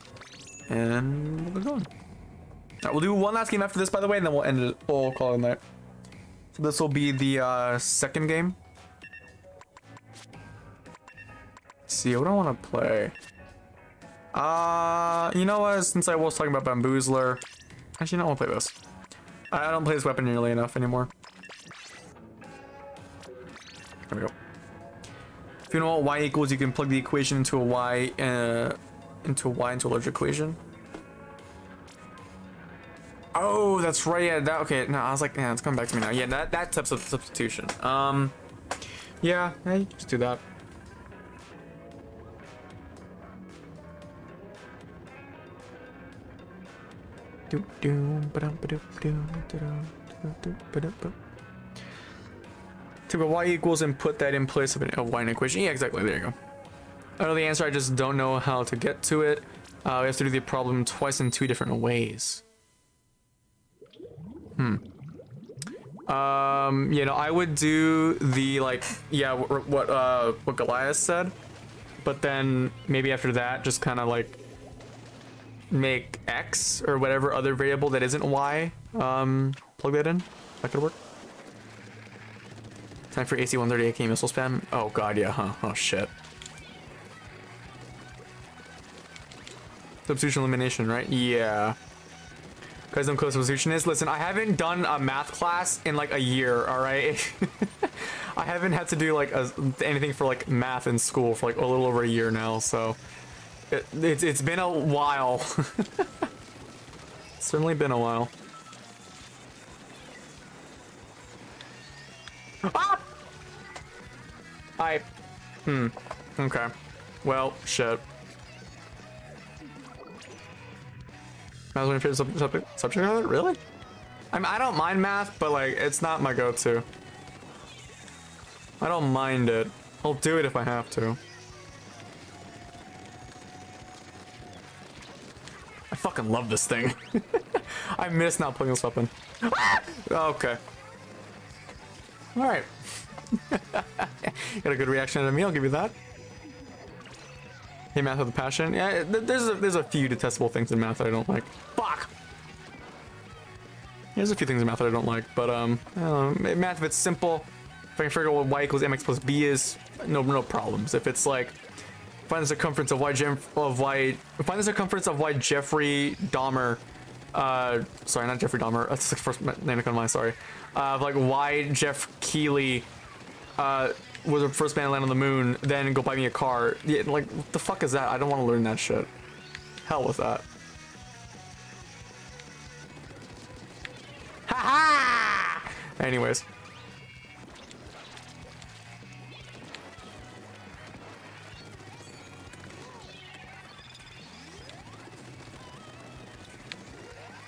and we'll get going. All right, we'll do one last game after this, by the way, and then we'll end it. We'll call it in there. So this will be the uh, second game. Let's see, what do I want to play? Uh, you know what? Since I was talking about Bamboozler, actually, no, I want to play this. I don't play this weapon nearly enough anymore. There we go. If you know what y equals, you can plug the equation into a y, uh, into a y into a larger equation. Oh, that's right. Yeah, that okay. No, I was like, yeah, it's coming back to me now. Yeah, that that type of substitution. Um, yeah, yeah, you can just do that. Do do ba-dum ba-dum ba-dum ba-dum ba-dum ba-dum. But y equals and put that in place of an of y in equation. Yeah, exactly. There you go. I know the answer. I just don't know how to get to it. Uh, we have to do the problem twice in two different ways. Hmm. Um, you know, I would do the, like, yeah, what, what, uh, what Goliath said, but then maybe after that, just kind of like make X or whatever other variable that isn't Y. Um, plug that in. That could work. Time for A C one thirty A K missile spam. Oh God, yeah, huh? Oh shit. Substitution elimination, right? Yeah. Because I'm close to substitution is. Listen, I haven't done a math class in like a year, all right? I haven't had to do like a, anything for like math in school for like a little over a year now, so it, it's, it's been a while. Certainly been a while. Ah! I, hmm, okay. Well, shit. Math was my favorite subject, subject rather? Really? I mean, I don't mind math, but like, it's not my go-to. I don't mind it. I'll do it if I have to. I fucking love this thing. I miss not putting this weapon. Ah! Okay. All right. Got a good reaction out of me, I'll give you that. Hey, math with a passion. Yeah, there's a, there's a few detestable things in math that I don't like. Fuck! There's a few things in math that I don't like, but um, I don't know. Math, if it's simple, if I can figure out what y equals mx plus b is, no no problems. If it's like, find the circumference of y Jeff, of y, find the circumference of y Jeffrey Dahmer, uh, sorry, not Jeffrey Dahmer, that's the first name that comes to mind, sorry. Uh, like why Jeff Keighley, uh, was the first man to land on the moon, then go buy me a car. Yeah, like, what the fuck is that? I don't want to learn that shit. Hell with that. Ha ha! Anyways.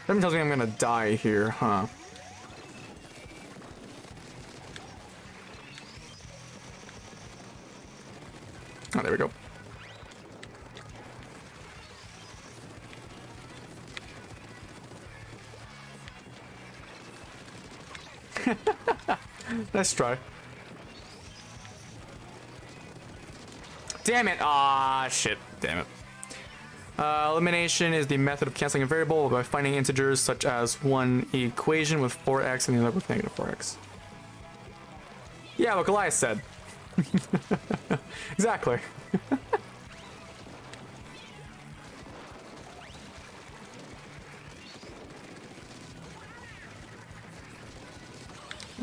Something tells me I'm gonna die here, huh? Oh, there we go. Nice try. Damn it! Ah, shit. Damn it. Uh, elimination is the method of canceling a variable by finding integers such as one equation with four x and the other with negative four x. Yeah, what Goliath said. Exactly.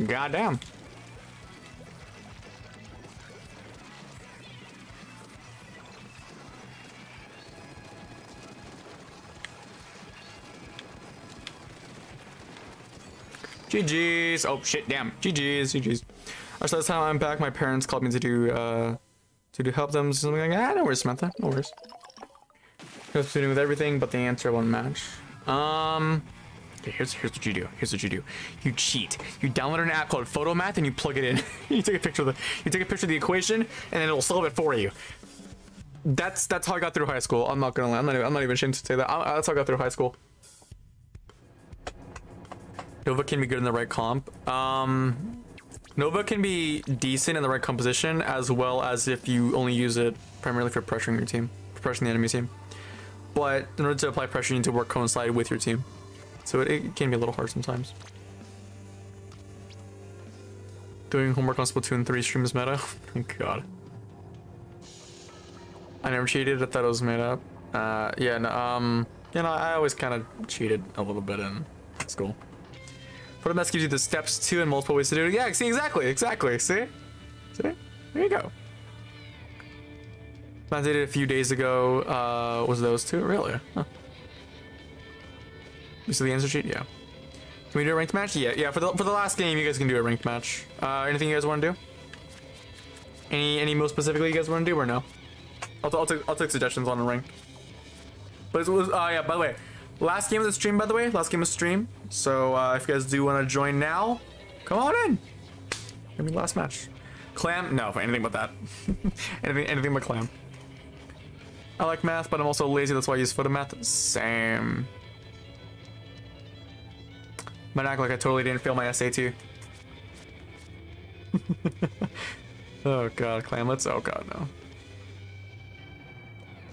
Goddamn. G G's. Oh shit, damn. G G's. G G's. So that's how I'm back. My parents called me to do, uh, to do help them. Something like that. Ah, no worries, Samantha. No worries. Goes to do with everything, but the answer won't match. Um, okay, here's, here's what you do. Here's what you do. You cheat. You download an app called Photomath and you plug it in. You take a picture of the, you take a picture of the equation and then it'll solve it for you. That's, that's how I got through high school. I'm not gonna lie. I'm not, I'm not even ashamed to say that. I, that's how I got through high school. Nova can be good in the right comp. Um... Nova can be decent in the right composition, as well as if you only use it primarily for pressuring your team, for pressuring the enemy team. But in order to apply pressure, you need to work coincide with your team. So it, it can be a little hard sometimes. Doing homework on Splatoon three streams meta? Thank God. I never cheated, I thought it was made up. Uh, yeah, no, um, you know, I always kind of cheated a little bit in school. Photomath gives you the steps to and multiple ways to do it. Yeah, see, exactly, exactly. See? See? There you go. I did it a few days ago. Uh, was those two? Really? Huh. You see the answer sheet? Yeah. Can we do a ranked match? Yeah, yeah. For the, for the last game, you guys can do a ranked match. Uh, anything you guys want to do? Any any most specifically you guys want to do or no? I'll, I'll, take, I'll take suggestions on a rank. But it was, uh, yeah, by the way. Last game of the stream, by the way. Last game of the stream. So uh, if you guys do want to join now, come on in. Give me last match. Clam? No, anything but that. anything, anything but clam. I like math, but I'm also lazy. That's why I use Photomath. Same. Might act like I totally didn't fail my S A T. Oh god, clanlets. Oh god, no.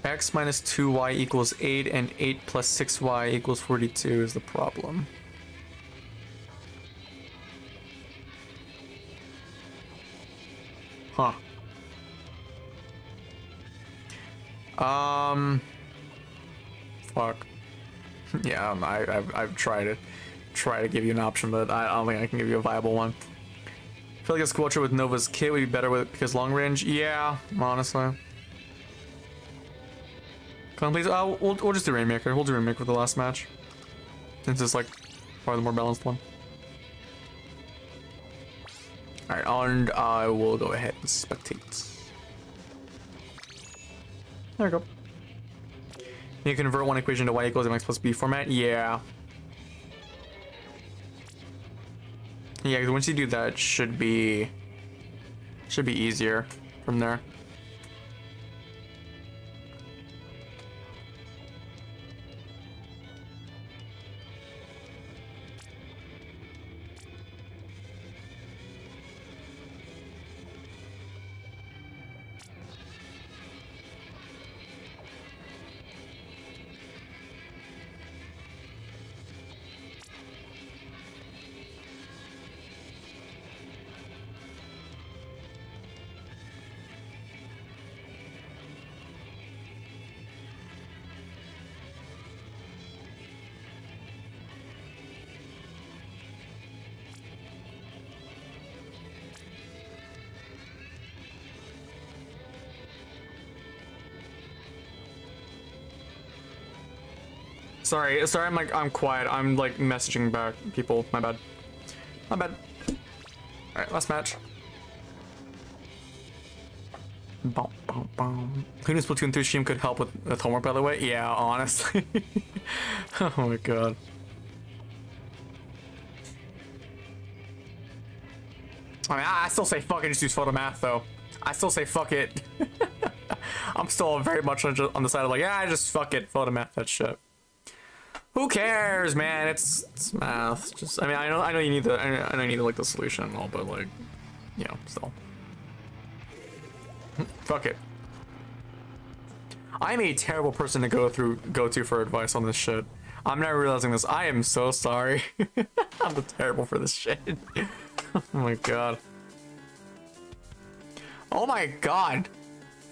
X minus two y equals eight, and eight plus six y equals forty-two is the problem. Huh. Um. Fuck. Yeah, I, I've, I've tried to try to give you an option, but I don't think I can give you a viable one. I feel like a squelcher with Nova's kit would be better with it because long range. Yeah, honestly. Come on, please. Oh, we'll, we'll just do Rainmaker. We'll do Rainmaker with the last match, since it's like far the more balanced one. All right, and I will go ahead and spectate. There we go. You convert one equation to y equals mx plus b format. Yeah. Yeah, because once you do that, it should be should be easier from there. Sorry, sorry, I'm like, I'm quiet. I'm like messaging back people. My bad. My bad. Alright, last match. Bom, bom, bom. Who knew Splatoon three stream could help with, with homework, by the way? Yeah, honestly. Oh my god. I mean, I, I still say fuck it, just use Photomath, though. I still say fuck it. I'm still very much on, on the side of like, yeah, I just fuck it, Photomath that shit. Who cares, man? It's, it's math. Just, I mean, I know, I know you need the, I know, I know you need like the solution and all, but like, you know, still. Fuck it. I'm a terrible person to go through, go to for advice on this shit. I'm not realizing this. I am so sorry. I'm terrible for this shit. Oh my god. Oh my god.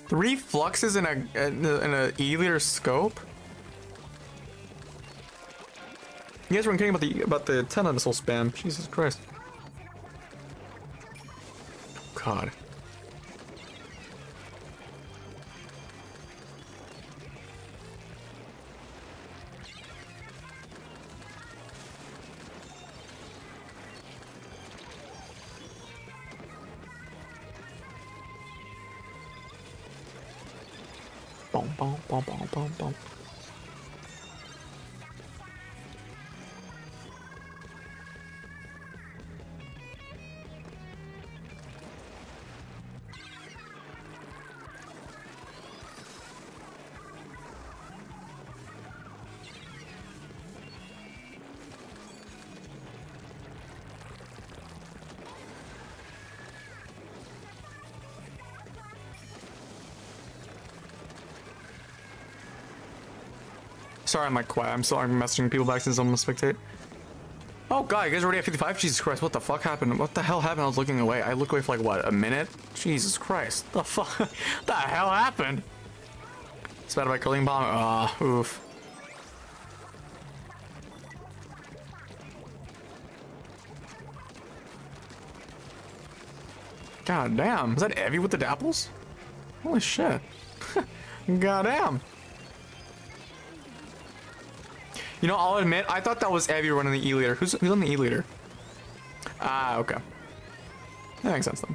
Three fluxes in a in a, in a E-liter scope. You guys weren't kidding about the about the ten missile spam. Jesus Christ. God. Boom! Boom! Boom! Boom! Boom! Boom! Sorry, I'm like quiet. I'm still I'm messaging people back since I'm gonna spectate. Oh god, you guys already at fifty-five? Jesus Christ, what the fuck happened? What the hell happened? I was looking away. I looked away for like what, a minute? Jesus Christ. The fuck what the hell happened? Spat by curling bomb. Ah, uh, oof. God damn. Is that Evie with the dapples? Holy shit. God damn. You know, I'll admit, I thought that was Evie running the E-leader. Who's, who's on the E-leader? Ah, okay. That makes sense, then.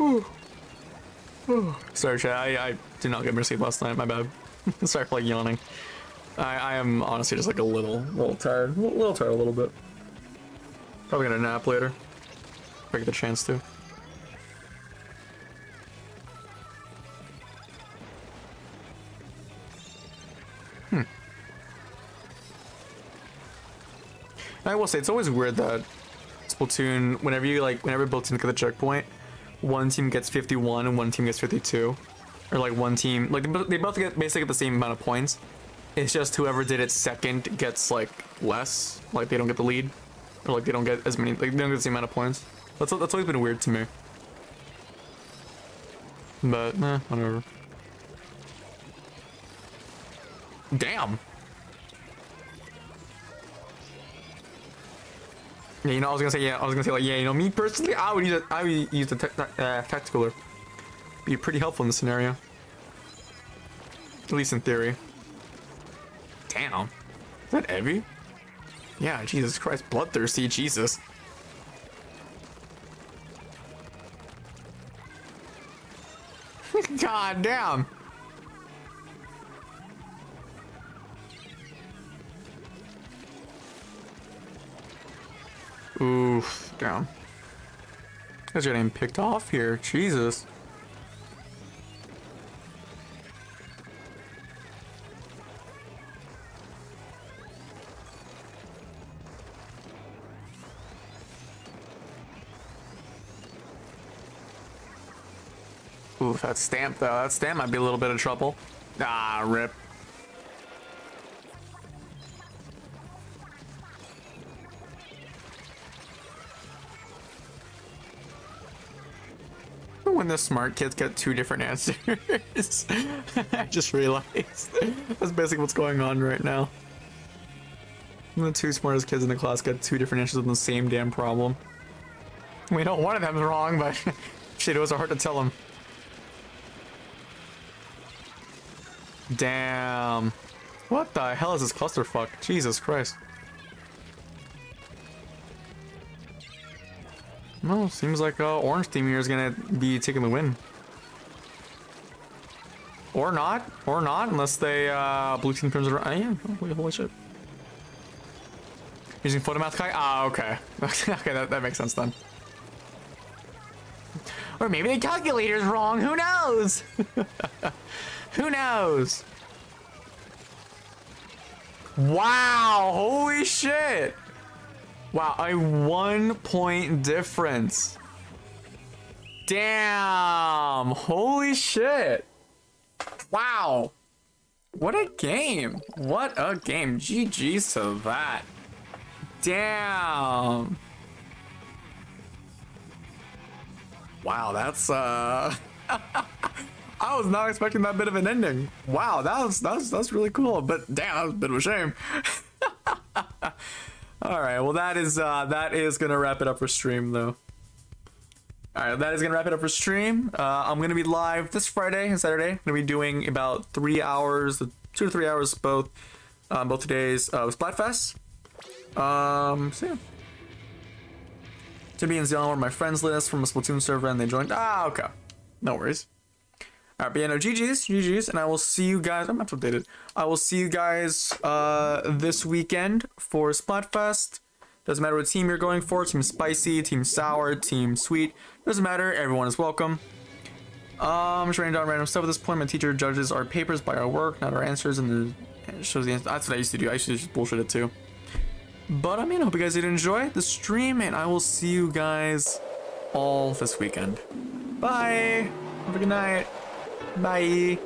Ooh. Ooh. Sorry, chat. I, I did not get mercy last night. My bad. Sorry for, like, yawning. I, I am honestly just, like, a little, little tired. A little tired, a little bit. Probably gonna nap later, if I get the chance to. I will say it's always weird that Splatoon, whenever you like, whenever Splatoon gets the checkpoint, one team gets fifty-one and one team gets fifty-two, or like one team like they both get basically get the same amount of points. It's just whoever did it second gets like less, like they don't get the lead, or like they don't get as many, like they don't get the same amount of points. That's that's always been weird to me. But nah, eh, whatever. Damn. Yeah, you know, I was gonna say, yeah, I was gonna say, like, yeah, you know, me personally, I would use a, I would use the uh, tacticaler. Be pretty helpful in this scenario. At least in theory. Damn. Is that heavy? Yeah, Jesus Christ, bloodthirsty, Jesus. God damn. Oof, down. You guys are getting picked off here, Jesus. Oof, that stamp though, that stamp might be a little bit of trouble. Ah, rip. When the smart kids get two different answers. I just realized that's basically what's going on right now. And the two smartest kids in the class got two different answers on the same damn problem. We know one of them's wrong, but shit, it was hard to tell them. Damn. What the hell is this clusterfuck? Jesus Christ. Well, seems like uh, Orange Team here is gonna be taking the win. Or not. Or not, unless they, uh, Blue Team turns it around. I am. Oh, wait, holy shit. Using Photomath Kai? Ah, okay. Okay, that, that makes sense then. Or maybe the calculator's wrong. Who knows? Who knows? Wow, holy shit. Wow, a one point difference. Damn, holy shit. Wow. What a game. What a game. G G's to that. Damn. Wow, that's uh I was not expecting that bit of an ending. Wow, that was that's that's really cool, but damn, that was a bit of a shame. All right, well that is uh that is gonna wrap it up for stream though. All right, that is gonna wrap it up for stream. uh I'm gonna be live this Friday and Saturday. I'm gonna be doing about three hours, two to three hours both, um both today's uh Splatfest. Um so yeah, Timmy and Zion were my friends list from a Splatoon server and they joined. Ah, okay, no worries. All right, but yeah, no, G G's, G G's, and I will see you guys. I'm not updated. I will see you guys uh, this weekend for Splatfest. Doesn't matter what team you're going for. Team Spicy, Team Sour, Team Sweet. Doesn't matter. Everyone is welcome. Um, just writing down random stuff at this point. My teacher judges our papers by our work, not our answers, and it shows the answer. That's what I used to do. I used to just bullshit it too. But I mean, I hope you guys did enjoy the stream, and I will see you guys all this weekend. Bye. Have a good night. Bye.